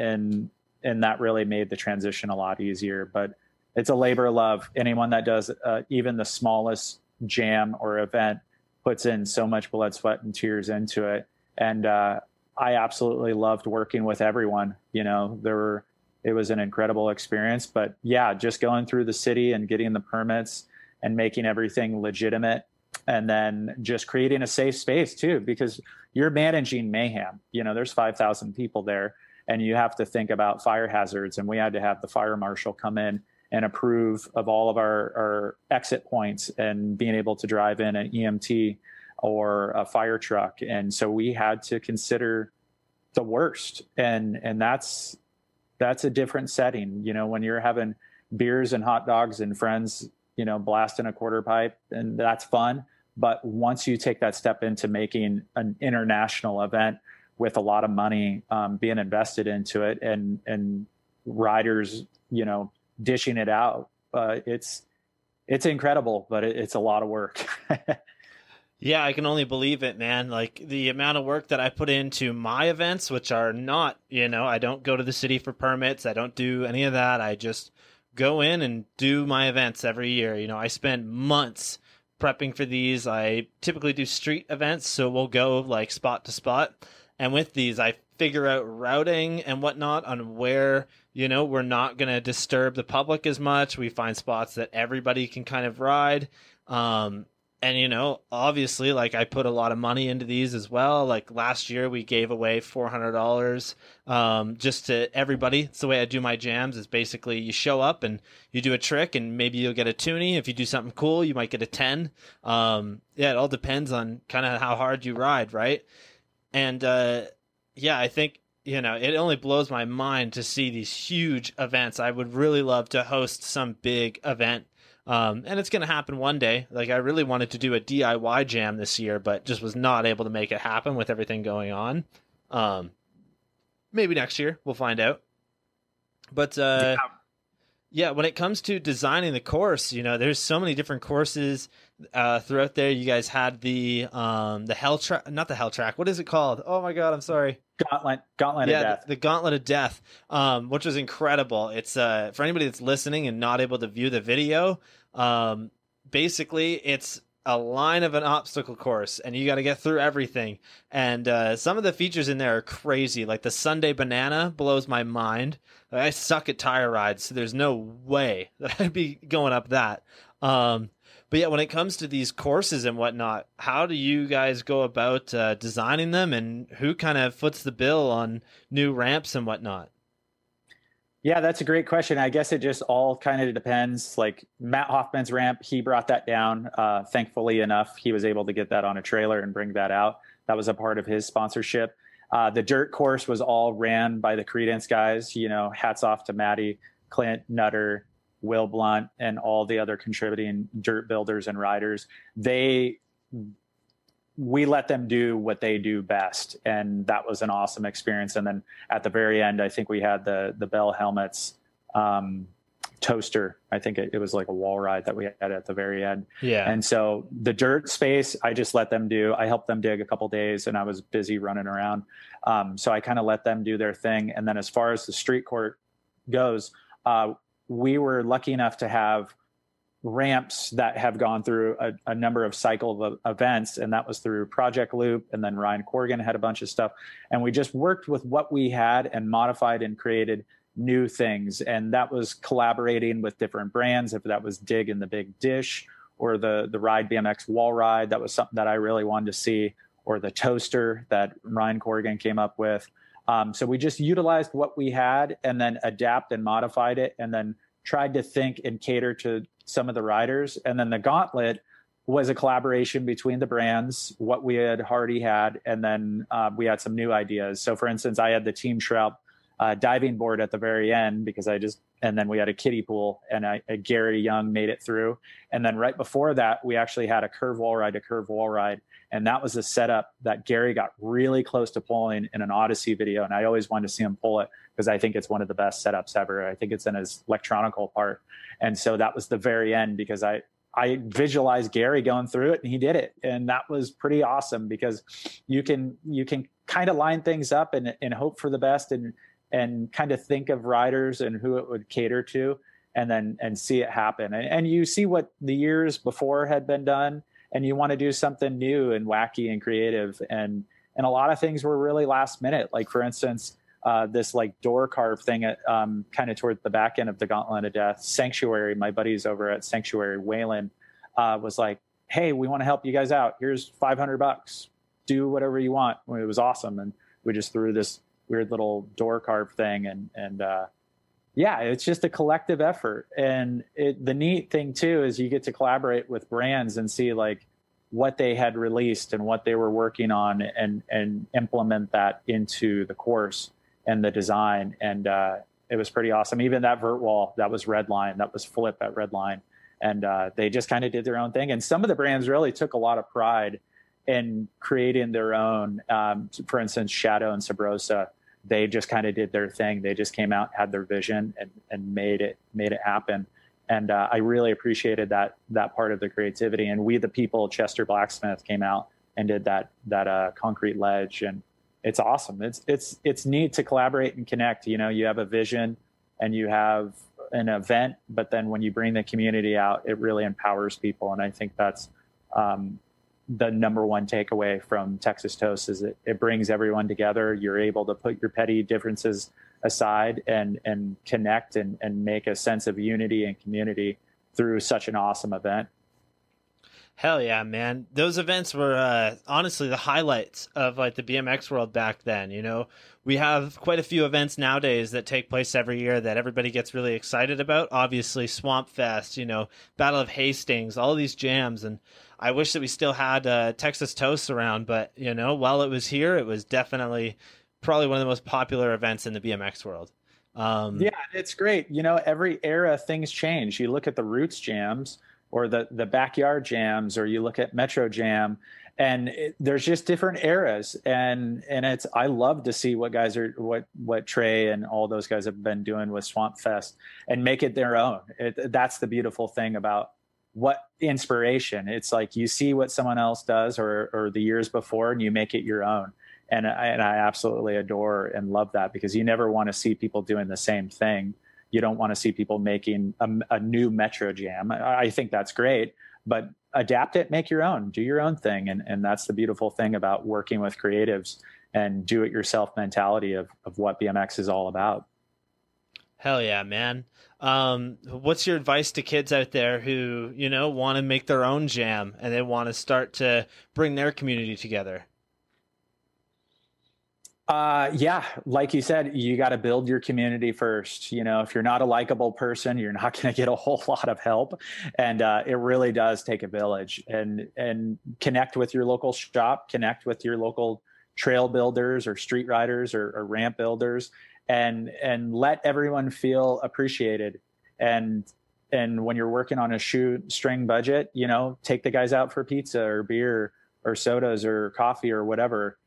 and that really made the transition a lot easier. But It's a labor of love. Anyone that does even the smallest jam or event puts in so much blood, sweat, and tears into it. And I absolutely loved working with everyone. You know, it was an incredible experience. But yeah, just going through the city and getting the permits and making everything legitimate, and then just creating a safe space too, because you're managing mayhem. You know, there's 5,000 people there, and you have to think about fire hazards. And we had to have the fire marshal come in and approve of all of our exit points and being able to drive in an EMT or a fire truck. And so we had to consider the worst. And that's a different setting. You know, when you're having beers and hot dogs and friends, you know, blasting a quarter pipe, and that's fun. But once you take that step into making an international event with a lot of money being invested into it, and riders, you know, dishing it out, it's incredible, but it's a lot of work. Yeah, I can only believe it, man. Like, the amount of work that I put into my events, which are not, you know, I don't go to the city for permits. I don't do any of that. I just go in and do my events every year. You know, I spend months prepping for these. I typically do street events, so we'll go like spot to spot. And with these, I figure out routing and whatnot on where, you know, we're not going to disturb the public as much. We find spots that everybody can kind of ride. And, you know, obviously, like, I put a lot of money into these as well. Like, last year, we gave away $400 just to everybody. It's the way I do my jams, is basically you show up and you do a trick, and maybe you'll get a toonie. If you do something cool, you might get a 10. Yeah, it all depends on kind of how hard you ride, right? And, yeah, I think, you know, it only blows my mind to see these huge events. I would really love to host some big event. And it's going to happen one day. Like, I really wanted to do a DIY jam this year, but just was not able to make it happen with everything going on. Maybe next year, we'll find out. But yeah, when it comes to designing the course, you know, there's so many different courses throughout there. You guys had the hell track, not the hell track. What is it called? Oh my God, I'm sorry. Gauntlet yeah, of Death. The Gauntlet of Death, which was incredible. It's for anybody that's listening and not able to view the video, basically it's a line of an obstacle course, and you got to get through everything. And some of the features in there are crazy. Like the Sunday banana blows my mind. Like, I suck at tire rides, so there's no way that I'd be going up that. But yeah, when it comes to these courses and whatnot, how do you guys go about designing them, and who kind of foots the bill on new ramps and whatnot? Yeah, that's a great question. I guess it just all kind of depends. Like Matt Hoffman's ramp, he brought that down. Thankfully enough, he was able to get that on a trailer and bring that out. That was a part of his sponsorship. The dirt course was all ran by the Credence guys. You know, hats off to Maddie, Clint, Nutter, Will Blunt, and all the other contributing dirt builders and riders. We let them do what they do best, and that was an awesome experience. And then at the very end, I think we had the Bell Helmets toaster. I think it was like a wall ride that we had at the very end. Yeah. And so the dirt space, I just let them do. I helped them dig a couple days, and I was busy running around. So I kind of let them do their thing. And then as far as the street court goes, we were lucky enough to have ramps that have gone through a number of cycle of events, and that was through Project Loop, and then Ryan Corrigan had a bunch of stuff, and we just worked with what we had and modified and created new things. And that was collaborating with different brands. If that was Dig in the Big Dish, or the Ride BMX wall ride, that was something that I really wanted to see, or the toaster that Ryan Corrigan came up with. So we just utilized what we had, and then adapt and modified it, and then tried to think and cater to some of the riders. And then the Gauntlet was a collaboration between the brands, what we had already had, and then we had some new ideas. So for instance, I had the Team Shroud diving board at the very end, because and then we had a kiddie pool, and Gary Young made it through. And then right before that, we actually had a curve wall ride. And that was the setup that Gary got really close to pulling in an Odyssey video. And I always wanted to see him pull it, because I think it's one of the best setups ever. I think it's in his electronical part. And so that was the very end, because I visualized Gary going through it, and he did it. And that was pretty awesome, because you can kind of line things up and hope for the best, and kind of think of riders and who it would cater to. and see it happen. And you see what the years before had been done, and you want to do something new and wacky and creative. And a lot of things were really last minute. Like, for instance, this like door carve thing at kind of towards the back end of the Gauntlet of Death, Sanctuary, my buddies over at Sanctuary, Waylon, was like, hey, we want to help you guys out. Here's $500. Do whatever you want. It was awesome. And we just threw this weird little door carve thing. And yeah, it's just a collective effort. And the neat thing too, is you get to collaborate with brands and see like what they had released and what they were working on and implement that into the course and the design. And it was pretty awesome. Even that vert wall, that was Redline, that was Flip at Redline. And they just kind of did their own thing. And some of the brands really took a lot of pride in creating their own. For instance, Shadow and Sabrosa, they just kind of did their thing. They just came out, had their vision, and made it happen. And I really appreciated that part of the creativity. And We the People, Chester Blacksmith, came out and did that concrete ledge. And it's awesome. It's neat to collaborate and connect. You know, you have a vision and you have an event, but then when you bring the community out, it really empowers people. And I think that's the number one takeaway from Texas Toast is it brings everyone together. You're able to put your petty differences aside and connect and make a sense of unity and community through such an awesome event. Hell yeah, man. Those events were honestly the highlights of like the BMX world back then. You know, we have quite a few events nowadays that take place every year that everybody gets really excited about. Obviously Swamp Fest, you know, Battle of Hastings, all these jams. And I wish that we still had Texas Toast around, but you know, while it was here, it was definitely probably one of the most popular events in the BMX world. Yeah, it's great. You know, every era things change. You look at the Roots jams, or the backyard jams, or you look at Metro Jam, and there's just different eras. And it's, I love to see what guys are, what Trey and all those guys have been doing with Swamp Fest and make it their own. That's the beautiful thing about what inspiration. It's like, you see what someone else does or the years before, and you make it your own. And I absolutely adore and love that, because you never want to see people doing the same thing. You don't want to see people making a new Metro Jam. I think that's great, but adapt it, make your own, do your own thing. And that's the beautiful thing about working with creatives and do-it-yourself mentality of what BMX is all about. Hell yeah, man. What's your advice to kids out there who, you know, want to make their own jam and they want to start to bring their community together? Yeah, like you said, you got to build your community first. You know, if you're not a likable person, you're not going to get a whole lot of help. And it really does take a village. And connect with your local shop, connect with your local trail builders or street riders or ramp builders, and let everyone feel appreciated. And when you're working on a shoestring budget, you know, take the guys out for pizza or beer or sodas or coffee or whatever.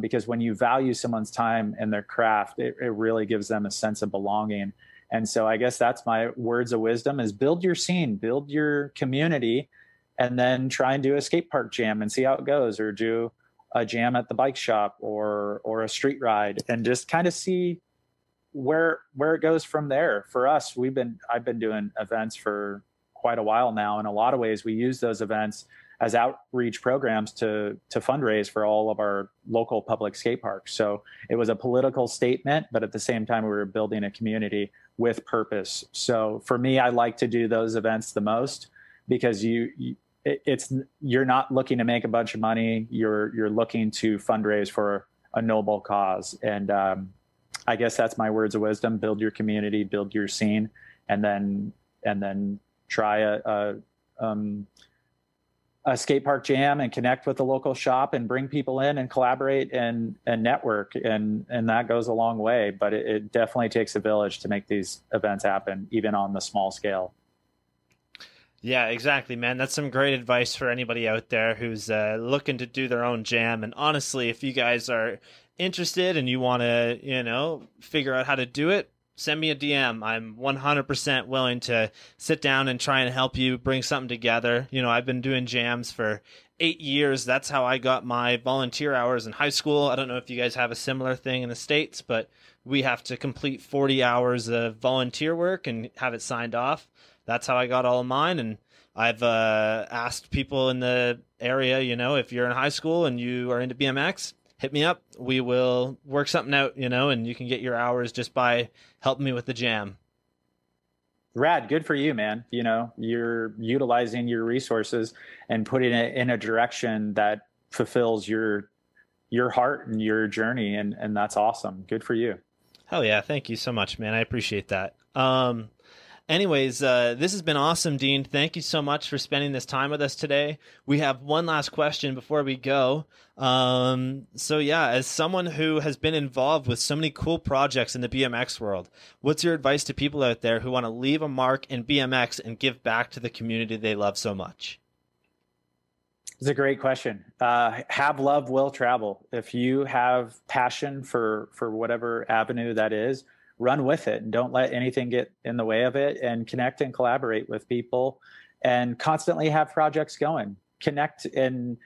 Because when you value someone's time and their craft, it really gives them a sense of belonging. And so I guess that's my words of wisdom is build your scene, build your community, and then try and do a skate park jam and see how it goes, or do a jam at the bike shop or a street ride, and just kind of see where it goes from there. For us, I've been doing events for quite a while now. In a lot of ways, we use those events as outreach programs to fundraise for all of our local public skate parks. So it was a political statement, but at the same time, we were building a community with purpose. So for me, I like to do those events the most, because you're not looking to make a bunch of money. You're looking to fundraise for a noble cause. And I guess that's my words of wisdom: build your community, build your scene, and then try a skate park jam and connect with the local shop and bring people in and collaborate and network. And that goes a long way, but it definitely takes a village to make these events happen, even on the small scale. Yeah, exactly, man. That's some great advice for anybody out there who's looking to do their own jam. And honestly, if you guys are interested and you want to, you know, figure out how to do it, send me a DM. I'm 100% willing to sit down and try and help you bring something together. You know, I've been doing jams for 8 years. That's how I got my volunteer hours in high school. I don't know if you guys have a similar thing in the States, but we have to complete 40 hours of volunteer work and have it signed off. That's how I got all of mine. And I've asked people in the area, you know, if you're in high school and you are into BMX, hit me up. We will work something out, you know, and you can get your hours just by helping me with the jam. Rad. Good for you, man. You know, you're utilizing your resources and putting it in a direction that fulfills your heart and your journey. And that's awesome. Good for you. Hell yeah. Thank you so much, man. I appreciate that. Anyways, this has been awesome, Dean. Thank you so much for spending this time with us today. We have one last question before we go. So yeah, as someone who has been involved with so many cool projects in the BMX world, what's your advice to people out there who want to leave a mark in BMX and give back to the community they love so much? It's a great question. Have love, will travel. If you have passion for whatever avenue that is, run with it and don't let anything get in the way of it, and connect and collaborate with people and constantly have projects going. Connect and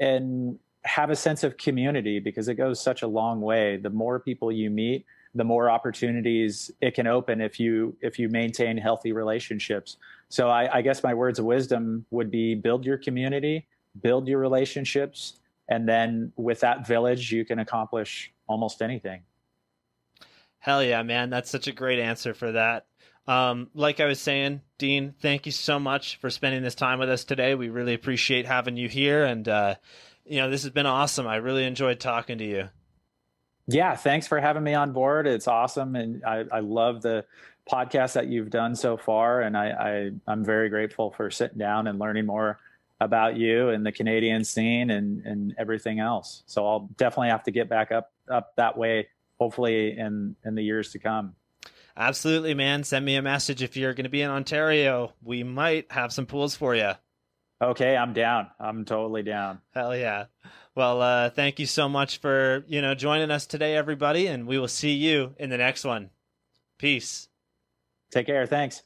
have a sense of community, because it goes such a long way. The more people you meet, the more opportunities it can open if you maintain healthy relationships. So I guess my words of wisdom would be build your community, build your relationships, and then with that village, you can accomplish almost anything. Hell yeah, man. That's such a great answer for that. Like I was saying, Dean, thank you so much for spending this time with us today. We really appreciate having you here. And, you know, this has been awesome. I really enjoyed talking to you. Yeah. Thanks for having me on board. It's awesome. And I love the podcast that you've done so far. And I'm very grateful for sitting down and learning more about you and the Canadian scene and everything else. So I'll definitely have to get back up that way, hopefully in the years to come. Absolutely, man. Send me a message. If you're going to be in Ontario, we might have some pools for you. Okay. I'm down. I'm totally down. Hell yeah. Well, thank you so much for, you know, joining us today, everybody. And we will see you in the next one. Peace. Take care. Thanks.